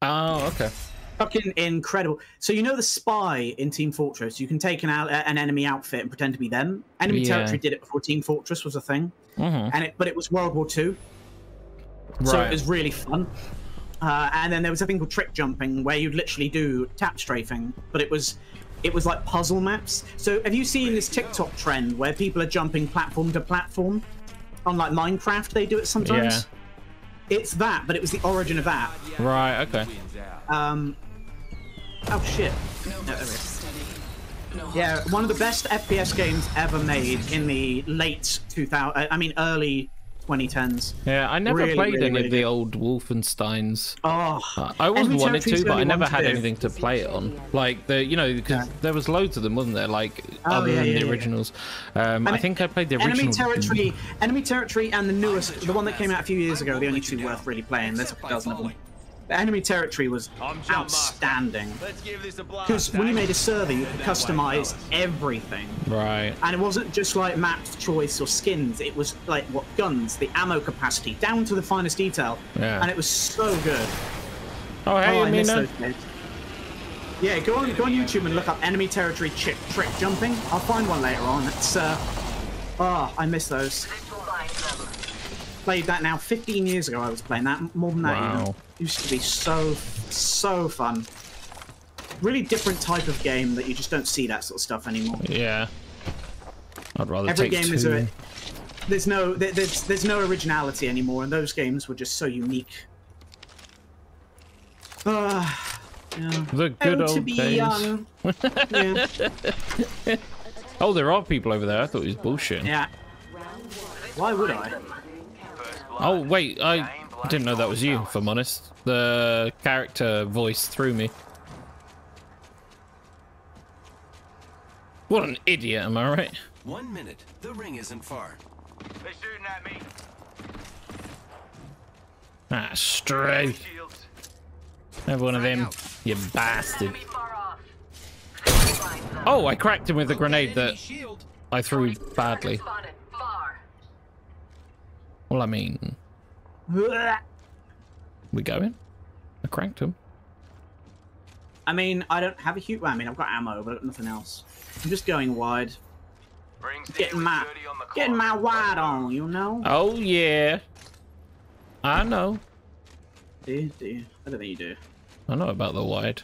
Oh, okay. Fucking incredible. So you know the spy in Team Fortress? You can take an enemy outfit and pretend to be them. Enemy Territory did it before Team Fortress was a thing. Mm-hmm. But it was World War II. Right. So it was really fun. And then there was a thing called trick jumping, where you'd literally do tap strafing, but it was like puzzle maps. So have you seen this TikTok trend where people are jumping platform to platform? On like Minecraft, they do it sometimes. Yeah. It's that, but it was the origin of that. Right, okay. Oh shit. No, there it is. Yeah, one of the best FPS games ever made in the late 2000s, I mean early 2010s. Yeah, I never played any of the old Wolfensteins. Oh, I always wanted to, but I never had anything to play it on. Like, the, you know, because there was loads of them, wasn't there? Like, other than the originals. I think I played the original. Enemy Territory and the newest, the one that came out a few years ago, the only two worth really playing. There's a dozen of them. The Enemy Territory was outstanding, because when you made a server, you could customize everything. Right. And it wasn't just like map choice or skins. It was like what guns, the ammo capacity, down to the finest detail. Yeah. And it was so good. Oh, hey, I miss those days. Yeah, go on YouTube and look up Enemy Territory trick jumping. I'll find one later on. It's I miss those. Played that now 15 years ago. I was playing that more than that. Wow. Even. Used to be so fun. Really different type of game that you just don't see that sort of stuff anymore. Yeah, I'd rather every take game two. Is a, there's no originality anymore, and those games were just so unique. Yeah. The good old days. Yeah. Oh, there are people over there. I thought it was bullshit. Yeah. Why would I? Oh wait, I didn't know that was you, if I'm honest. The character voice threw me. What an idiot, am I right? 1 minute, the ring isn't far. They're shooting at me. Ah, straight. Have one of them, you bastard. Oh, I cracked him with a grenade that I threw badly. Well, I mean, we going? I cranked him. I mean, I don't have a huge. I mean, I've got ammo, but nothing else. I'm just going wide. Getting my wide on, you know. Oh yeah, I know. Do you? I don't think you do. I know about the wide.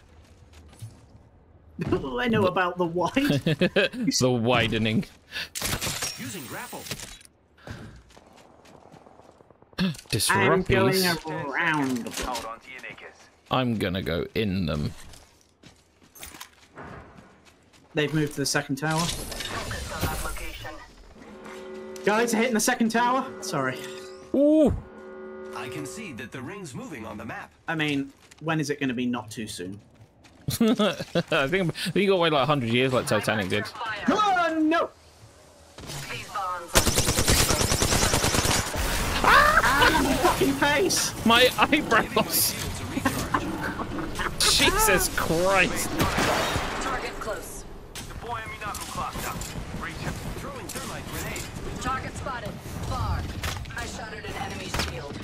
I know about the wide. The widening. Using grapple. I'm going around. I'm gonna go in them. They've moved to the second tower. Guys are hitting the second tower. Sorry. Ooh. I can see that the ring's moving on the map. I mean, when is it going to be not too soon? I think you got to wait like 100 years, like Titanic did. Oh no! My fucking face! My eyebrows! Jesus Christ! Target close. Deploying knuckle clock up. Reach him. Throwing thermite grenade. Target spotted. Far. I shot at an enemy's shield.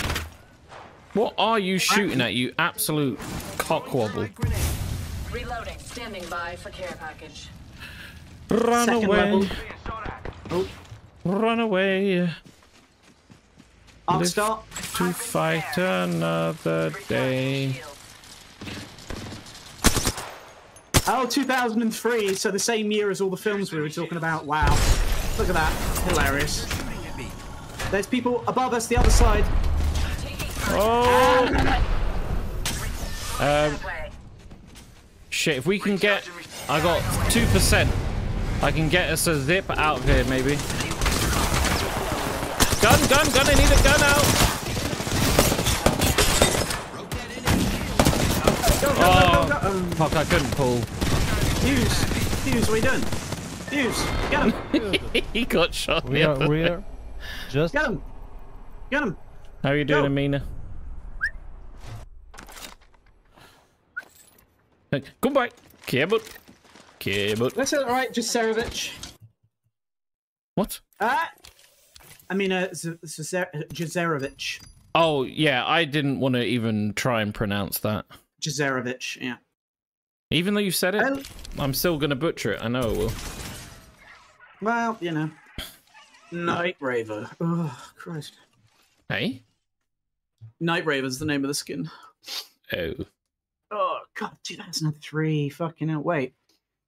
What are you shooting at, you absolute cockwobble? Reloading. Standing by for care package. Run away. Oh. Run away. I'll start to fight another day. Oh, 2003, so the same year as all the films we were talking about. Wow. Look at that. Hilarious. There's people above us, the other side. Oh! Shit, if we can get... I got 2%. I can get us a zip out of here, maybe. Gun, I need a gun out. Go. Fuck, I couldn't pull. Fuse, what are you doing? Fuse, get him. He got shot. We are just... Get him. How are you doing, Amina? Goodbye. Kebut. That's all right, Jasevich. What? I mean, Jasevich. Oh, yeah, I didn't want to even try and pronounce that. Jasevich, yeah. Even though you said it, I'm still going to butcher it. I know I will. Well, you know. Night Raver. Oh, Christ. Hey? Night Raver's the name of the skin. Oh god, 2003. Fucking hell. Wait.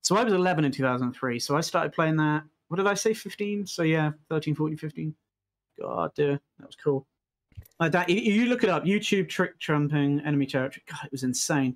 So I was 11 in 2003. So I started playing that. What did I say? 15. So yeah, 13, 14, 15. God, dude, that was cool. Like that, you look it up. YouTube trick trumping enemy territory. God, it was insane.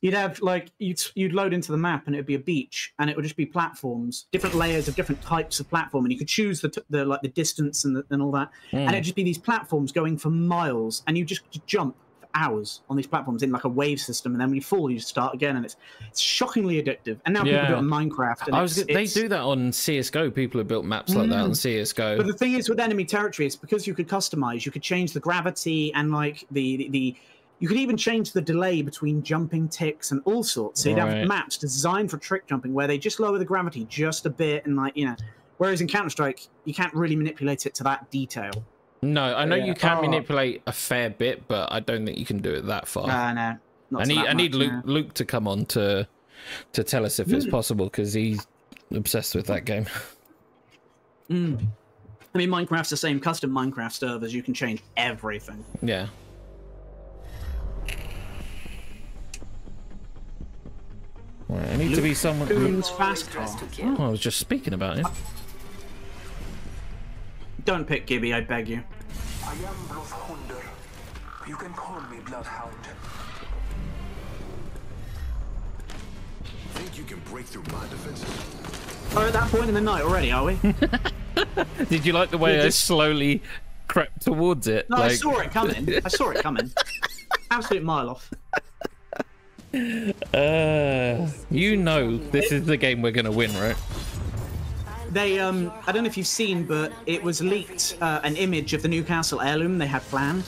You'd have like you'd load into the map and it'd be a beach and it would just be platforms, different layers of different types of platform, and you could choose the like the distance and all that, and it'd just be these platforms going for miles, and you just jump for hours on these platforms in like a wave system, and then when you fall, you start again, and it's shockingly addictive. And now people do it on Minecraft. And they do that on CS:GO. People have built maps like that on CS:GO. But the thing is with enemy territory, it's because you could customize, you could change the gravity and like the you could even change the delay between jumping ticks and all sorts. So you'd have maps designed for trick jumping where they just lower the gravity just a bit and like, you know, whereas in Counter-Strike, you can't really manipulate it to that detail. No, I know you can manipulate a fair bit, but I don't think you can do it that far. No, not so much. I need Luke to come on to tell us if it's possible, because he's obsessed with that game. I mean, Minecraft's the same. Custom Minecraft servers, you can change everything. Yeah. Right, I need Luke to be someone. I was just speaking about him. Don't pick Gibby, I beg you. I am Bloodhounder. You can call me Bloodhound. Think you can break through my defenses? Oh, at that point in the night already, are we? Did you like the way I slowly crept towards it? No, like... I saw it coming. I saw it coming. Absolute mile off. You know this is the game we're gonna win, right? They I don't know if you've seen, but it was leaked an image of the Newcastle heirloom they had planned,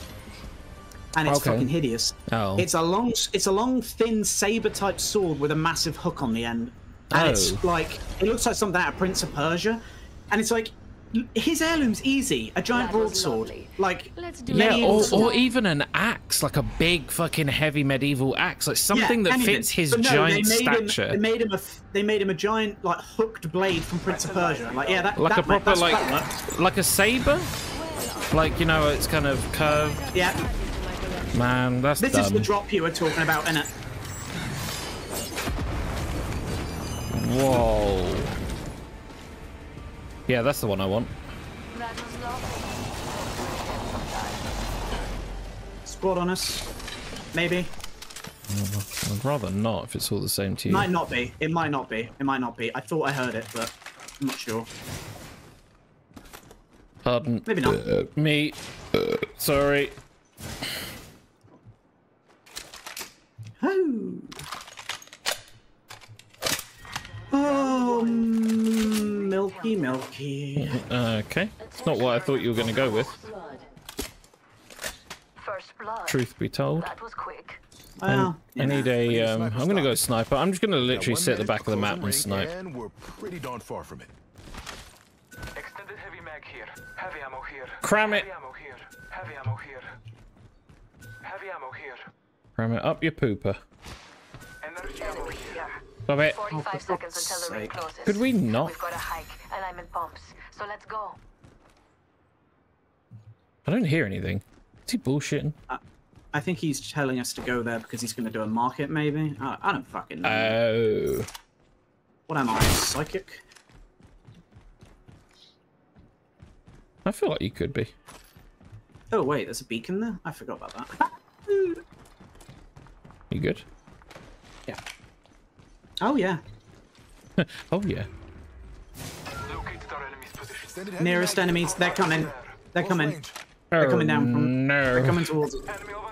and it's fucking hideous. It's a long thin saber type sword with a massive hook on the end, and it's like it looks like something out of Prince of Persia, and it's like his heirloom's easy, a giant broadsword, like or even an axe, like a big fucking heavy medieval axe, like something that fits his giant stature. They made him a giant like hooked blade from Prince of Persia, like like a proper like a saber, like, you know, it's kind of curved. Man, that's dumb. This is the drop you were talking about, innit? Whoa. Yeah, that's the one I want. Squad on us, maybe. I'd rather not if it's all the same to you. Might not be. It might not be. It might not be. I thought I heard it, but I'm not sure. Pardon. Maybe not. Me. Sorry. Oh. Milky, milky. Okay, it's not what I thought you were going to go with. Truth be told, that was quick. Wow. I need a. I'm going to go sniper. I'm just going to literally sit at the back of the map and snipe. We're pretty darn far from it. Extended heavy mag here. Heavy ammo here. Cram it. Heavy ammo here. Heavy ammo here. Heavy ammo here. Cram it up your pooper. Energy ammo here. Stop it. 45 seconds until the ring closes. Could we not? We've got a hike and I'm in pumps, so let's go. I don't hear anything. Is he bullshitting? I think he's telling us to go there because he's going to do a market, maybe. I don't fucking know. Oh. What am I, psychic? I feel like you could be. Oh, wait, there's a beacon there? I forgot about that. You good? Yeah. Oh yeah. Oh yeah. Nearest enemies, they're coming. They're coming. They're coming down from. No. They're coming towards.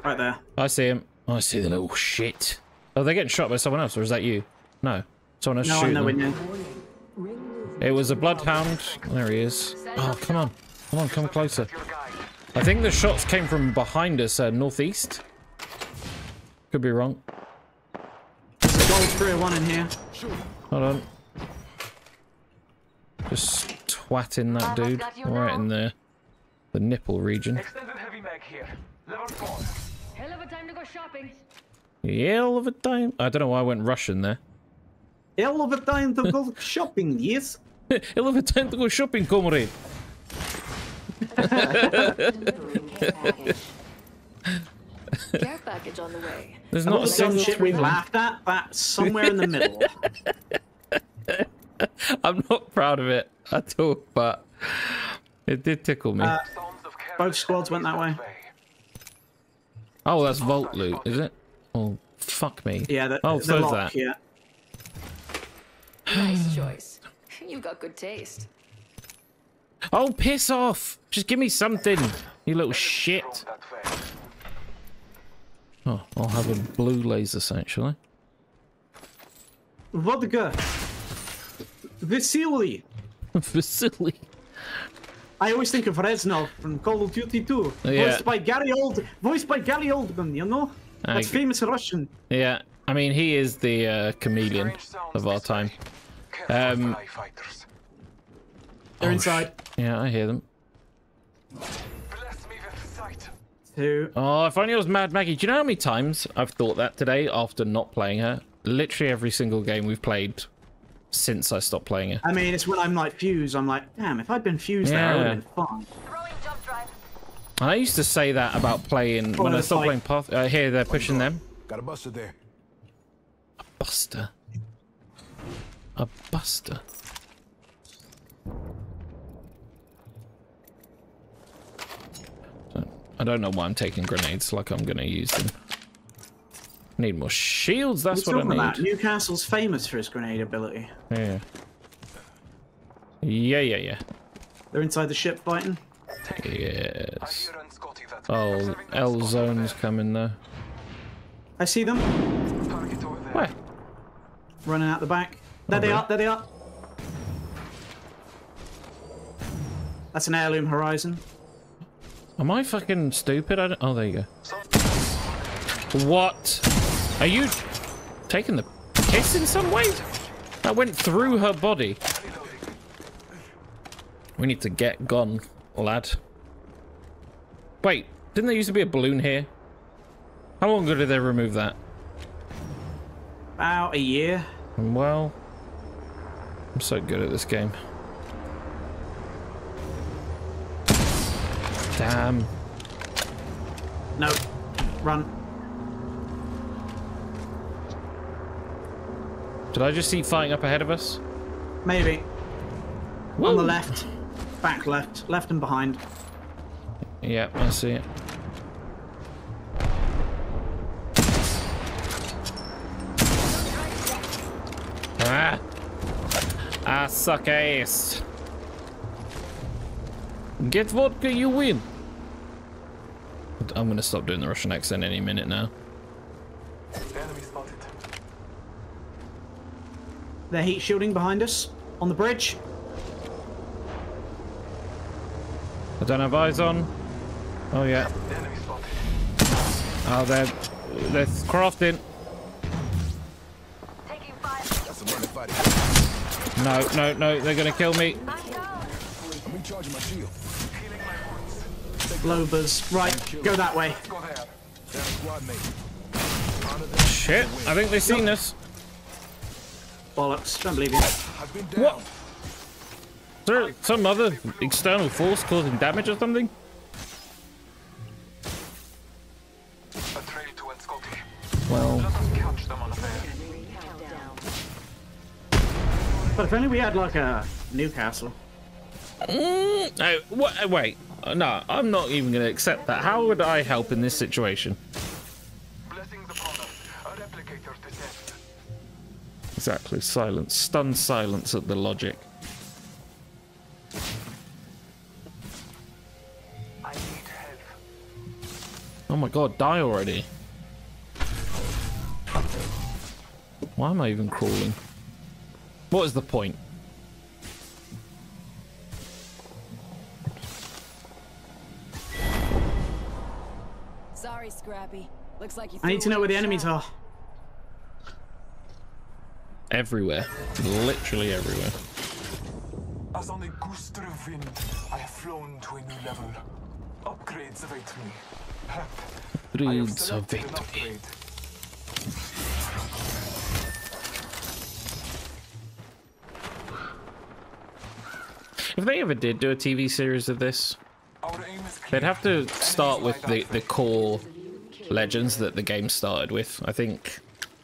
Right there. I see him. I see the little shit. Oh, they're getting shot by someone else, or is that you? No. Someone else shooting. No, I'm nowhere near. It was a Bloodhound. There he is. Oh, come on, come on, come closer. I think the shots came from behind us, northeast. Could be wrong. There's one in here. Hold on. Just twatting that dude right in there. The nipple region. Heavy mag here. Level 4. Hell of a time to go shopping. Hell of a time. I don't know why I went Russian there. Hell of a time to go shopping, yes. Hell of a time to go shopping, comrade. Care package on the way. There's not a single shit we've laughed at. That's somewhere in the middle. I'm not proud of it at all, but it did tickle me. Both squads went that way. Oh, that's vault loot, is it? Oh, fuck me. Yeah, so is that. Yeah. Nice choice. You've got good taste. Oh, piss off! Just give me something, you little shit. Oh, I'll have a blue laser, actually. Vodka. Vasily. Vasily. I always think of Reznov from Call of Duty 2. Yeah. Voiced by Gary Oldman, you know? That's famous Russian. Yeah, I mean, he is the chameleon of our time. They're inside. Yeah, I hear them. Oh, if only it was Mad Maggie. Do you know how many times I've thought that today after not playing her? Literally every single game we've played since I stopped playing her. I mean, it's when I'm like Fuse. I'm like, damn, if I'd been Fuse there, I would have been fun. And I used to say that about playing when I stopped playing Path. Here, they're pushing them. Got a buster there. A buster. A buster. I don't know why I'm taking grenades like I'm gonna use them. I need more shields, that's what I need. About? Newcastle's famous for his grenade ability. Yeah. Yeah, yeah, yeah. They're inside the ship fighting? Yes. Oh, L zone's coming though. I see them. Where? Running out the back. There they are, there they are. That's an heirloom Horizon. Am I fucking stupid? I don't... Oh, there you go. What? Are you taking the piss in some way? That went through her body. We need to get gone, lad. Wait, didn't there used to be a balloon here? How long ago did they remove that? About a year. Well, I'm so good at this game. Damn. No. Run. Did I just see fighting up ahead of us? Maybe. Whoa. On the left. Back left. Left and behind. Yeah, I see it. Ah! I suck ass. Get vodka, you win. I'm gonna stop doing the Russian accent any minute now. They're heat shielding behind us on the bridge. I don't have eyes on. Oh yeah. Oh, they're crafting. No, no, no! They're gonna kill me. I'm in charge of my shield. Lobas. Right, go that way. Shit, I think they've seen us. Bollocks, don't believe you. What? Is there some other external force causing damage or something? Well. But if only we had like a Newcastle. Wait. No, I'm not even going to accept that. How would I help in this situation? Exactly. Silence. Stunned silence at the logic. I need help. Oh my god, die already. Why am I even crawling? What is the point? Sorry, Scrappy. Looks like you I need to know where the enemies are. Everywhere. Literally everywhere. As on a gust of wind, I have flown to a new level. Upgrades await me. Upgrades await me. If they ever did do a TV series of this, they'd have to start with the core Legends that the game started with. I think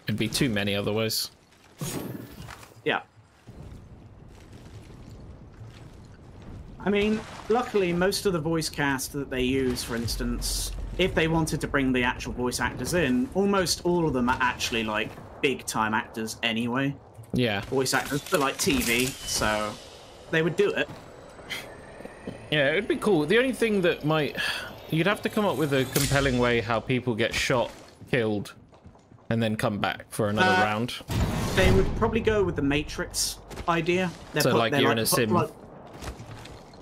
it'd be too many otherwise. Yeah. I mean, luckily, most of the voice cast that they use, for instance, if they wanted to bring the actual voice actors in, almost all of them are actually, like, big-time actors anyway. Yeah. Voice actors for, like, TV, so they would do it. Yeah, it'd be cool. The only thing that might... You'd have to come up with a compelling way how people get shot, killed, and then come back for another round. They would probably go with the Matrix idea. They're so, like, you're in a sim.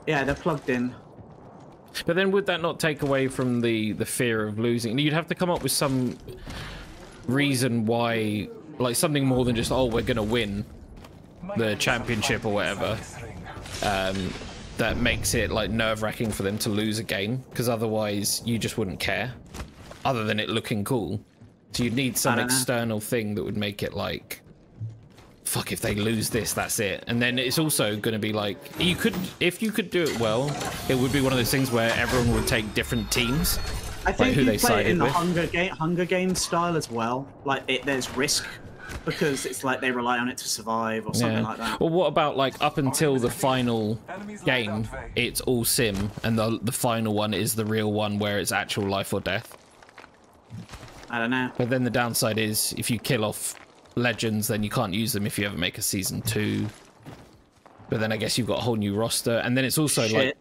Yeah, they're plugged in. But then would that not take away from the fear of losing? You'd have to come up with some reason why, like something more than just, oh, we're going to win the championship or whatever. That makes it like nerve-wracking for them to lose a game, because otherwise you just wouldn't care, other than it looking cool. So you'd need some external thing that would make it like, fuck, if they lose this, that's it. And then it's also going to be like, you could, if you could do it well, it would be one of those things where everyone would take different teams. I think like who they play it in the Hunger Game style as well. Like there's risk, because it's like they rely on it to survive or something like that. Well, what about like up until the final game, it's all sim, and the final one is the real one where it's actual life or death? I don't know. But then the downside is if you kill off legends, then you can't use them if you ever make a season 2. But then I guess you've got a whole new roster, and then it's also like...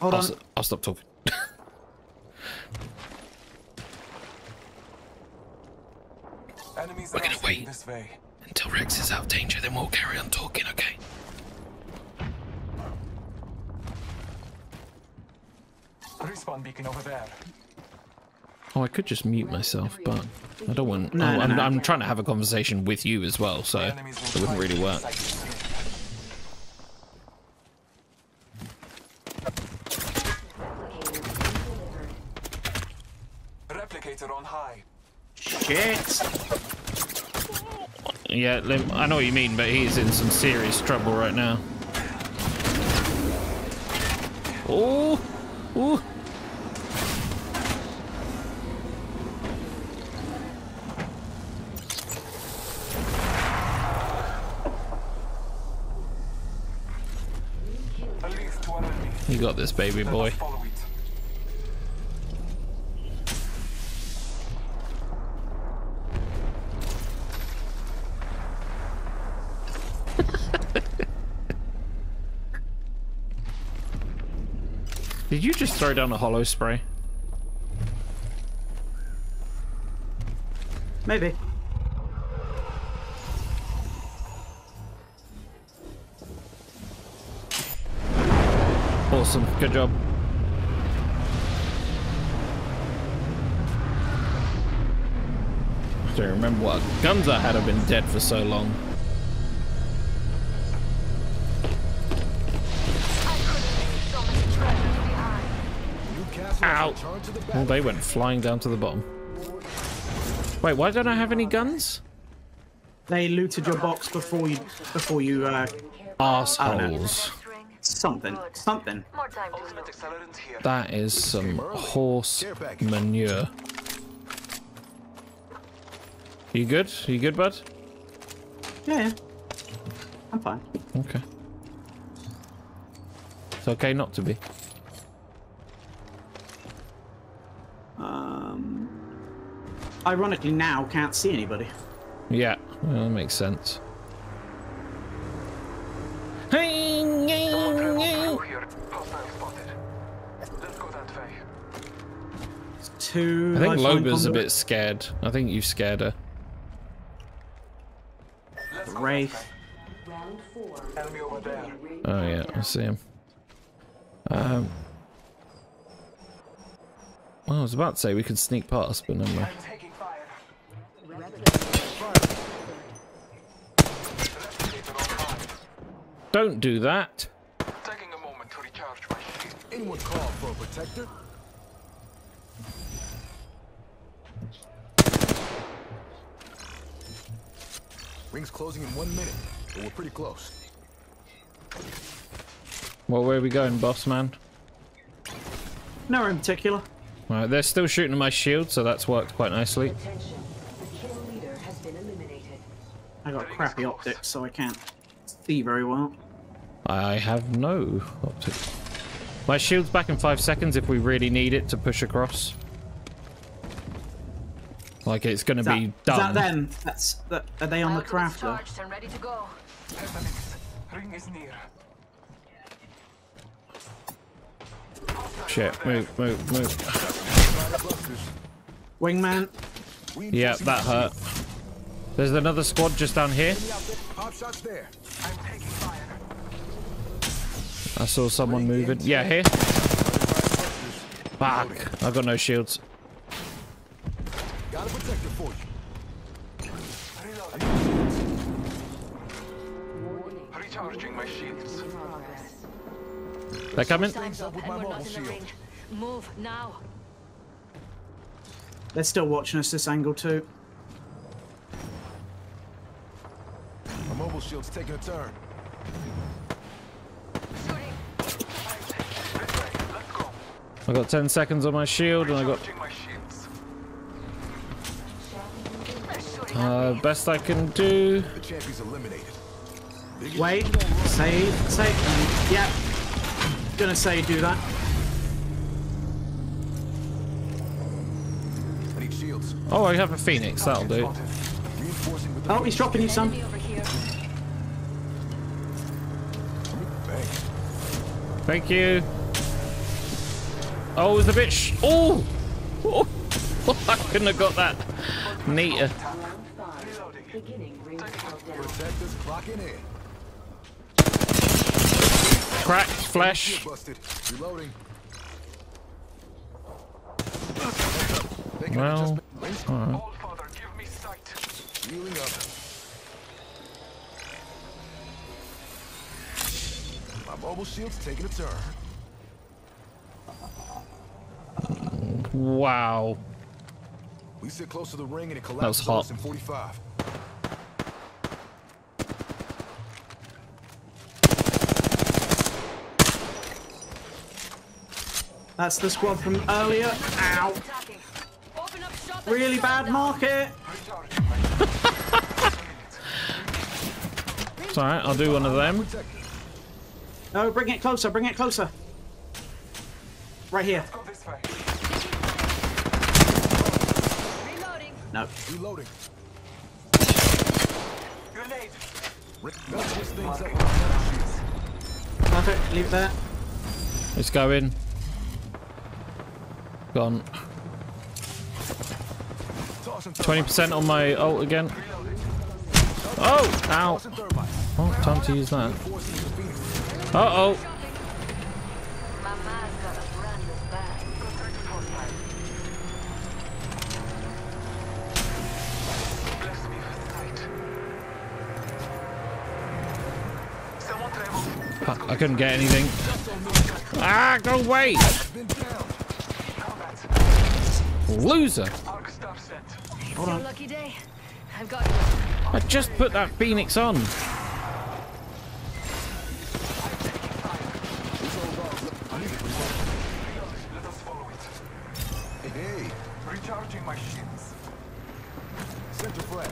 Hold on. I'll stop talking. We're gonna wait until Rex is out of danger, then we'll carry on talking, okay? Respawn beacon over there. Oh, I could just mute myself, but I don't want... I'm trying to have a conversation with you as well, so it wouldn't really work. Replicator on high. Shit! Yeah, I know what you mean, but he's in some serious trouble right now. Oh! Oh! You got this, baby boy. Did you just throw down a hollow spray? Maybe. Awesome. Good job. I don't remember what guns I had. I've been dead for so long. Ow! Well, they went flying down to the bottom. Wait, why don't I have any guns? They looted your box before you assholes. Something. That is some horse manure. You good? You good, bud? Yeah. I'm fine. Okay. It's okay not to be. Ironically, now can't see anybody. Yeah, well, that makes sense. I think Loba's a bit scared. I think you scared her. Wraith. Oh yeah, I see him. Well, I was about to say we could sneak past, but never mind. Don't do that. Taking a moment to recharge my shield. Anyone call for a protector? Ring's closing in 1 minute, but we're pretty close. Well, where are we going, boss man? Nowhere in particular. Right, they're still shooting at my shield, so that's worked quite nicely. Attention. The kill leader has been eliminated. I got crappy optics, so I can't see very well. I have no optics. My shield's back in 5 seconds if we really need it to push across. Like, it's going to be done. Is that them? Are they on the crafter? Shit, move. Wingman. Yeah, that hurt. There's another squad just down here. I saw someone moving. Yeah, here. Fuck. I've got no shields. Recharging my shields. They're coming. Move now. They're still watching us this angle too. My mobile shield's taking a turn. I got 10 seconds on my shield, and I got. Best I can do. The champion's eliminated. Wait, save. Yeah, gonna say do that. I need shields. Oh, I have a Phoenix. That'll do. Oh, he's dropping you some. Thank you. Oh, it was a bit. Oh, I couldn't have got that neater. Cracked flesh. Well, alright. My mobile shield's taking a turn. Wow. We sit close to the ring and it collapsed in 45. That's the squad from earlier. Ow. Really bad market. It's alright, I'll do one of them. No, bring it closer, bring it closer. Right here. No. Reloading. Perfect, leave that. Let's go in. Gone. 20% on my ult again. Oh! Ow! Oh, time to use that. Uh-oh! Fuck, I couldn't get anything. Ah, go away! Loser! Hold on. I just put that Phoenix on. Hey, recharging my shields. Center flag.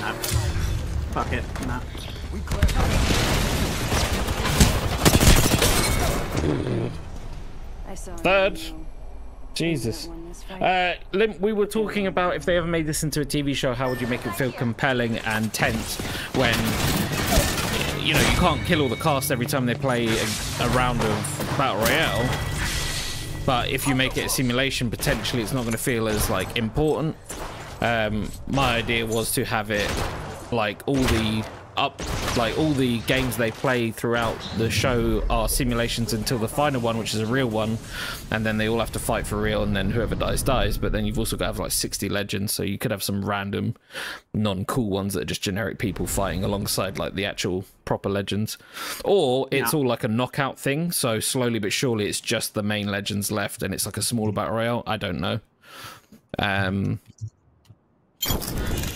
Nah. Fuck it. Nah. Third. Jesus. Limp, we were talking about if they ever made this into a TV show, how would you make it feel compelling and tense when, you know, you can't kill all the cast every time they play a round of Battle Royale. But if you make it a simulation, potentially it's not going to feel as, like, important. My idea was to have it, like, all the games they play throughout the show are simulations until the final one, which is a real one, and then they all have to fight for real, and then whoever dies. But then you've also got to have like 60 legends, so you could have some random non-cool ones that are just generic people fighting alongside like the actual proper legends, or it's all like a knockout thing, so slowly but surely it's just the main legends left and it's like a smaller battle royale. I don't know.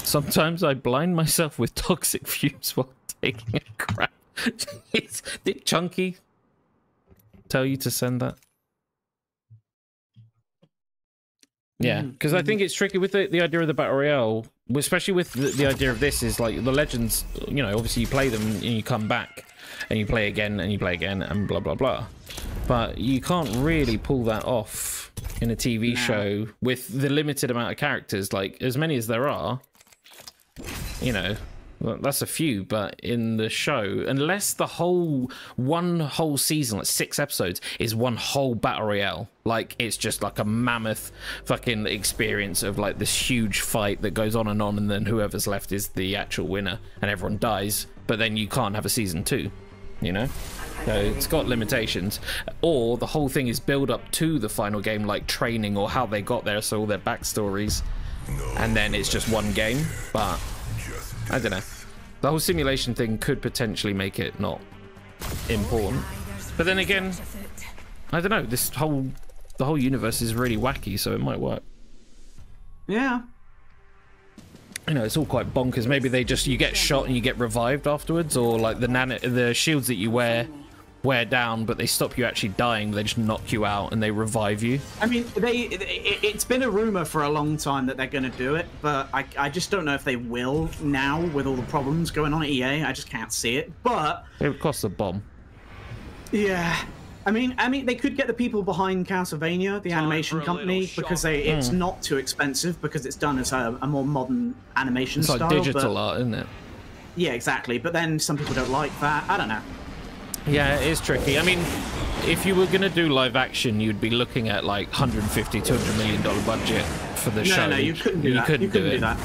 Sometimes I blind myself with toxic fumes while taking a crap. Did Chunky tell you to send that? Yeah, because I think it's tricky with the idea of the Battle Royale, especially with the idea of this is like the Legends, you know, obviously you play them and you come back and you play again and you play again and blah, blah, blah. But you can't really pull that off in a TV show with the limited amount of characters, like as many as there are, you know, that's a few, but in the show, unless the whole one whole season, like 6 episodes, is one whole battle royale, like it's just like a mammoth fucking experience of like this huge fight that goes on, and then whoever's left is the actual winner and everyone dies, but then you can't have a season 2, you know? So it's got limitations, or the whole thing is build up to the final game, like training or how they got there, so all their backstories, and then it's just one game. But I don't know. The whole simulation thing could potentially make it not important. But then again, I don't know. This whole, the whole universe is really wacky, so it might work. Yeah. You know, it's all quite bonkers. Maybe they just, you get shot and you get revived afterwards, or like the shields that you wear down, but they stop you actually dying. They just knock you out and they revive you. I mean, it's been a rumor for a long time that they're going to do it, but I just don't know if they will now with all the problems going on at EA. I just can't see it. But it would cost a bomb. Yeah, I mean, they could get the people behind Castlevania, the animation company, because it's not too expensive, because it's done as a more modern animation style. It's like digital art, isn't it? Yeah, exactly. But then some people don't like that. I don't know. Yeah, it is tricky. I mean, if you were going to do live action, you'd be looking at like $150–200 million budget for the show. No, you couldn't do that. You couldn't do that.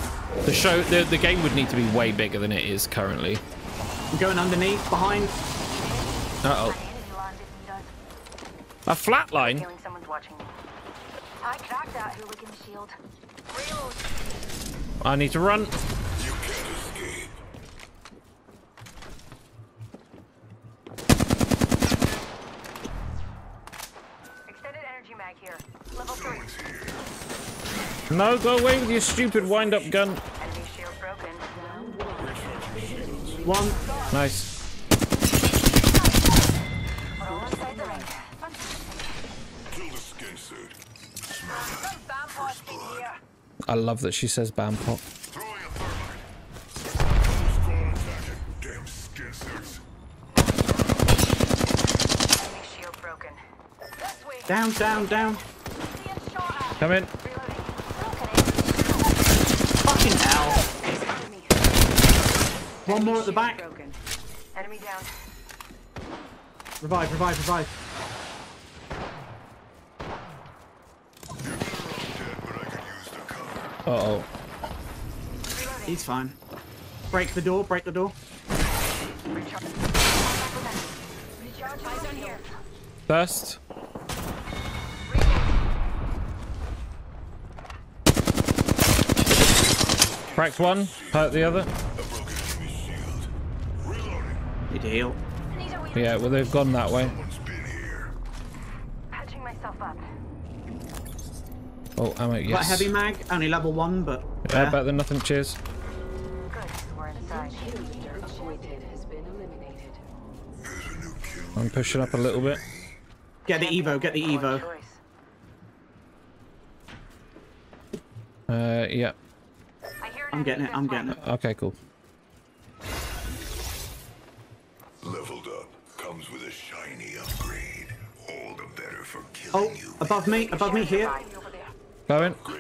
The show, the game would need to be way bigger than it is currently. I'm going underneath, behind. Uh oh. A flatline. I need to run. No, go away with your stupid wind-up gun. One. Nice. I love that she says bam pop. Down, down, down. Come in. Fucking hell. One more at the back. Enemy down. Revive, revive, revive. Uh oh. He's fine. Break the door, break the door. Burst. Cracked one, hurt the other. Need to heal. Yeah, well, they've gone that way. Patching myself up. Oh, ammo, yes. Quite heavy mag, only level 1, but... Yeah, better than nothing, cheers. Good, we're inside. I'm pushing up a little bit. Get the Evo, get the Evo. Yeah. I'm getting it, I'm getting it. Okay, cool. Leveled up comes with a shiny upgrade. All the better for killing you. Oh, above me here. Going. Oh.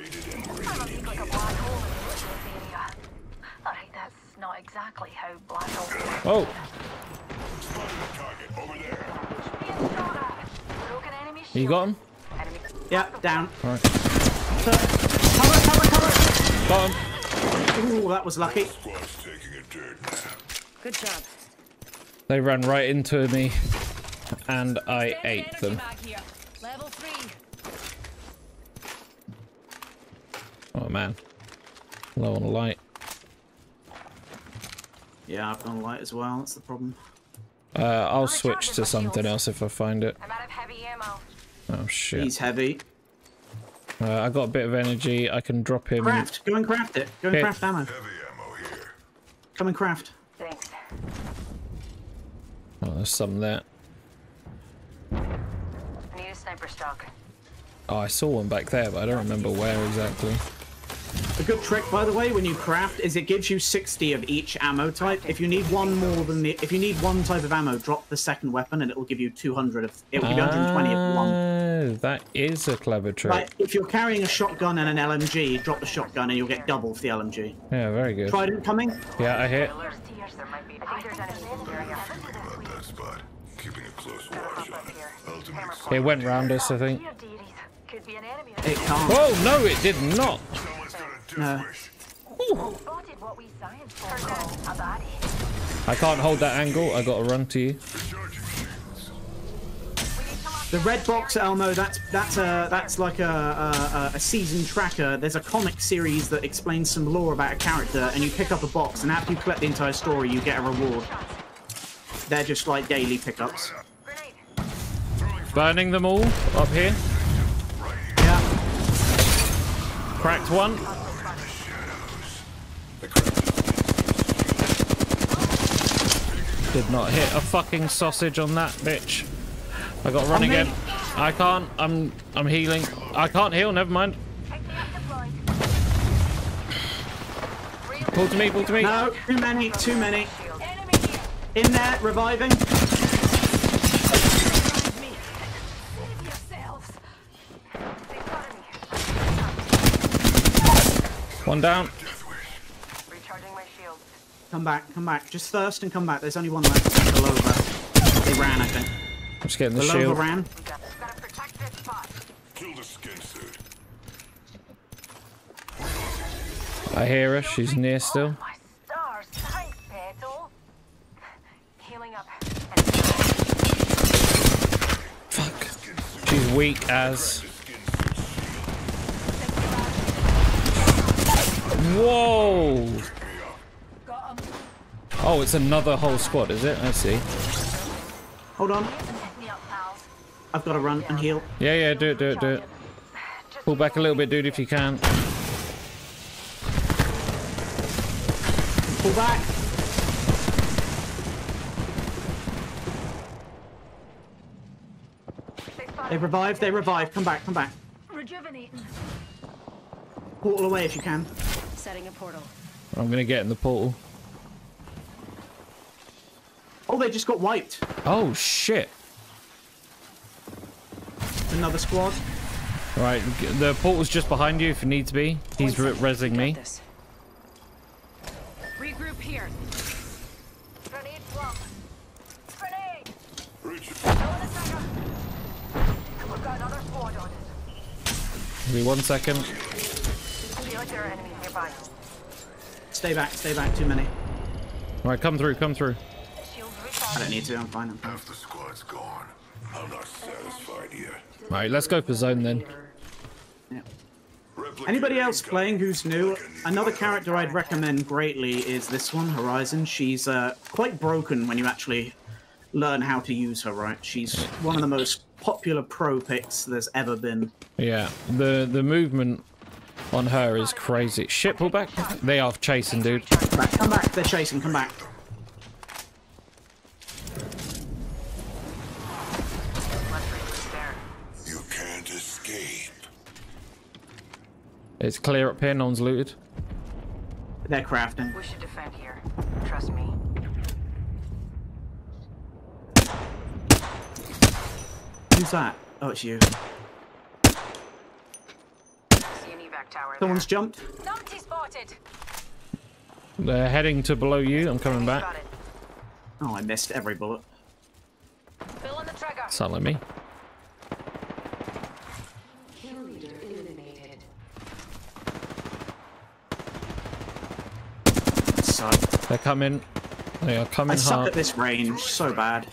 You got him? Yeah, down. All right. Cover. Got him. Ooh, that was lucky. Good job. They ran right into me, and I ate them. Oh man, low on light. Yeah, I've gone light as well. That's the problem. I'll switch to something else if I find it. I'm out of heavy ammo. Oh shit. He's heavy. I got a bit of energy. I can drop him. Craft. Go and craft it. Go and craft ammo. Heavy ammo here. Come and craft. Thanks. Oh, there's some there. New sniper stock. Oh, I saw one back there, but I don't remember where exactly. A good trick, by the way, when you craft is it gives you 60 of each ammo type. If you need one more than the, if you need one type of ammo, drop the second weapon, and it will give you 200 of. It will give you 120 of one. That is a clever trick. Like, if you're carrying a shotgun and an LMG, drop the shotgun, and you'll get double for the LMG. Yeah, very good. Trident coming. Yeah, I hit. It went round us, I think. It can't. Oh no, it did not. No. I can't hold that angle. I gotta run to you. The red box, Elmo. That's like a season tracker. There's a comic series that explains some lore about a character, and you pick up a box, and after you collect the entire story, you get a reward. They're just like daily pickups. Burning them all up here. Yeah. Cracked one. Did not hit a fucking sausage on that bitch. I got run again. I can't. I'm healing. I can't heal. Never mind. Pull to me. Pull to me. No, too many. Too many. In there, reviving. One down. Come back, come back. Just thirst and come back. There's only one left. The Loba. They ran, I think. I'm just getting the shield. Loba ran. I hear her. She's near still. Fuck. She's weak as. Whoa! Oh, it's another whole squad, is it? I see. Hold on. I've got to run and heal. Yeah, yeah, do it, do it, do it. Pull back a little bit, dude, if you can. Pull back. They revive, they revive. Come back, come back. Rejuvenating. Portal away if you can. Setting a portal. I'm gonna get in the portal. Oh, they just got wiped. Oh shit! Another squad. All right, the portal's just behind you if you need to be. He's rezzing me. Regroup here. Grenade block. Grenade. We've got another squad on it. Give me 1 second. There are enemies nearby. Stay back, too many. Alright, come through, come through. I don't need to, I'm fine. Half the squad's gone. I'm not satisfied here. Alright, let's go for zone then. Yeah. Anybody else playing who's new? Another character I'd recommend greatly is this one, Horizon. She's quite broken when you actually learn how to use her, right? She's one of the most popular pro picks there's ever been. Yeah, the movement on her is crazy. Shit, pull back. They are chasing, dude. Come back, they're chasing, come back. You can't escape. It's clear up here, no one's looted. They're crafting. We should defend here. Trust me. Who's that? Oh, it's you. Someone's jumped. They're heading to below you. I'm coming back. Oh, I missed every bullet. It's not like me. They're coming. They are coming hard. I suck at this range so bad.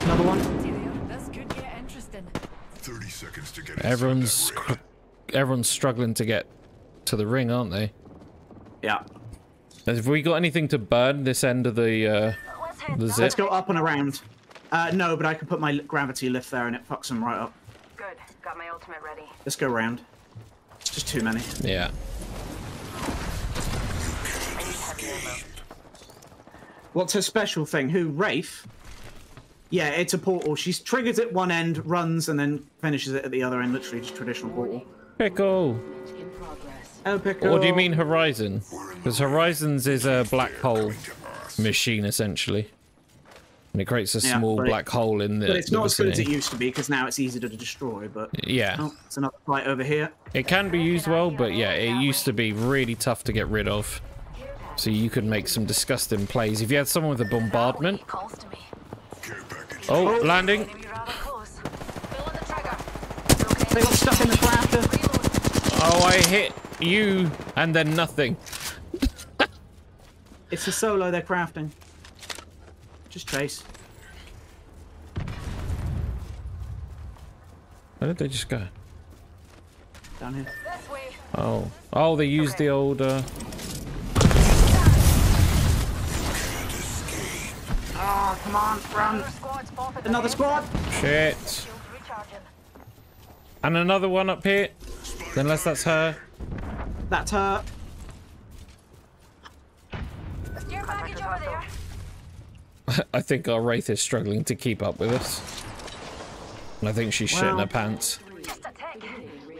Another one. 30 seconds to get. Everyone's struggling to get to the ring, aren't they? Yeah. Have we got anything to burn this end of the zip? Let's go up and around. No, but I can put my gravity lift there and it fucks them right up. Good. Got my ultimate ready. Let's go round. It's just too many. Yeah. I need heavy ammo. What's her special thing? Who? Wraith? Yeah, it's a portal. She triggers at one end, runs, and then finishes it at the other end. Literally just traditional portal. Pickle. Oh, Pickle. Or do you mean Horizon? Because Horizons is a black hole machine, essentially. And it creates a small black hole in the vicinity. But it's not as good as it used to be, because now it's easy to destroy, but... Yeah. Oh, it's another fight over here. It can be used well, but yeah, it used to be really tough to get rid of. So you could make some disgusting plays. If you had someone with a bombardment... Oh, landing! They got stuck in the crafter. Oh, I hit you, and then nothing. It's a solo they're crafting. Just chase. Where did they just go? Down here. Oh. Oh, they used the old... Oh, come on, run! Another squad! Shit. And another one up here. Unless that's her. That's her. I think our Wraith is struggling to keep up with us. And I think she's shitting her pants. Just a tick.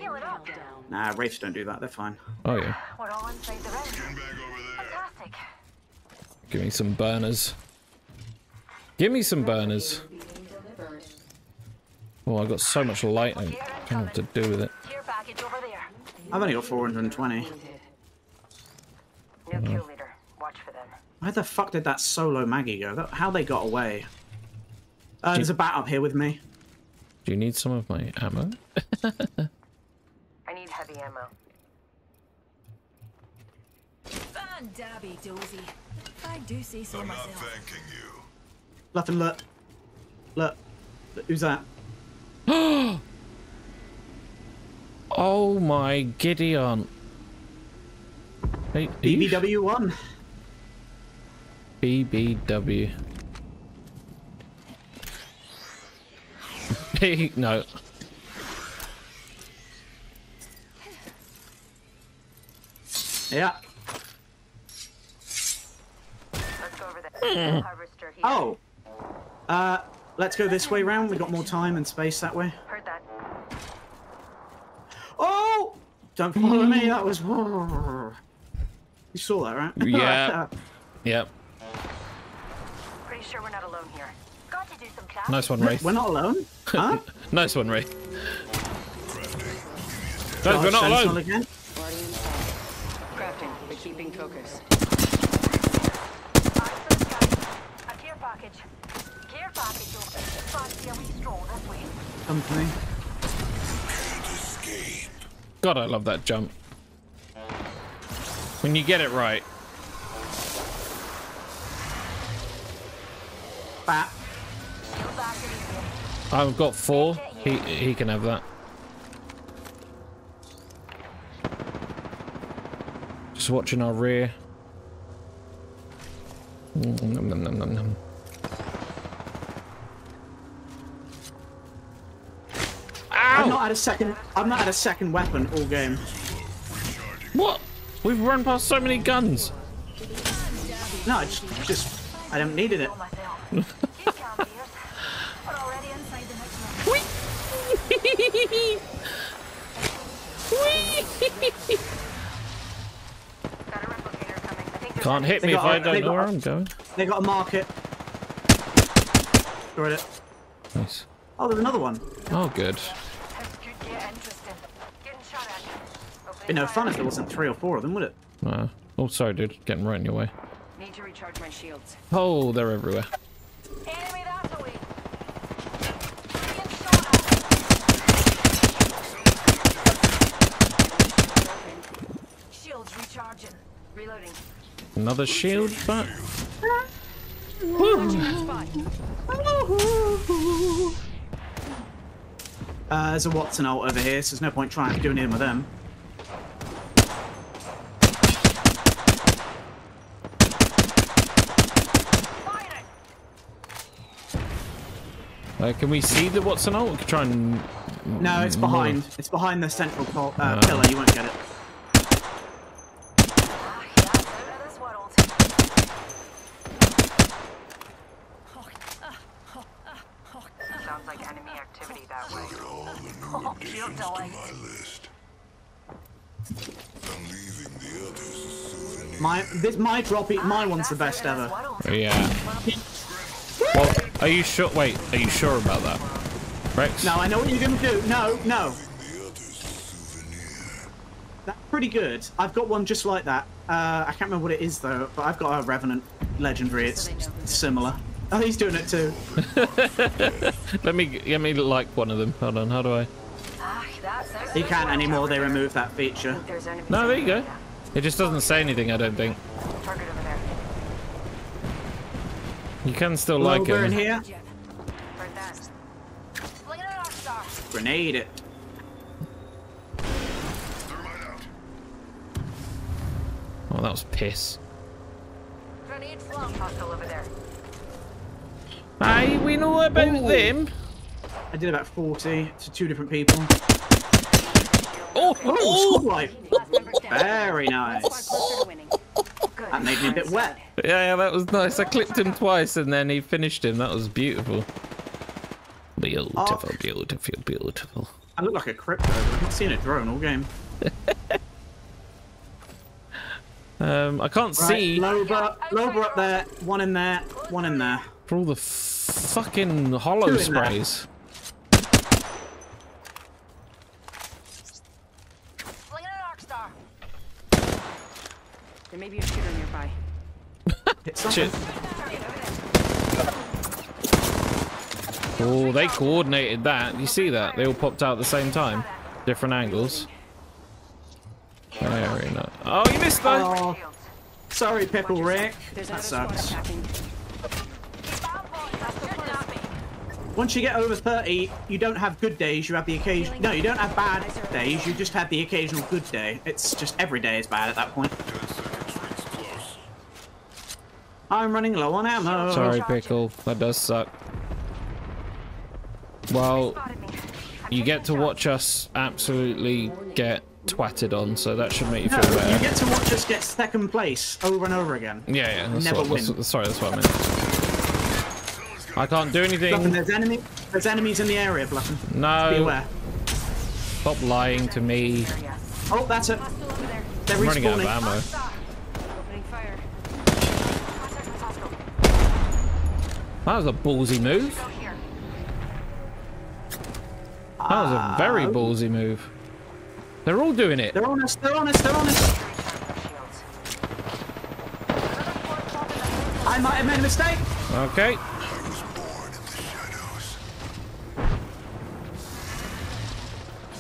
Heal it up. Nah, Wraiths don't do that. They're fine. Oh, yeah. We're all inside the ring. Fantastic. Give me some burners. Give me some burners. Oh, I've got so much lightning. I don't know what to do with it. I've only got 420. No kill leader. Watch for them. Where the fuck did that solo Maggie go? How they got away? There's a bat up here with me. Do you need some of my ammo? I need heavy ammo. Dabby dozy. I do see so myself. I'm not thanking you. Nothing. Look. Who's that? Oh my giddy aunt. Hey, BBW1. BBW. No. Yeah. Let's go over there. Oh. Let's go this way round. We got more time and space that way. Heard that. Oh! Don't follow me. That was. You saw that, right? Yeah. Yep. Pretty sure we're not alone here. Got to do some class. Nice one, Wraith. We're not alone? Huh? Nice one, Wraith. No, we're not alone. Again. Crafting. We're keeping focus. A gear package. Gear package. Company. God, I love that jump. When you get it right. Bat. I've got 4. He can have that. Just watching our rear. Nom, nom, nom, nom, nom. Ow! I've not had a second weapon all game. What? We've run past so many guns. No, just I haven't needed it. Can't hit me if I don't know where I'm going. They got a market. Got it. Nice. Oh, there's another one. Oh, good. It'd be no fun if there wasn't 3 or 4 of them, would it? No. Oh, sorry, dude. Getting right in your way. Need to recharge my shields. Oh, they're everywhere. Enemy that way. Shields recharging. Reloading. Another shield, but. There's a Watson ult over here, so there's no point trying to do anything with them. Can we see the Watson ult? We can try and No, it's behind. It's behind the central pillar. You won't get it. Sounds like enemy activity that way. Look at all the new additions to my list. I'm leaving the others. My droppy, my one's the best ever. Yeah. Well, are you sure? Wait, are you sure about that? Rex? No, I know what you're gonna do. No, no. That's pretty good. I've got one just like that. I can't remember what it is though, but I've got a Revenant legendary. It's similar. Oh, he's doing it too. let me like one of them. Hold on, how do I? You can't anymore. They removed that feature. No, there you go. It just doesn't say anything, I don't think. You can still like it. In here. Grenade it. Oh, that was piss. Grenade flung hostile over there. Aye, we know about them. I did about 40 to two different people. Oh, very nice. That made me a bit wet. Yeah, that was nice. I clipped him twice and then he finished him. That was beautiful. Beautiful, beautiful, beautiful. I look like a crypto, but I've not seen a drone all game. I can't see. Loba up there, one in there, one in there. For all the fucking hollow sprays. There may be a shooter nearby. Shit. Oh, they coordinated that. You see that? They all popped out at the same time. Different angles. Very nice. Oh, you missed that! Oh, sorry, Pickle Rick. That sucks. Once you get over 30, you don't have good days, you have the occasion. No, you don't have bad days, you just have the occasional good day. It's just every day is bad at that point. I'm running low on ammo. Sorry, Pickle. That does suck. Well, you get to watch us absolutely get twatted on, so that should make you feel better. You get to watch us get second place over and over again. Yeah, yeah. Never win. Sorry, that's what I meant. I can't do anything. Bluffing, there's enemies in the area, Bluffing. No. Be aware. Stop lying to me. Oh, that's it. They're respawning. I'm running out of ammo. That was a ballsy move. That was a very ballsy move. They're all doing it. They're on us, they're on us, they're on us. I might have made a mistake. Okay.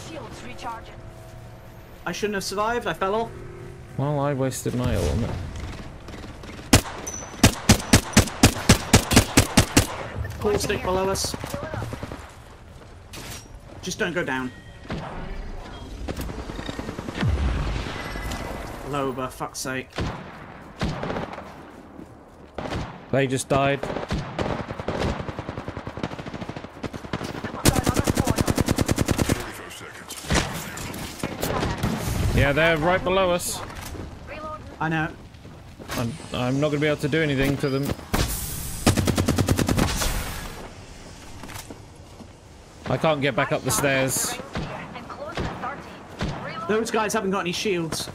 Shields recharging. I shouldn't have survived, I fell off. Well, I wasted my oil on that. Pool stick below us. Just don't go down. Loba, fuck's sake. They just died. Yeah, they're right below us. I know. I'm not going to be able to do anything to them. I can't get back up the stairs. Those guys haven't got any shields.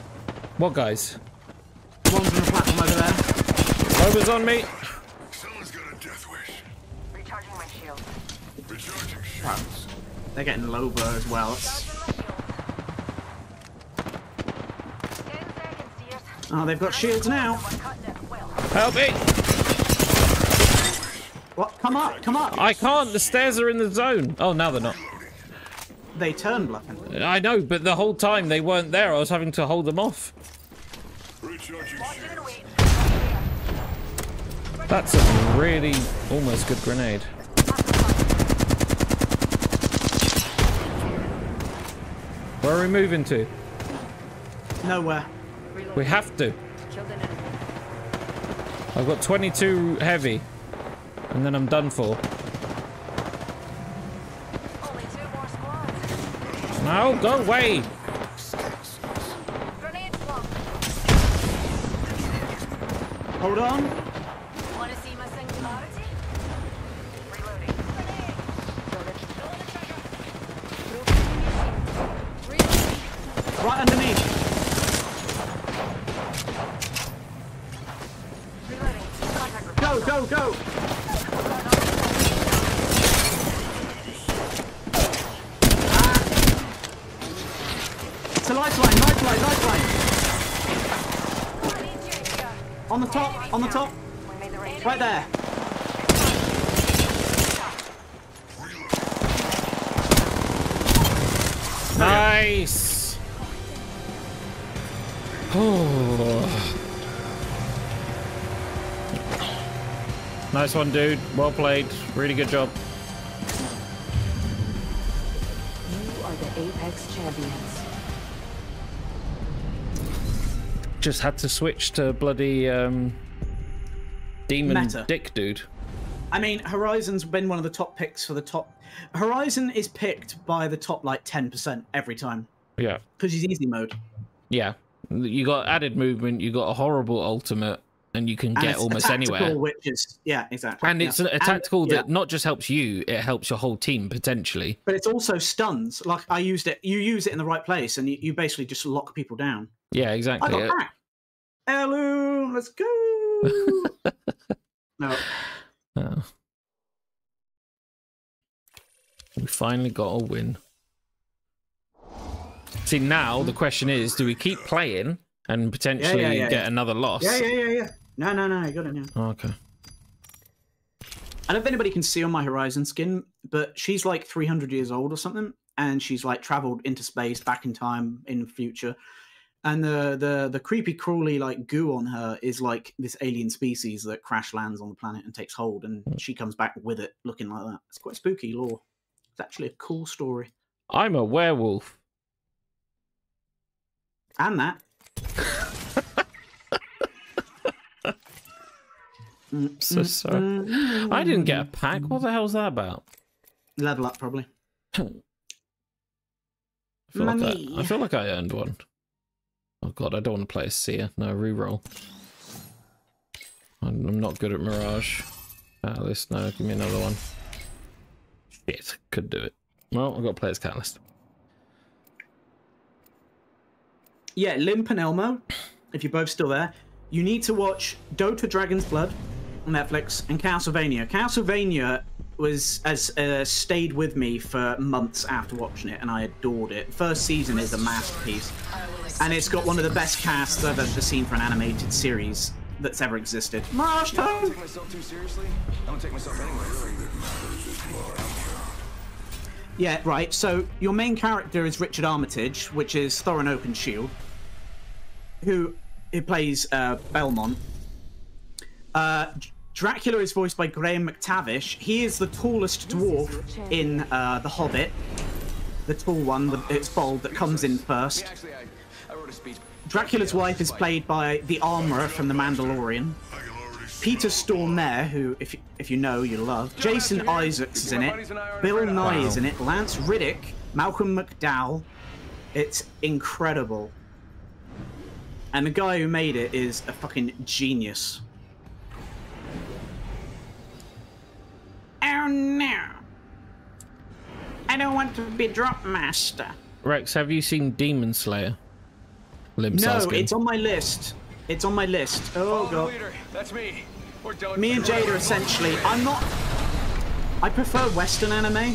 What guys? One's on the platform over there. Loba's on me. Someone's got a death wish. Recharging my shield. Recharging shields. They're getting Loba as well. Oh, they've got shields now. Help me! What? Come up, come up! I can't, the stairs are in the zone. Oh, now they're not. They turn Bluffing. I know, but the whole time they weren't there. I was having to hold them off. That's a really almost good grenade. Where are we moving to? Nowhere. We have to. I've got 22 heavy. And then I'm done for. Only two more squads. No, go away. Hold on. Want to see my singularity? Reloading. Grenade. Right underneath. Reloading. Contact. Go, go, go. Ah. It's a lifeline, lifeline, lifeline. On the top, on the top. Right there. Nice. Oh. Nice one, dude. Well played. Really good job. You are the Apex champions. Just had to switch to bloody demon meta. Dick dude. I mean, Horizon's been one of the top picks for the top. Horizon is picked by the top like 10% every time. Yeah. Because he's easy mode. Yeah. You got added movement. You got a horrible ultimate, and you can get almost anywhere. Which is, yeah, exactly. And it's a tactical that not just helps you, it helps your whole team potentially. But it's also stuns. Like I used it. You use it in the right place, and you basically just lock people down. Yeah, exactly. I got back. Hello, let's go. No. Oh. We finally got a win. See, now the question is, do we keep playing and potentially get another loss? Yeah. No, I got it now. Oh, okay. I don't know if anybody can see on my Horizon skin, but she's like 300 years old or something, and she's like traveled into space, back in time, in future. And the creepy crawly like goo on her is like this alien species that crash lands on the planet and takes hold, and she comes back with it looking like that. It's quite spooky lore. It's actually a cool story. I'm a werewolf. And that. I'm so sorry. I didn't get a pack. What the hell's that about? Level up, probably. I feel like I earned one. Oh god, I don't want to play a seer. No, reroll. I'm not good at Mirage. Catalyst, no, give me another one. Shit, could do it. Well, I've got to play as Catalyst. Yeah, Limp and Elmo, if you're both still there, you need to watch Dota Dragon's Blood on Netflix and Castlevania. Castlevania stayed with me for months after watching it, and I adored it. First season is a masterpiece, and it's got one of the best casts I've ever seen for an animated series that's ever existed. Mirage time! I don't take myself too seriously. I don't take myself anyway. Yeah, right. So your main character is Richard Armitage, which is Thorin Oakenshield, who plays Belmont. Dracula is voiced by Graham McTavish. He is the tallest dwarf in The Hobbit. The tall one, it's bald, that comes in first. Dracula's wife is played by the armorer from The Mandalorian. Peter Stormare, who, if you know, you'll love. Jason Isaacs is in it. Bill Nye is in it. Lance Riddick, Malcolm McDowell. It's incredible. And the guy who made it is a fucking genius. Oh no! I don't want to be Drop Master. Rex, have you seen Demon Slayer? No, it's on my list. It's on my list. Oh god. That's me. Me and Jade are essentially. I prefer Western anime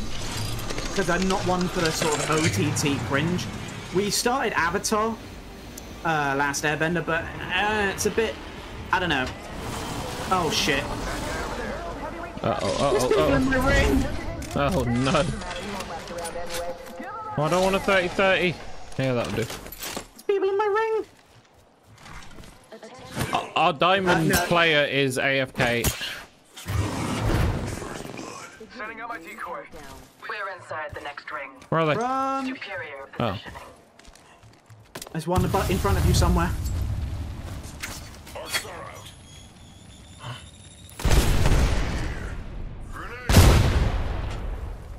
because I'm not one for the sort of OTT cringe. We started Avatar, Last Airbender, but it's a bit. I don't know. Oh shit. Oh no. Oh, I don't want a 30-30. Yeah, that'll do. There's people in my ring. Our diamond player is AFK. Setting up my decoy. We're inside the next ring. Where are they? Superior positioning. Oh. There's one in front of you somewhere.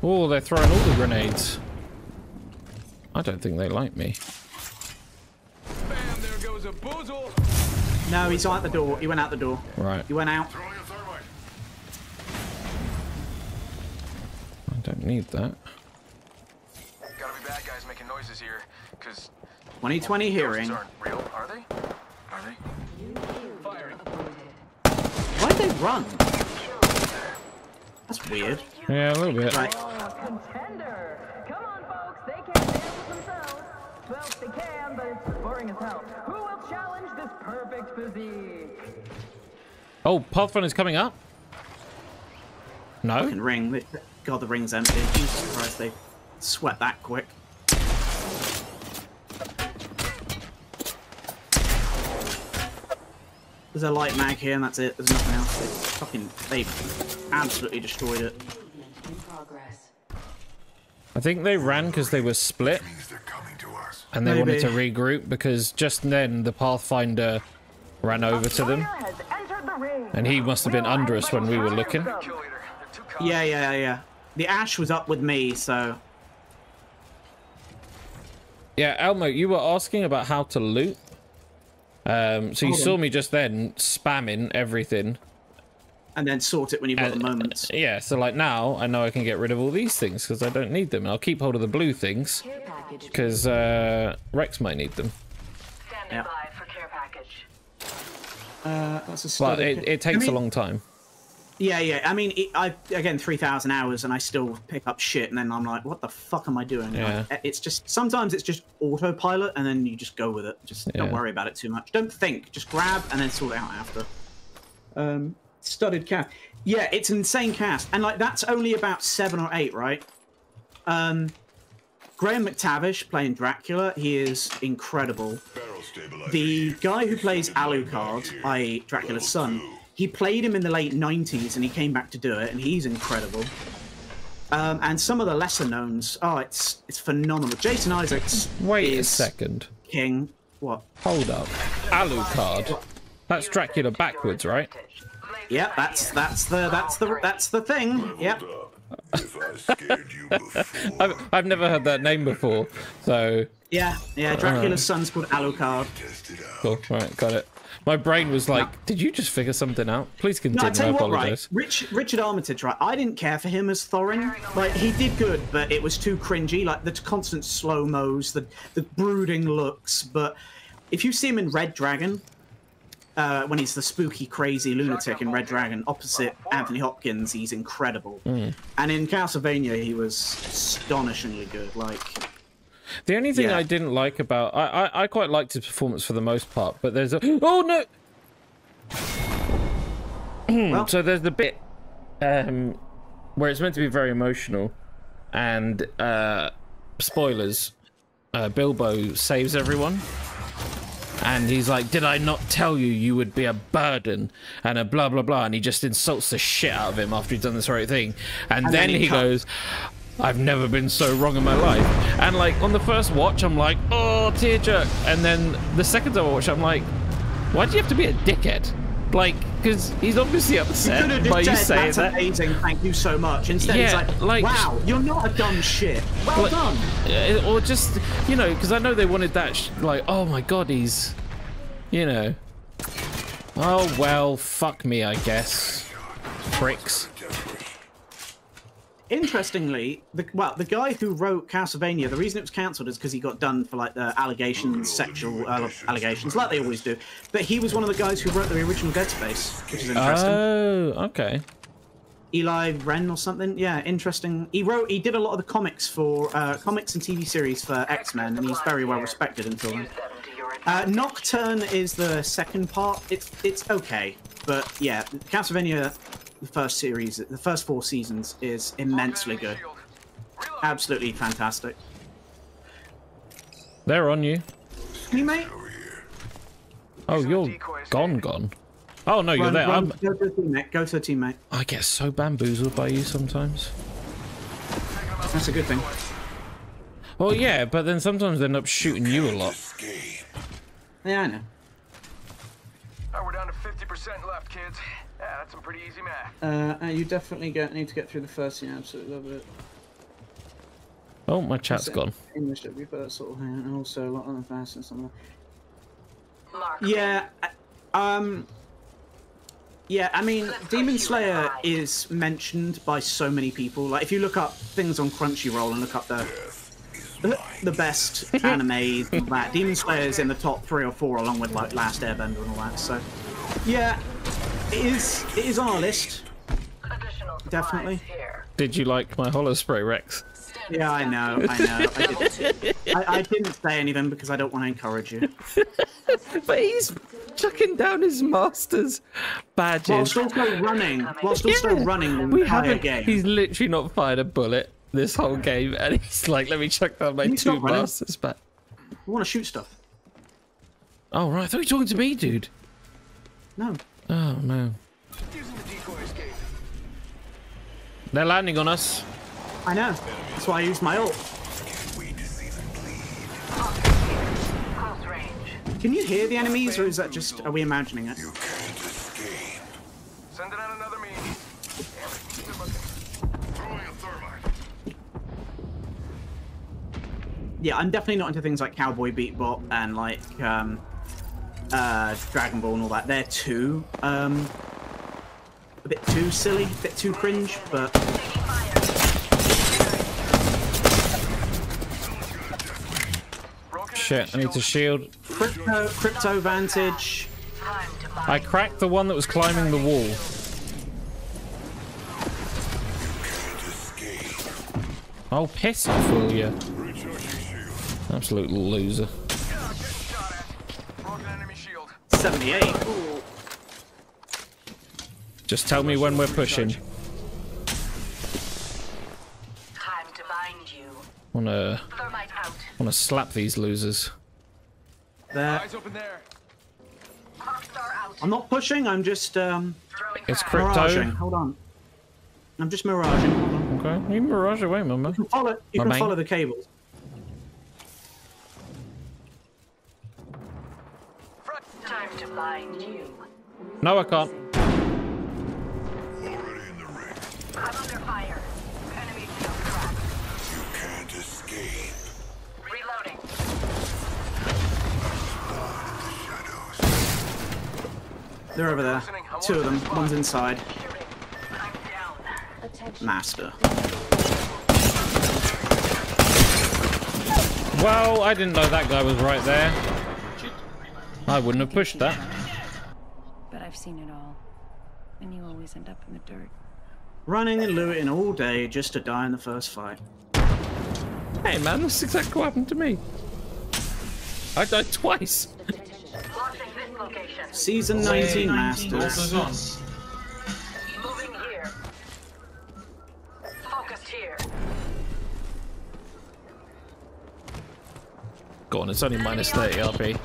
Oh, they're throwing all the grenades. I don't think they like me. Bam, there goes a boozle. No, he's out the door. He went out the door. Right. He went out. I don't need that. Gotta be bad guys making noises here, cause 2020 hearing. Aren't real, are they? Are they? Firing. Why'd they run? That's weird. Yeah, a little bit. Right. Contender. Come on, folks. They can't handle themselves. Well, they can, but it's boring as hell. Who will challenge this perfect physique? Oh, Pathfinder is coming up. No. Fucking ring. God, the ring's empty. Jesus Christ, they sweat that quick. There's a light mag here, and that's it. There's nothing else. They absolutely destroyed it. I think they ran because they were split, and they wanted to regroup because just then the Pathfinder ran over to them, and he must have been under us when we were looking. Yeah, yeah, yeah. The Ash was up with me, so. Yeah, Elmo, you were asking about how to loot. So you saw me just then spamming everything. And then sort it when you've got the moments. Yeah, so like now I know I can get rid of all these things because I don't need them. And I'll keep hold of the blue things because Rex might need them. Standing by for care package. That's a it takes a long time. Yeah, yeah. I mean, again, 3,000 hours and I still pick up shit and then I'm like, what the fuck am I doing? Yeah. Like, it's just, sometimes it's just autopilot and then you just go with it. Just don't worry about it too much. Don't think. Just grab and then sort it out after. Studded cast. Yeah, it's an insane cast. And like, that's only about 7 or 8, right? Graham McTavish playing Dracula. He is incredible. The guy who plays Alucard, i.e. Dracula's son, he played him in the late 90s and he came back to do it, and he's incredible. And some of the lesser knowns, oh, it's phenomenal. Jason Isaacs. Wait a second. King. What? Hold up. Alucard. That's Dracula backwards, right? Yep, that's the thing. Yep. I've never heard that name before, so. Yeah, yeah. Dracula's son's called Alucard. Cool. Right, got it. My brain was like, did you just figure something out? Please continue. No, I tell you what, right? Richard Armitage, right? I didn't care for him as Thorin. Like, he did good, but it was too cringy. Like, the constant slow-mos, the brooding looks. But if you see him in Red Dragon, when he's the spooky, crazy lunatic in Red Dragon, opposite Anthony Hopkins, he's incredible. Mm. And in Castlevania, he was astonishingly good. Like... The only thing I didn't like about... I quite liked his performance for the most part, but there's a... Oh, no! Well, so there's the bit where it's meant to be very emotional, and spoilers, Bilbo saves everyone, and he's like, did I not tell you you would be a burden, and a blah, blah, blah, and he just insults the shit out of him after he's done this right thing. And then he goes... I've never been so wrong in my life. And like on the first watch, I'm like, oh, tearjerk. And then the second time I watch, I'm like, why do you have to be a dickhead? Like, because he's obviously upset by you saying that. Amazing, thank you so much. Instead, he's like, wow, you're not a dumb shit. Well done. Or just, you know, because I know they wanted that, like, oh my god, he's, you know, oh well, fuck me, I guess, pricks. Interestingly, the guy who wrote Castlevania, the reason it was cancelled is because he got done for like the allegations, sexual allegations, like they always do. But he was one of the guys who wrote the original Dead Space, which is interesting. Oh, okay. Eli Wren or something, yeah, interesting. He did a lot of the comics for comics and TV series for X-Men, and he's very well respected until then. Nocturne is the second part. It's okay, but yeah, Castlevania. The first series, the first 4 seasons is immensely good. Absolutely fantastic. They're on you. You mate? Oh, you're gone. Oh, no, you're there. Go to the teammate. Go to the teammate. I get so bamboozled by you sometimes. That's a good thing. Well, yeah, but then sometimes they end up shooting you a lot. Yeah, I know. All right, we're down to 50% left, kids. Yeah, that's some pretty easy math. You definitely need to get through the first scene. Absolutely love it. Oh, my chat's gone. English that we put sort of thing, and also a lot of fast and something. Yeah, yeah, I mean, Demon Slayer is mentioned by so many people. Like, if you look up things on Crunchyroll and look up the best anime and that, Demon Slayer is in the top 3 or 4, along with like Last Airbender and all that. So, yeah, it is on our list. Definitely. Did you like my Holo Spray, Rex? Yeah, I know. I didn't say anything because I don't want to encourage you. But he's chucking down his master's badges. Whilst also running. Whilst also running the entire game. He's literally not fired a bullet this whole game, and he's like, let me chuck down my two master's back. We want to shoot stuff. Oh, right. I thought you were talking to me, dude. No. Oh, no. They're landing on us. I know. That's why I used my ult. Can you hear the enemies, or is that just... are we imagining it? Sending out another means. Yeah, I'm definitely not into things like Cowboy Bebop and like Dragon Ball and all that. They're too a bit too silly, a bit too cringe, but... Shit, I need to shield. Crypto Vantage. I cracked the one that was climbing the wall. Oh, piss off, will ya? Absolute loser. 78. Ooh. Just tell me when we're pushing. Time to mind you. Wanna slap these losers. There. I'm not pushing, I'm just it's Crypto. Miraging. Hold on. I'm just miraging. Hold on. Okay. You mirage away, mama. You can follow you can follow the cables. Time to mind you. No, I can't. I'm under fire. Enemy field cracked. You can't escape. Reloading. They're over there. Two of them. One's inside. I'm down. Master. Well, I didn't know that guy was right there. I wouldn't have pushed that. But I've seen it all. And you always end up in the dirt. Running and looting all day just to die in the first fight. Hey man, that's exactly what happened to me. I died twice. Season 19 Masters. Moving here. Focused here. Go on, it's only minus 30 RP.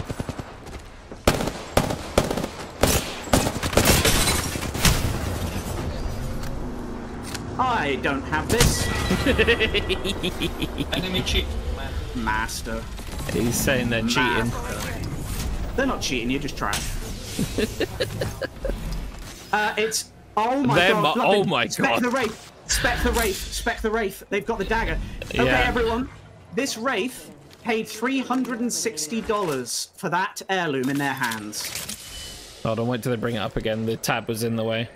I don't have this. Enemy cheat. Master. He's saying they're cheating. They're not cheating, you're just trash. It's... oh my god. Oh my god. Spec the Wraith. Spec the Wraith. Spec the Wraith. They've got the dagger. Okay, yeah. Everyone. This Wraith paid $360 for that heirloom in their hands. Hold on, wait till they bring it up again. The tab was in the way.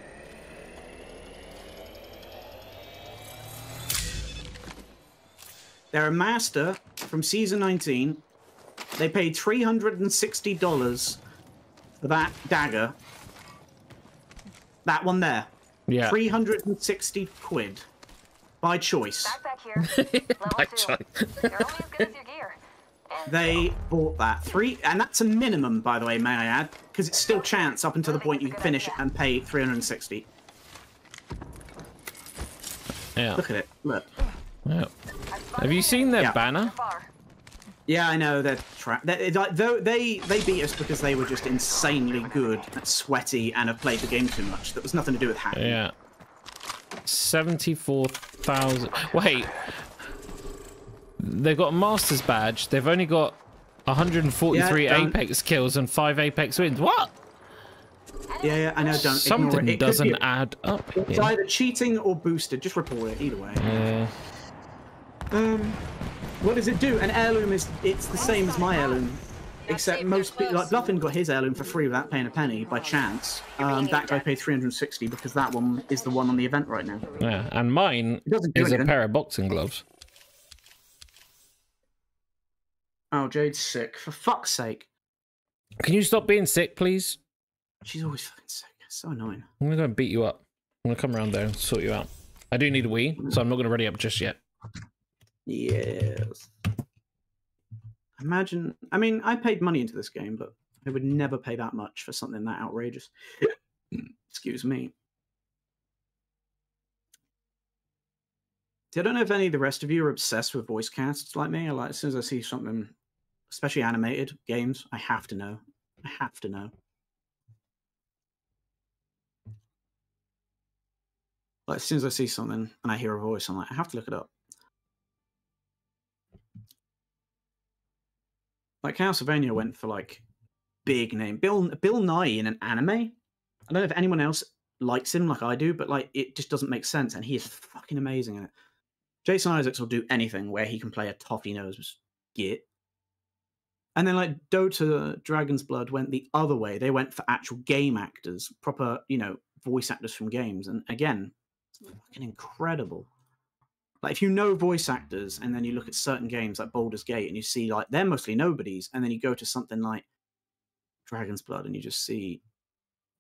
They're a master from season 19. They paid $360 for that dagger. That one there. Yeah. 360 quid. By choice. By choice. They bought that. And that's a minimum, by the way, may I add, because it's still chance up until the point you finish and pay 360. Yeah. Look at it. Look. Yeah. Have you seen their banner? Yeah, I know they're trapped. They beat us because they were just insanely good and sweaty and have played the game too much. That was nothing to do with hacking. Yeah. 74,000. Wait. They've got a master's badge. They've only got 143 Apex kills and 5 Apex wins. What? Yeah, I know. Don't Something it. It doesn't add up. It's either cheating or boosted. Just report it. Either way. Yeah. What does it do? An heirloom is, it's the same as my heirloom. Except most people, like Bluffin got his heirloom for free without paying a penny by chance. That guy paid 360 because that one is the one on the event right now. Yeah, and mine is a pair of boxing gloves. Oh, Jade's sick. For fuck's sake. Can you stop being sick, please? She's always fucking sick. It's so annoying. I'm going to beat you up. I'm going to come around there and sort you out. I do need a wee, so I'm not going to ready up just yet. Yes. Imagine, I mean, I paid money into this game, but I would never pay that much for something that outrageous. Excuse me. See, I don't know if any of the rest of you are obsessed with voice casts like me. Like, as soon as I see something, especially animated games, I have to know. I have to know. Like, as soon as I see something and I hear a voice, I'm like, I have to look it up. Like, Castlevania went for, like, big name. Bill Nye in an anime. I don't know if anyone else likes him like I do, but, like, it just doesn't make sense, and he is fucking amazing in it. Jason Isaacs will do anything where he can play a toffee-nosed git. And then, like, Dota Dragon's Blood went the other way. They went for actual game actors, proper, you know, voice actors from games. And, again, it's fucking incredible. Like, if you know voice actors and then you look at certain games like Baldur's Gate and you see, like, they're mostly nobodies, and then you go to something like Dragon's Blood and you just see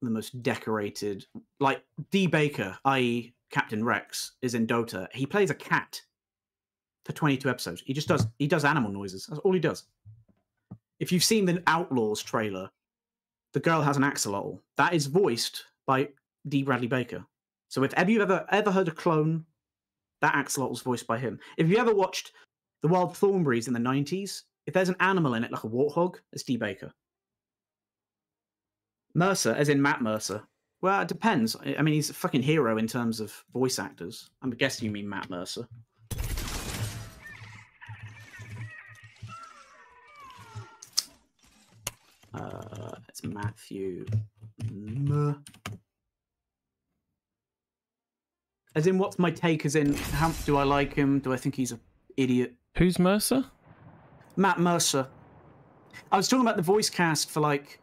the most decorated... Like, D. Baker, i.e. Captain Rex, is in Dota. He plays a cat for 22 episodes. He just does... He does animal noises. That's all he does. If you've seen the Outlaws trailer, the girl has an axolotl. That is voiced by D. Bradley Baker. So if you've ever heard a clone... That axolotl was voiced by him. If you ever watched The Wild Thornberrys in the 90s, if there's an animal in it, like a warthog, it's D. Baker. Mercer, as in Matt Mercer. Well, it depends. I mean, he's a fucking hero in terms of voice actors. I'm guessing you mean Matt Mercer. It's Matthew... As in, what's my take? As in, how do I like him? Do I think he's an idiot? Who's Mercer? Matt Mercer. I was talking about the voice cast for, like...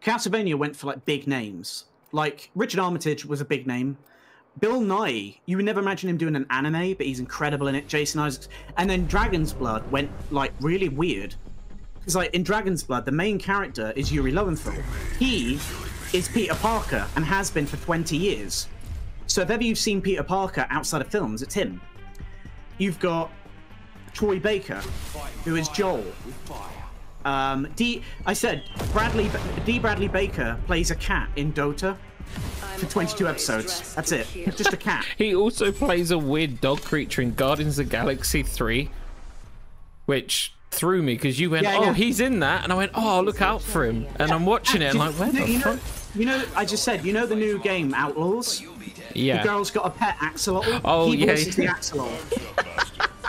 Castlevania went for, like, big names. Like, Richard Armitage was a big name. Bill Nye, you would never imagine him doing an anime, but he's incredible in it. Jason Isaacs. And then Dragon's Blood went, like, really weird. Because, like, in Dragon's Blood, the main character is Yuri Lowenthal. He is Peter Parker and has been for 20 years. So if ever you've seen Peter Parker outside of films, it's him. You've got Troy Baker, who is Joel. D. Bradley Baker plays a cat in Dota for 22 episodes. That's it. Just a cat. He also plays a weird dog creature in Guardians of the Galaxy 3, which threw me because you went, yeah. He's in that. And I went, oh, look out for him. And I'm watching it and I'm like, where the fuck? You know, I just said, you know the new game, Outlaws? Yeah. The girl's got a pet axolotl. Oh, yeah. He voices the axolotl.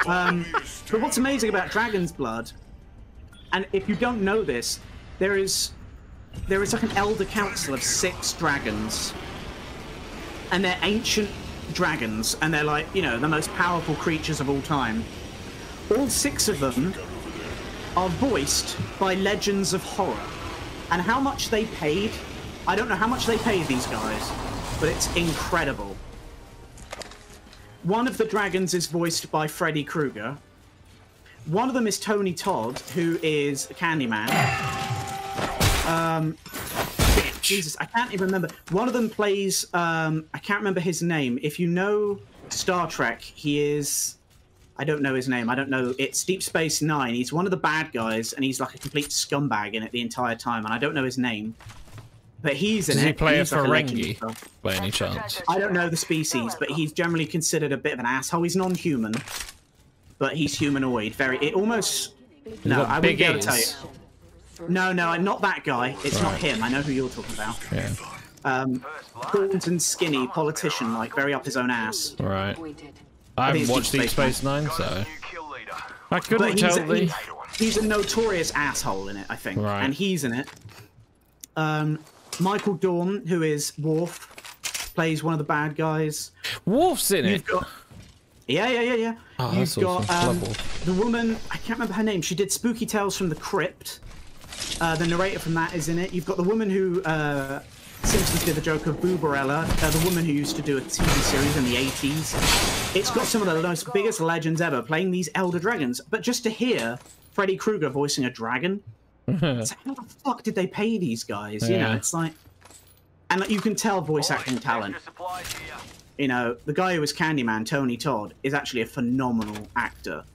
But what's amazing about Dragon's Blood, and if you don't know this, there is like an elder council of 6 dragons. And they're ancient dragons, and they're like, you know, the most powerful creatures of all time. All 6 of them are voiced by legends of horror. And how much they paid... I don't know how much they pay these guys, but it's incredible. One of the dragons is voiced by Freddy Krueger. One of them is Tony Todd, who is Candyman. Jesus, I can't even remember. One of them plays, I can't remember his name. If you know Star Trek, he is, I don't know his name. I don't know. It's Deep Space Nine. He's one of the bad guys, and he's like a complete scumbag in it the entire time, and I don't know his name. But he's an... Does he play a Ferengi, by any chance? I don't know the species, but he's generally considered a bit of an asshole. He's non-human, but he's humanoid. Very... It almost... No, I wouldn't be able to tell you. No, not that guy. It's not him. I know who you're talking about. Yeah. Gaunt and skinny, politician-like, very up his own ass. Right. I haven't watched Deep Space Nine, so... I couldn't tell the... He's a notorious asshole in it, I think. Right. And he's in it. Michael Dorn, who is Worf, plays one of the bad guys. Worf's in it? Yeah. Oh, you've got the woman, I can't remember her name. She did Spooky Tales from the Crypt. The narrator from that is in it. You've got the woman who Simpsons did the joke of Booberella, the woman who used to do a TV series in the 80s. It's got some of the most biggest legends ever playing these Elder Dragons. But just to hear Freddy Krueger voicing a dragon, it's like, how the fuck did they pay these guys? Yeah. You know, it's like... And like, you can tell voice acting talent. You know, the guy who was Candyman, Tony Todd, is actually a phenomenal actor.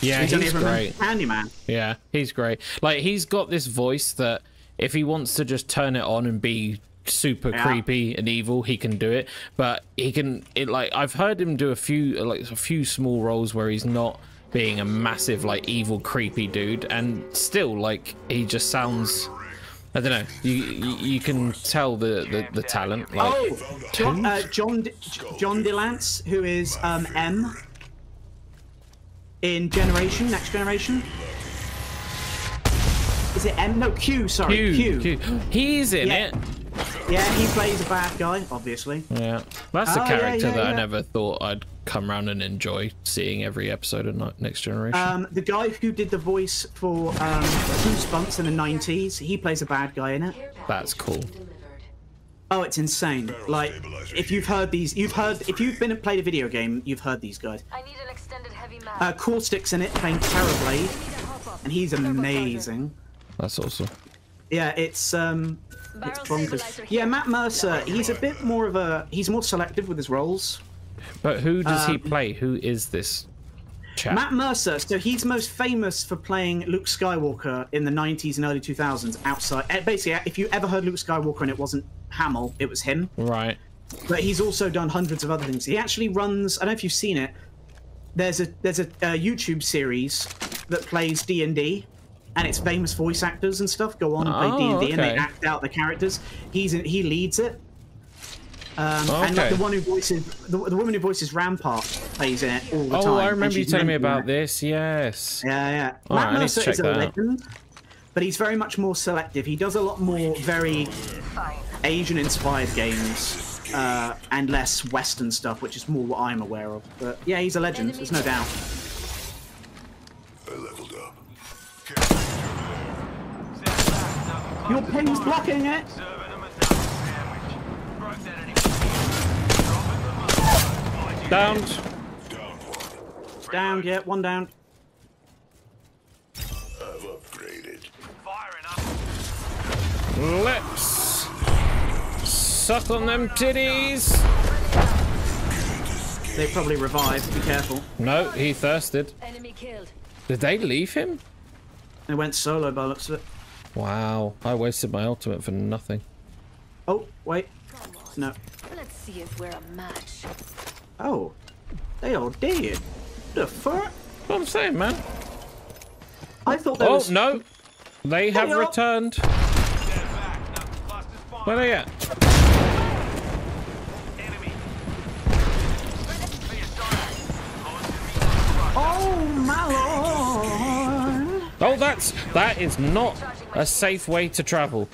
Yeah, he's great. Candyman. Yeah, he's great. Like, he's got this voice that if he wants to just turn it on and be super creepy and evil, he can do it. But he can, like, I've heard him do a few small roles where he's not being a massive, like, evil, creepy dude. And still, like, he just sounds... I don't know. You can tell the talent. Like, oh, John DeLance, who is M in Next Generation. Is it M? No, Q. Sorry, Q. He's in it. Yeah, he plays a bad guy, obviously. Yeah, that's a character that I never thought I'd come around and enjoy seeing every episode of Next Generation. The guy who did the voice for Goosebumps in the 90s, he plays a bad guy in it. That's cool. Oh, it's insane. Like, if you've heard these, if you've been and played a video game, you've heard these guys. I need an extended heavy mag. Caustic's in it playing Terrorblade, and he's amazing. That's awesome. Yeah, it's bonkers. Yeah, Matt Mercer, he's a bit more of a, he's more selective with his roles. But who does he play? Who is this chap? Matt Mercer. So he's most famous for playing Luke Skywalker in the 90s and early 2000s. Outside, basically, if you ever heard Luke Skywalker and it wasn't Hamill, it was him. Right. But he's also done hundreds of other things. He actually runs. I don't know if you've seen it. There's a YouTube series that plays D&D, and it's famous voice actors and stuff go on and play D&D, and they act out the characters. He leads it. And like, the woman who voices Rampart plays in it all the time. Oh, I remember you telling me about this. Yes. Yeah. All right, I need to check that out. But he's very much more selective. He does a lot more very Asian-inspired games and less Western stuff, which is more what I'm aware of. But yeah, he's a legend. There's no doubt. I leveled up. Your ping's blocking it. Downed. Downed, yeah, one down. I've upgraded. Firing up. Let's suck on them titties. They probably revived, be careful. No, he thirsted. Enemy killed. Did they leave him? They went solo by the looks of it. Wow, I wasted my ultimate for nothing. Oh, wait. No. Let's see if we're a match. Oh, they all did. The fuck? What I'm saying, man. I thought that was... Oh, no. They have returned. Where are they at? Oh, my lord. Oh, that is not a safe way to travel.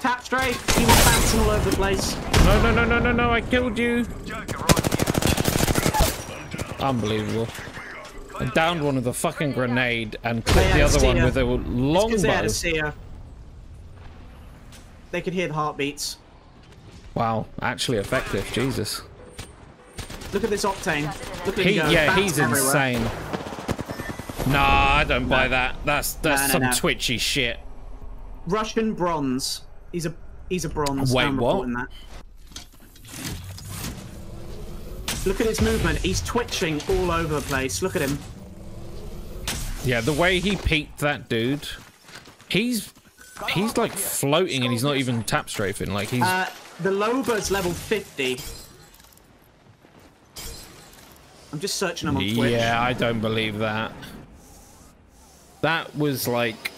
Tap straight. He was bouncing all over the place. No, I killed you. Unbelievable. I downed one of the fucking grenade and clipped the other one with a long bow. They could hear the heartbeats. Wow, actually effective, Jesus. Look at this Octane. Look at him go. Yeah, he's insane. Nah, I don't buy that. That's some twitchy shit. Russian bronze. He's a bronze. Wait, what? That. Look at his movement. He's twitching all over the place. Look at him. Yeah, the way he peeked that dude. He's like floating and he's not even tap strafing. Like he's. The Loba's level 50. I'm just searching him on Twitch. Yeah, I don't believe that. That was like.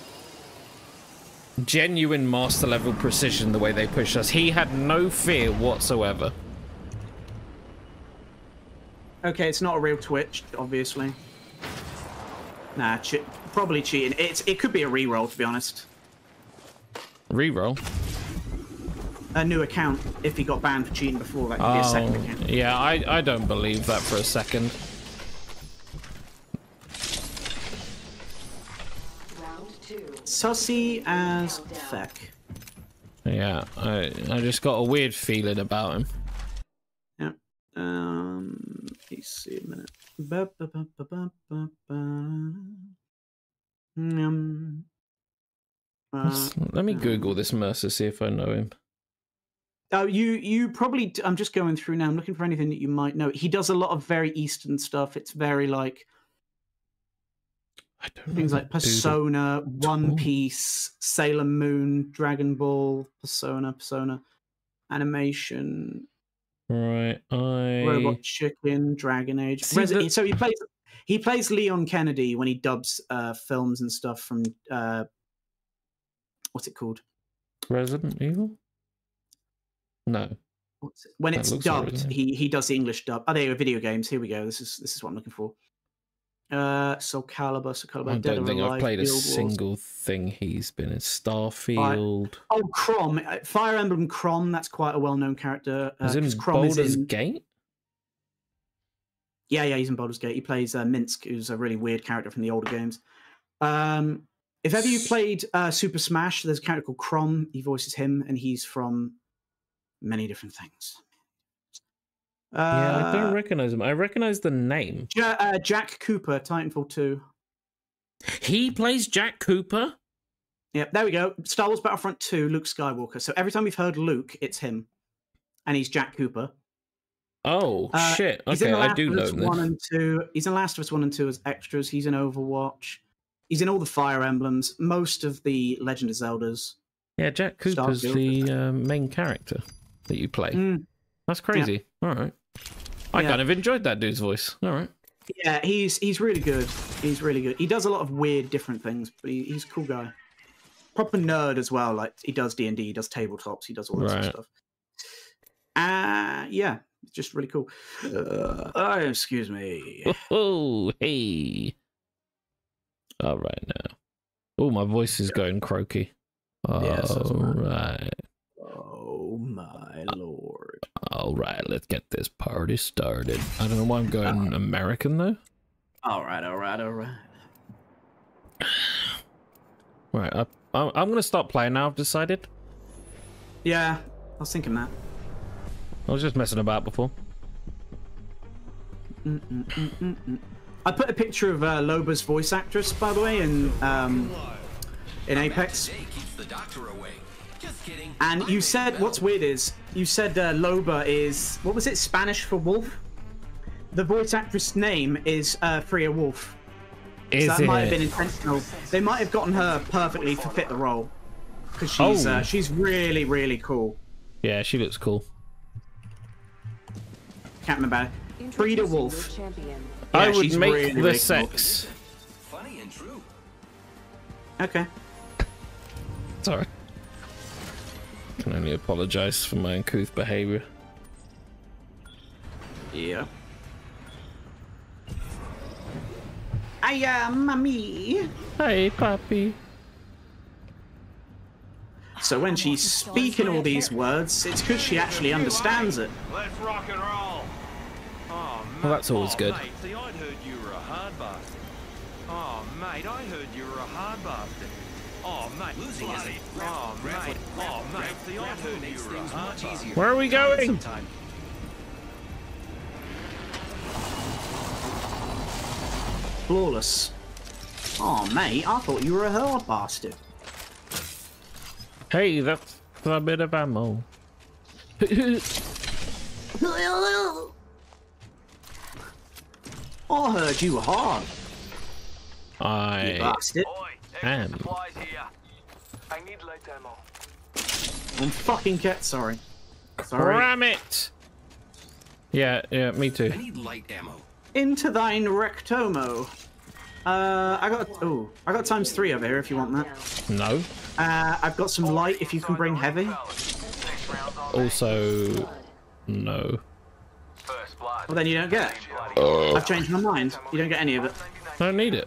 Genuine master level precision the way they pushed us. He had no fear whatsoever. Okay, it's not a real Twitch, obviously. Nah, probably cheating. It could be a reroll, to be honest. Reroll? A new account if he got banned for cheating before. That could be a second account. Yeah, I don't believe that for a second. Sussy as feck. Yeah, I just got a weird feeling about him. Yeah. Let's see a minute. Let me Google this Mercer, see if I know him. Oh, you probably. I'm just going through now. I'm looking for anything that you might know. He does a lot of very Eastern stuff. It's very like. I don't Things know like Persona, One Piece, Sailor Moon, Dragon Ball, Persona, animation, right? Robot Chicken, Dragon Age. So he plays Leon Kennedy when he dubs films and stuff from what's it called? Resident Evil? No. When it's dubbed, like he does the English dub. Oh, there are video games. Here we go. This is what I'm looking for. Soul Calibur. I don't think I've played a single thing he's been in. Starfield. Oh, Chrom. Fire Emblem Chrom. That's quite a well-known character. Is him Baldur's Gate? Yeah, he's in Baldur's Gate. He plays Minsk, who's a really weird character from the older games. If ever you played Super Smash, there's a character called Chrom. He voices him, and he's from many different things. Yeah, I don't recognize him. I recognize the name. Jack Cooper, Titanfall 2. He plays Jack Cooper? Yeah, there we go. Star Wars Battlefront 2, Luke Skywalker. So every time we've heard Luke, it's him. And he's Jack Cooper. Oh, shit. Okay, I do know this. He's in Last of Us 1 and 2 as extras. He's in Overwatch. He's in all the Fire Emblems. Most of the Legend of Zeldas. Yeah, Jack Cooper's the main character that you play. Mm. That's crazy. Yeah. All right. I kind of enjoyed that dude's voice. All right. Yeah, he's really good. He's really good. He does a lot of weird different things, but he's a cool guy. Proper nerd as well. Like he does D&D, he does tabletops, he does all that sort of stuff. Yeah, just really cool. Excuse me. Oh, hey. All right now. Oh, my voice is going croaky. All right. Oh my lord. All right, let's get this party started. I don't know why I'm going American though. All right. Right, I'm going to stop playing now, I've decided. Yeah, I was thinking that. I was just messing about before. I put a picture of Loba's voice actress, by the way, in Apex. Keeps the doctor away. Just kidding. And you said, what's weird is, you said Loba is, what was it, Spanish for wolf? The voice actress name is Freya Wolf. Is so that it? Might have been intentional. They might have gotten her perfectly to fit the role. Because she's really, really cool. Yeah, she looks cool. Can't remember. Frida Wolf. Yeah, I would make really, the really sex. Cool. Funny and true. Okay. Sorry. I can only apologize for my uncouth behavior. Yeah. Hiya, mommy. Hey, puppy. So when she's speaking all these words, it's because she actually understands it. Let's rock and roll. Oh, mate. Well, that's always good. Mate, see, I'd heard you were a hard bastard. Oh, mate, I heard you were a hard bastard. Oh, mate. Losing is it? Oh, mate. Oh, mate. The auto makes things much easier. Where are we going? Flawless. Oh, mate. I thought you were a hard bastard. Hey, that's a bit of ammo. I heard you were hard. You bastard. Supplies here. I need light ammo. I'm fucking cat. Sorry. Ram it. Yeah, me too. I need light ammo. Into thine rectomo. I got ×3 over here if you want that. No. I've got some light if you can bring heavy. Also, no. Well then you don't get it. I've changed my mind. You don't get any of it. I don't need it.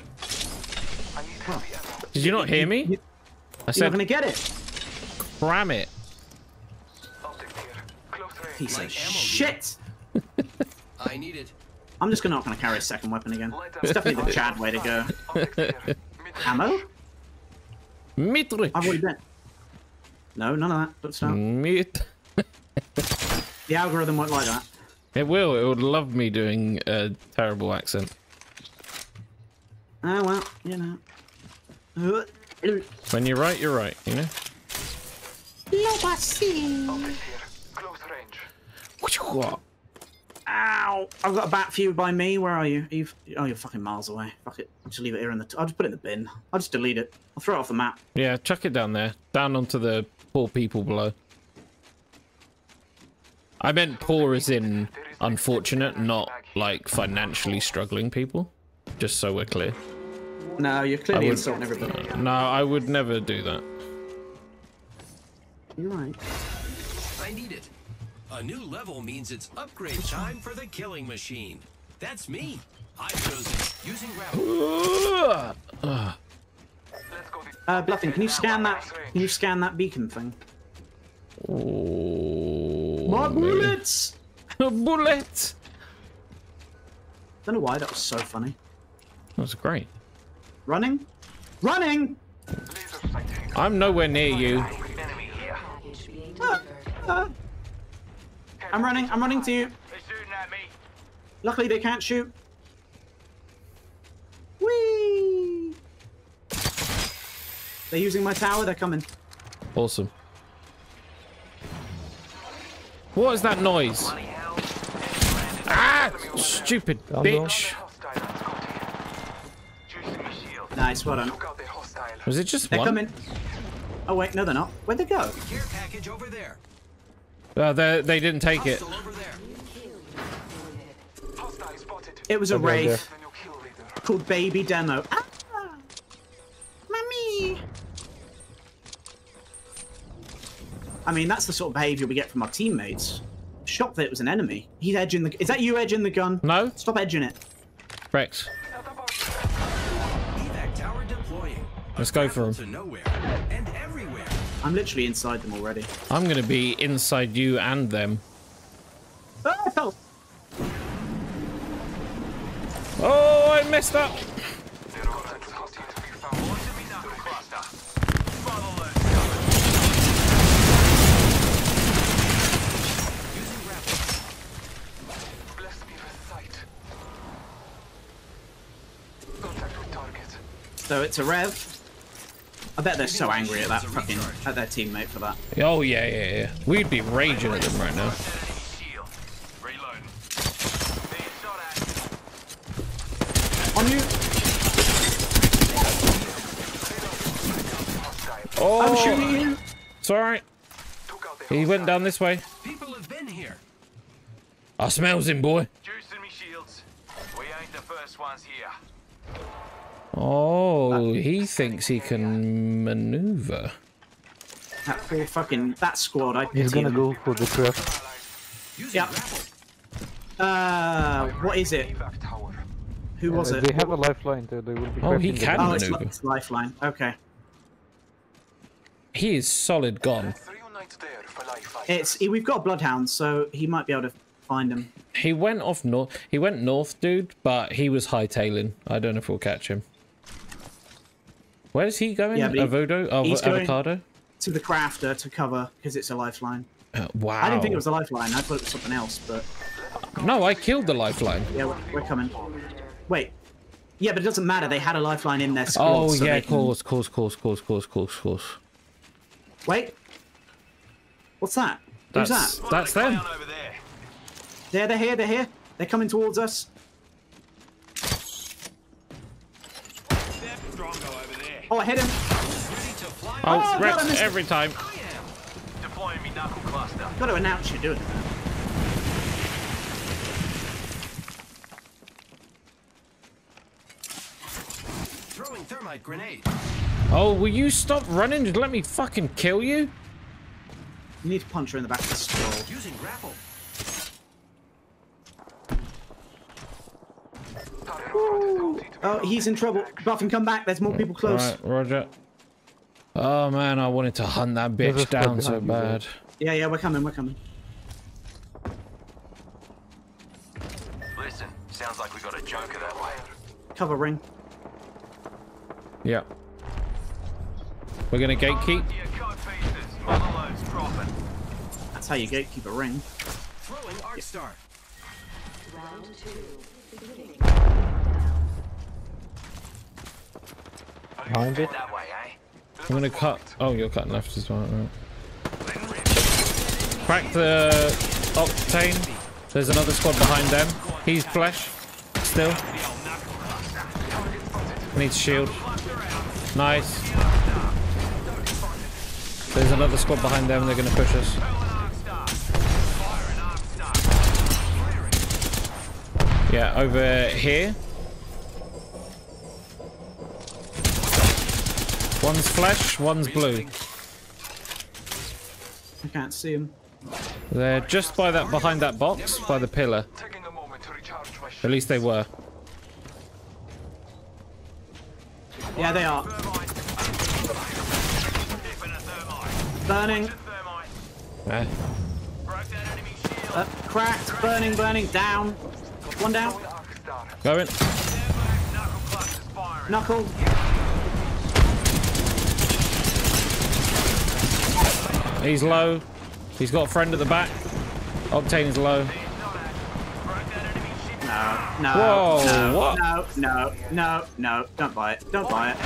Did you not hear me? I said, "You're not gonna get it." Cram it. Piece of shit. I need it. I'm just gonna not gonna carry a second weapon again. It's definitely the Chad way to go. Ammo? Mitrich. I've already been. No, none of that. Don't stop. The algorithm won't like that. It will. It would love me doing a terrible accent. Oh well, you know. When you're right, you know. Loba C. Close range. What you got? Ow! I've got a bat for you by me. Where are you? Oh, you're fucking miles away. Fuck it. I'll just leave it here in the. I'll just put it in the bin. I'll just delete it. I'll throw it off the map. Yeah, chuck it down there, down onto the poor people below. I meant poor as in unfortunate, not like financially struggling people. Just so we're clear. No, you're clearly insulting everybody. No, I would never do that. You're right. I need it. A new level means it's upgrade time for the killing machine. That's me. I've chosen using rabbit. Bluffing, can you scan that? Can you scan that beacon thing? Oh, my bullets! A bullet! Don't know why that was so funny. That was great. Running, running! I'm nowhere near you. I'm running to you. They're shooting at me. Luckily they can't shoot. Whee! They're using my tower, they're coming. Awesome. What is that noise? Ah! Stupid bitch. Nice, well done. Was it just one? They're coming. Oh wait, no they're not. Where'd they go? Care package over there. They didn't take it. It was a Wraith called Baby Demo. Ah! Mommy! I mean, that's the sort of behavior we get from our teammates. Shocked that it was an enemy. He's edging the... Is that you edging the gun? No. Stop edging it. Rex. Let's go for him. I'm literally inside them already. I'm gonna be inside you and them. Oh, oh I messed up. So it's a rev. I bet they're so angry at that fucking, at their teammate for that. Oh yeah, yeah, yeah. We'd be raging at them right now. On you. Oh. I'm shooting you. It's alright. He went down this way. People have been here. I smells him, boy. Juicing me shields. We ain't the first ones here. Oh, he thinks he can maneuver. That poor fucking that squad. I he's gonna go for the trap. Yep. What is it? Who was it? They have a lifeline. There, they will be. Oh, he can maneuver. Oh, it's lifeline. Okay. He is solid gone. It's we've got a Bloodhound, so he might be able to find him. He went off north. He went north, dude, but he was hightailing. I don't know if we'll catch him. Where is he going? Yeah, Avocado? To the crafter to cover because it's a lifeline. Wow. I didn't think it was a lifeline. I thought it was something else, but... No, I killed the lifeline. Yeah, we're coming. Wait. Yeah, but it doesn't matter. They had a lifeline in their squad. Oh, so yeah, course. Wait. What's that? Who's that? That's them. There, they're here, they're here. They're coming towards us. Oh, I hit him. Oh, Rex every time. Got to announce you're doing it. Oh, will you stop running and let me fucking kill you? You need to punch her in the back of the skull. Using grapple. Ooh. Oh, he's in trouble. Buff and come back. There's more people close. Right, roger. Oh man, I wanted to hunt that bitch down so bad. Yeah, yeah, we're coming, we're coming. Listen, sounds like we got a joker that way. Cover ring. Yeah. We're gonna gatekeep. That's how you gatekeep a ring. Throwing Arc Star. Round two. Beginning. Behind it. I'm gonna cut. Oh, you're cutting left as well. Right. Crack the Octane. There's another squad behind them. He's flesh. Still. Needs shield. Nice. There's another squad behind them. They're gonna push us. Yeah, over here. One's flesh, one's blue. I can't see him. They're just by that, behind that box, by the pillar. At least they were. Yeah, they are. Burning. Yeah. Cracked, burning, burning, down. One down. Going. Knuckle. He's low. He's got a friend at the back. Octane is low. No, no, whoa, no, what? No, no, no, no. Don't buy it. Don't buy it.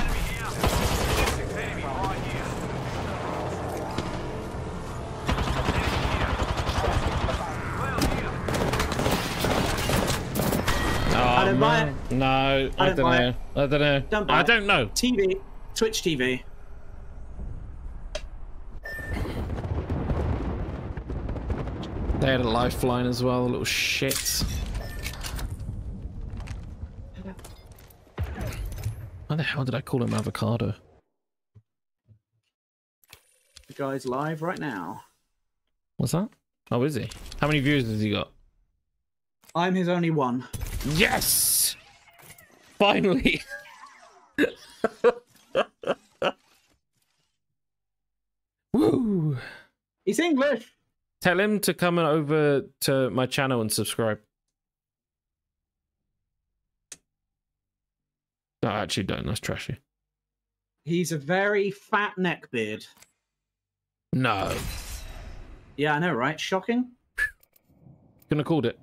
I don't buy it. No, I don't know. I don't know. Don't buy it. I don't know. TV. Twitch TV. They had a lifeline as well, little shits. Why the hell did I call him avocado? The guy's live right now. What's that? Oh, is he? How many views has he got? I'm his only one. Yes! Finally! Woo! He's English! Tell him to come over to my channel and subscribe. No, I actually don't. That's trashy. He's a very fat neckbeard. No. Yeah, I know, right? Shocking. Couldn't have called it.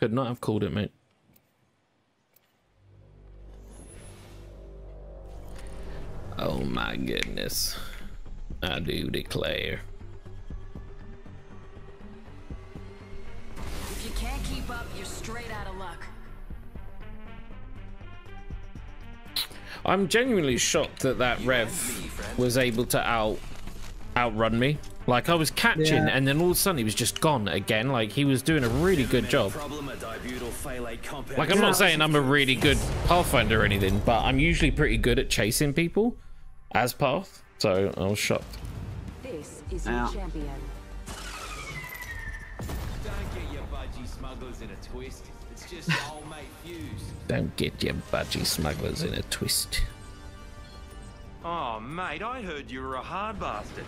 Could not have called it, mate. Oh my goodness. I do declare. Can't keep up, you're straight out of luck. I'm genuinely shocked that Rev was able to outrun me. Like, I was catching, and then all of a sudden he was just gone again. Like, he was doing a really good job. Like, I'm not saying I'm a really good Pathfinder or anything, but I'm usually pretty good at chasing people as Path, so I was shocked. This is your champion. In a twist. It's just old mate Fuse. Don't get your budgie smugglers in a twist. Oh mate, I heard you were a hard bastard.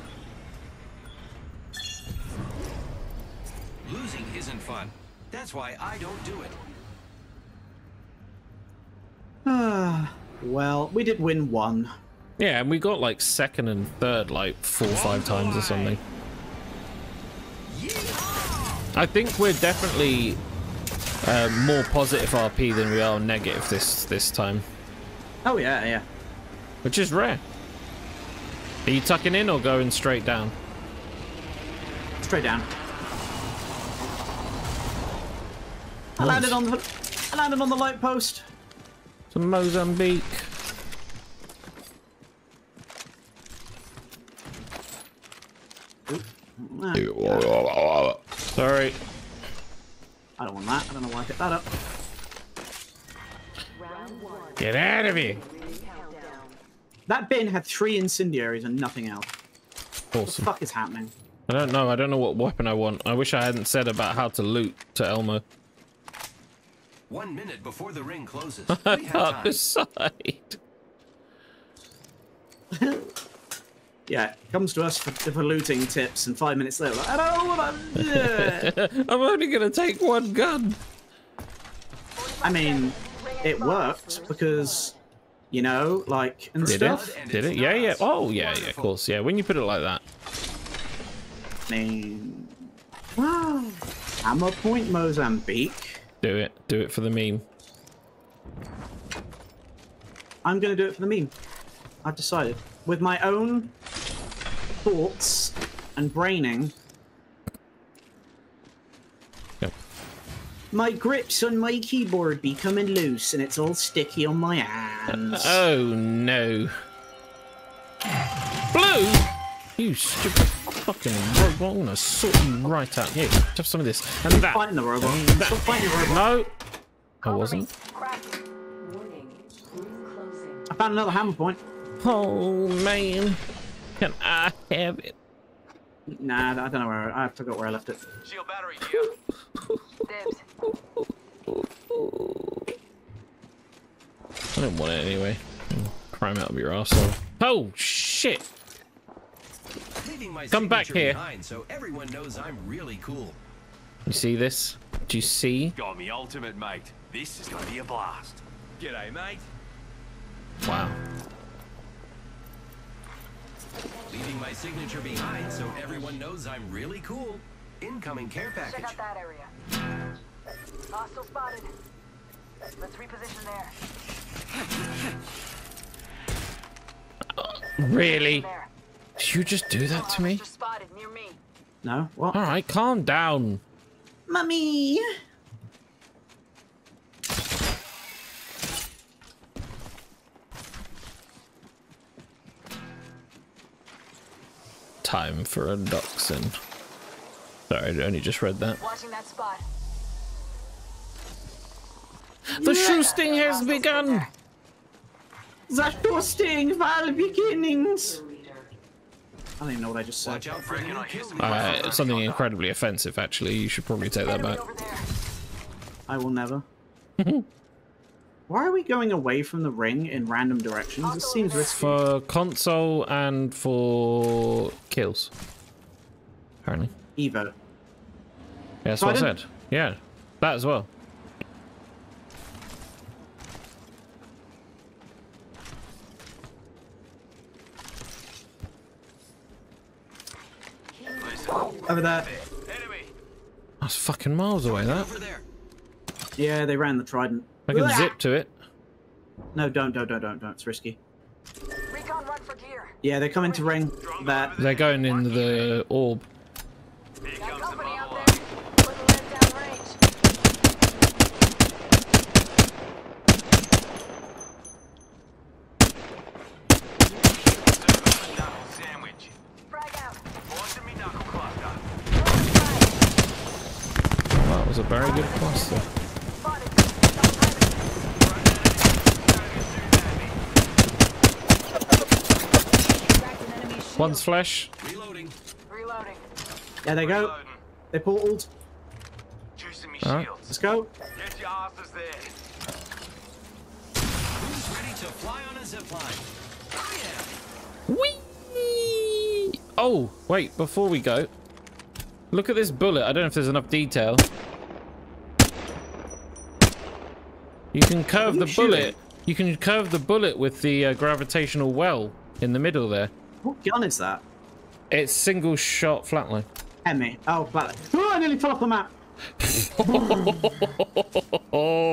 Losing isn't fun. That's why I don't do it. Well, we did win one. Yeah, and we got like second and third like 4 or 5 times or something. I think we're definitely more positive RP than we are negative this time. Oh yeah, yeah. Which is rare. Are you tucking in or going straight down? Straight down. Nice. I landed on the light post. It's a Mozambique. Sorry. I don't want that. I don't know why I picked that up. Get out of here! That bin had 3 incendiaries and nothing else. Awesome. What the fuck is happening? I don't know. I don't know what weapon I want. I wish I hadn't said about how to loot to Elmo. 1 minute before the ring closes. I'm beside. Yeah, comes to us for looting tips, and 5 minutes later, like, I don't know what I'm doing. I'm only going to take one gun. I mean, it worked because, you know, like, and stuff. Did it? Yeah, yeah. Oh, yeah, yeah, of course. Yeah, when you put it like that. I mean, wow. Hammer point, Mozambique. Do it. Do it for the meme. I'm going to do it for the meme. I've decided. With my own thoughts and braining. Yep. My grips on my keyboard becoming loose and it's all sticky on my hands. Oh no. Blue! You stupid fucking robot. I'm going to sort you right out. Here, have some of this. And that. Fighting the robot. Stop fighting the robot. No. I wasn't. I found another hammer point. Oh man, can I have it? Nah, I don't know where I forgot where I left it. Shield battery I don't want it anyway. Crime out of your arsehole. Oh shit! Come back here. Behind, so everyone knows I'm really cool. You see this? Do you see? Got me ultimate, mate. This is gonna be a blast. G'day, mate. Wow. Leaving my signature behind so everyone knows I'm really cool. Incoming care package. Check out that area. Hostile spotted. Let's reposition there. Really? Did you just do that to me? No. What? All right, calm down. Mummy. Time for a dachshund. Sorry, I only just read that. Watching that spot. The shoosting has begun! The shoosting while beginnings! I don't even know what I just said. Something incredibly offensive, actually. You should probably take that back. I will never. Why are we going away from the ring in random directions? It seems risky. For console and for kills. Apparently. Evo. Yeah, that's what I said. Yeah, that as well. Over there. That's fucking miles away, that. Yeah, they ran the trident. I can zip to it. No, don't. It's risky. Recon run for gear. Yeah, they're coming to ring that. They're going in the orb. Here comes the up there. Well, that was a very good cluster. One's flesh. Reloading. Yeah, they go. They portaled. All right, let's go. Get your asses there. Who's ready to fly on a zipline? Whee! Oh, wait, before we go. Look at this bullet. I don't know if there's enough detail. You can curve the bullet. You can curve the bullet with the gravitational well in the middle there. What gun is that? It's single shot flatline. Emmy. Oh, flatline. Oh, I nearly fell off the map.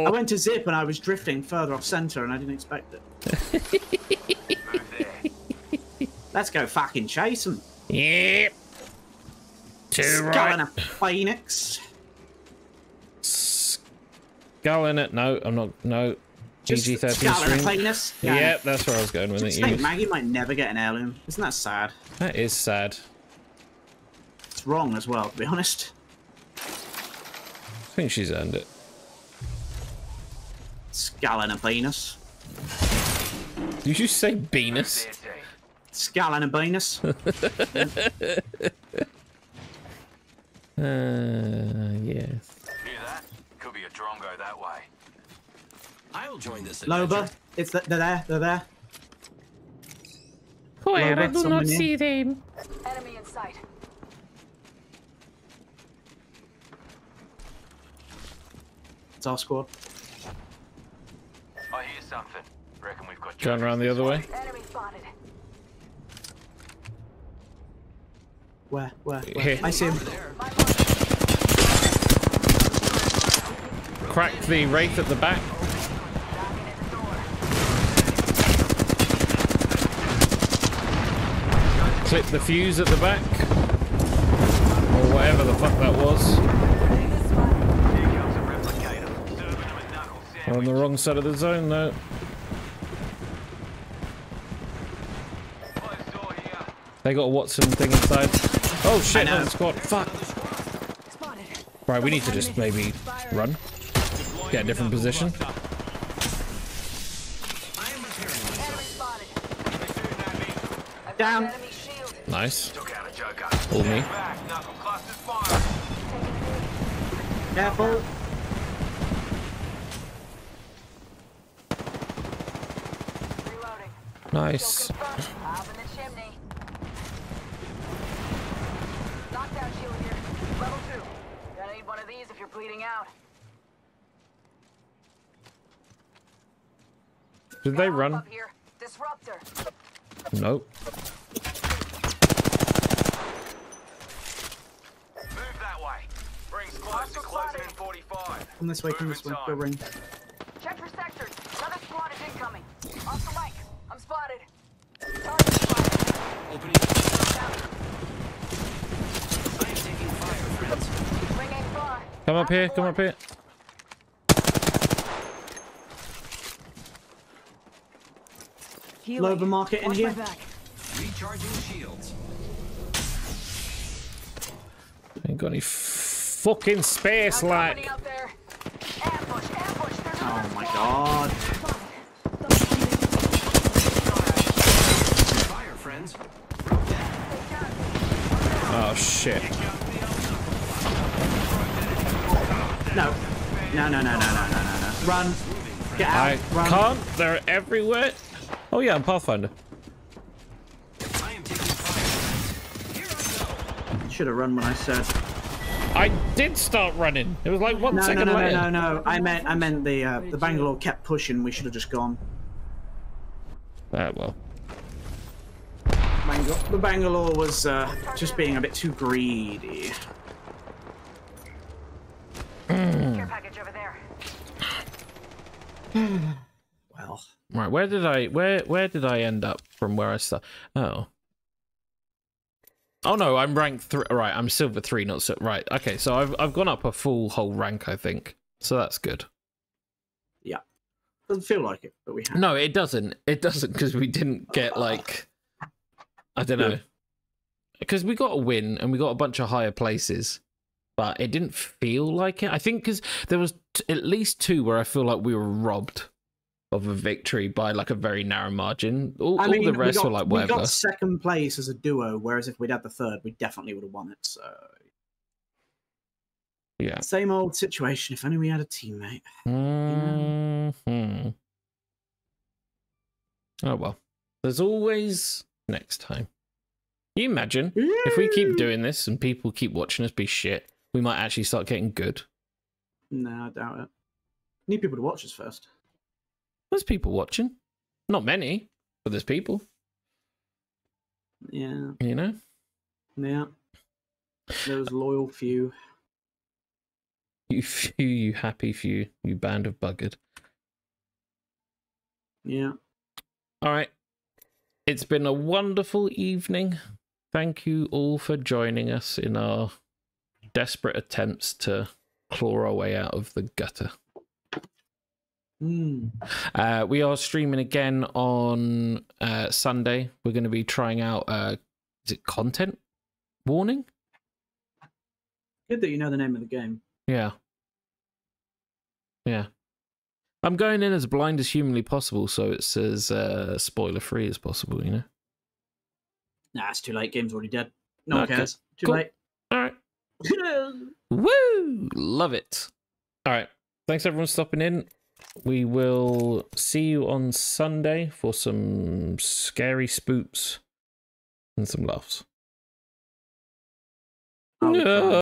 I went to zip and I was drifting further off center and I didn't expect it. Let's go fucking chase him. Yep. Sculling a phoenix. Sculling it. No, I'm not. No. GG30. Yeah, that's where I was going with it. Maggie might never get an heirloom. Isn't that sad? That is sad. It's wrong as well, to be honest. I think she's earned it. Scallon and Venus. Did you say Venus? Scallon and Venus. Yes. Hear that? Could be a drongo that way. I'll join this adventure. Loba, they're there. Nowhere. I do not see them. Enemy in sight. It's our squad. I hear something. Reckon we've got. Going around the other way. Enemy spotted. Where? Here. I see him. Crack the Wraith at the back. Clip the fuse at the back. Or whatever the fuck that was. We're on the wrong side of the zone though. They got a Watson thing inside. Oh shit, another squad. Fuck. Right, we need to just maybe run. Get a different position. Down. Nice. Pull me. Careful. Nice. Bleeding out. Did they run? Disruptor. Nope. Move that way. Bring squads to close in 45. From this way, from this way. Go ring. Check for sectors. Another squad is incoming. Off the mic. I'm spotted. Target spotted. Opening. I am taking fire, friends. Come up here, come up here. Loba market in here. Recharging shields. Ain't got any fucking space, like. Oh my god. Fire, friends. Oh shit. No. Run. Get out. I can't. They're everywhere. Oh, yeah, I'm Pathfinder. I am taking fire. Here I go. Should have run when I said. I did start running. It was like one second later. No. I meant the Bangalore kept pushing. We should have just gone. Well. The Bangalore was just being a bit too greedy. Care package over there. Well, right. Where did I end up from where I started? Oh no, I'm rank 3. Right, I'm silver 3, not so. Right, okay. So I've gone up a whole rank, I think. So that's good. Yeah, doesn't feel like it, but we have. No, it doesn't. It doesn't, because we didn't get like, I don't know, because we got a win and we got a bunch of higher places. But it didn't feel like it. I think because there was at least 2 where I feel like we were robbed of a victory by like a very narrow margin. All the rest were like whatever. We got second place as a duo, whereas if we'd had the third, we definitely would have won it. So yeah, same old situation. If only we had a teammate. Mm-hmm. Oh well, there's always next time. You imagine if we keep doing this and people keep watching us be shit. We might actually start getting good. No, I doubt it. Need people to watch us first. There's people watching. Not many, but there's people. Yeah. You know? Yeah. Those loyal few. You few, you happy few, you band of buggered. Yeah. All right. It's been a wonderful evening. Thank you all for joining us in our desperate attempts to claw our way out of the gutter. We are streaming again on Sunday. We're going to be trying out is it content warning? Good that you know the name of the game. Yeah I'm going in as blind as humanly possible, so it's as spoiler free as possible, you know. Nah, it's too late, game's already dead. No one cares. Too late. All right. Woo! Love it. All right. Thanks everyone for stopping in. We will see you on Sunday for some scary spoops. and some laughs. No.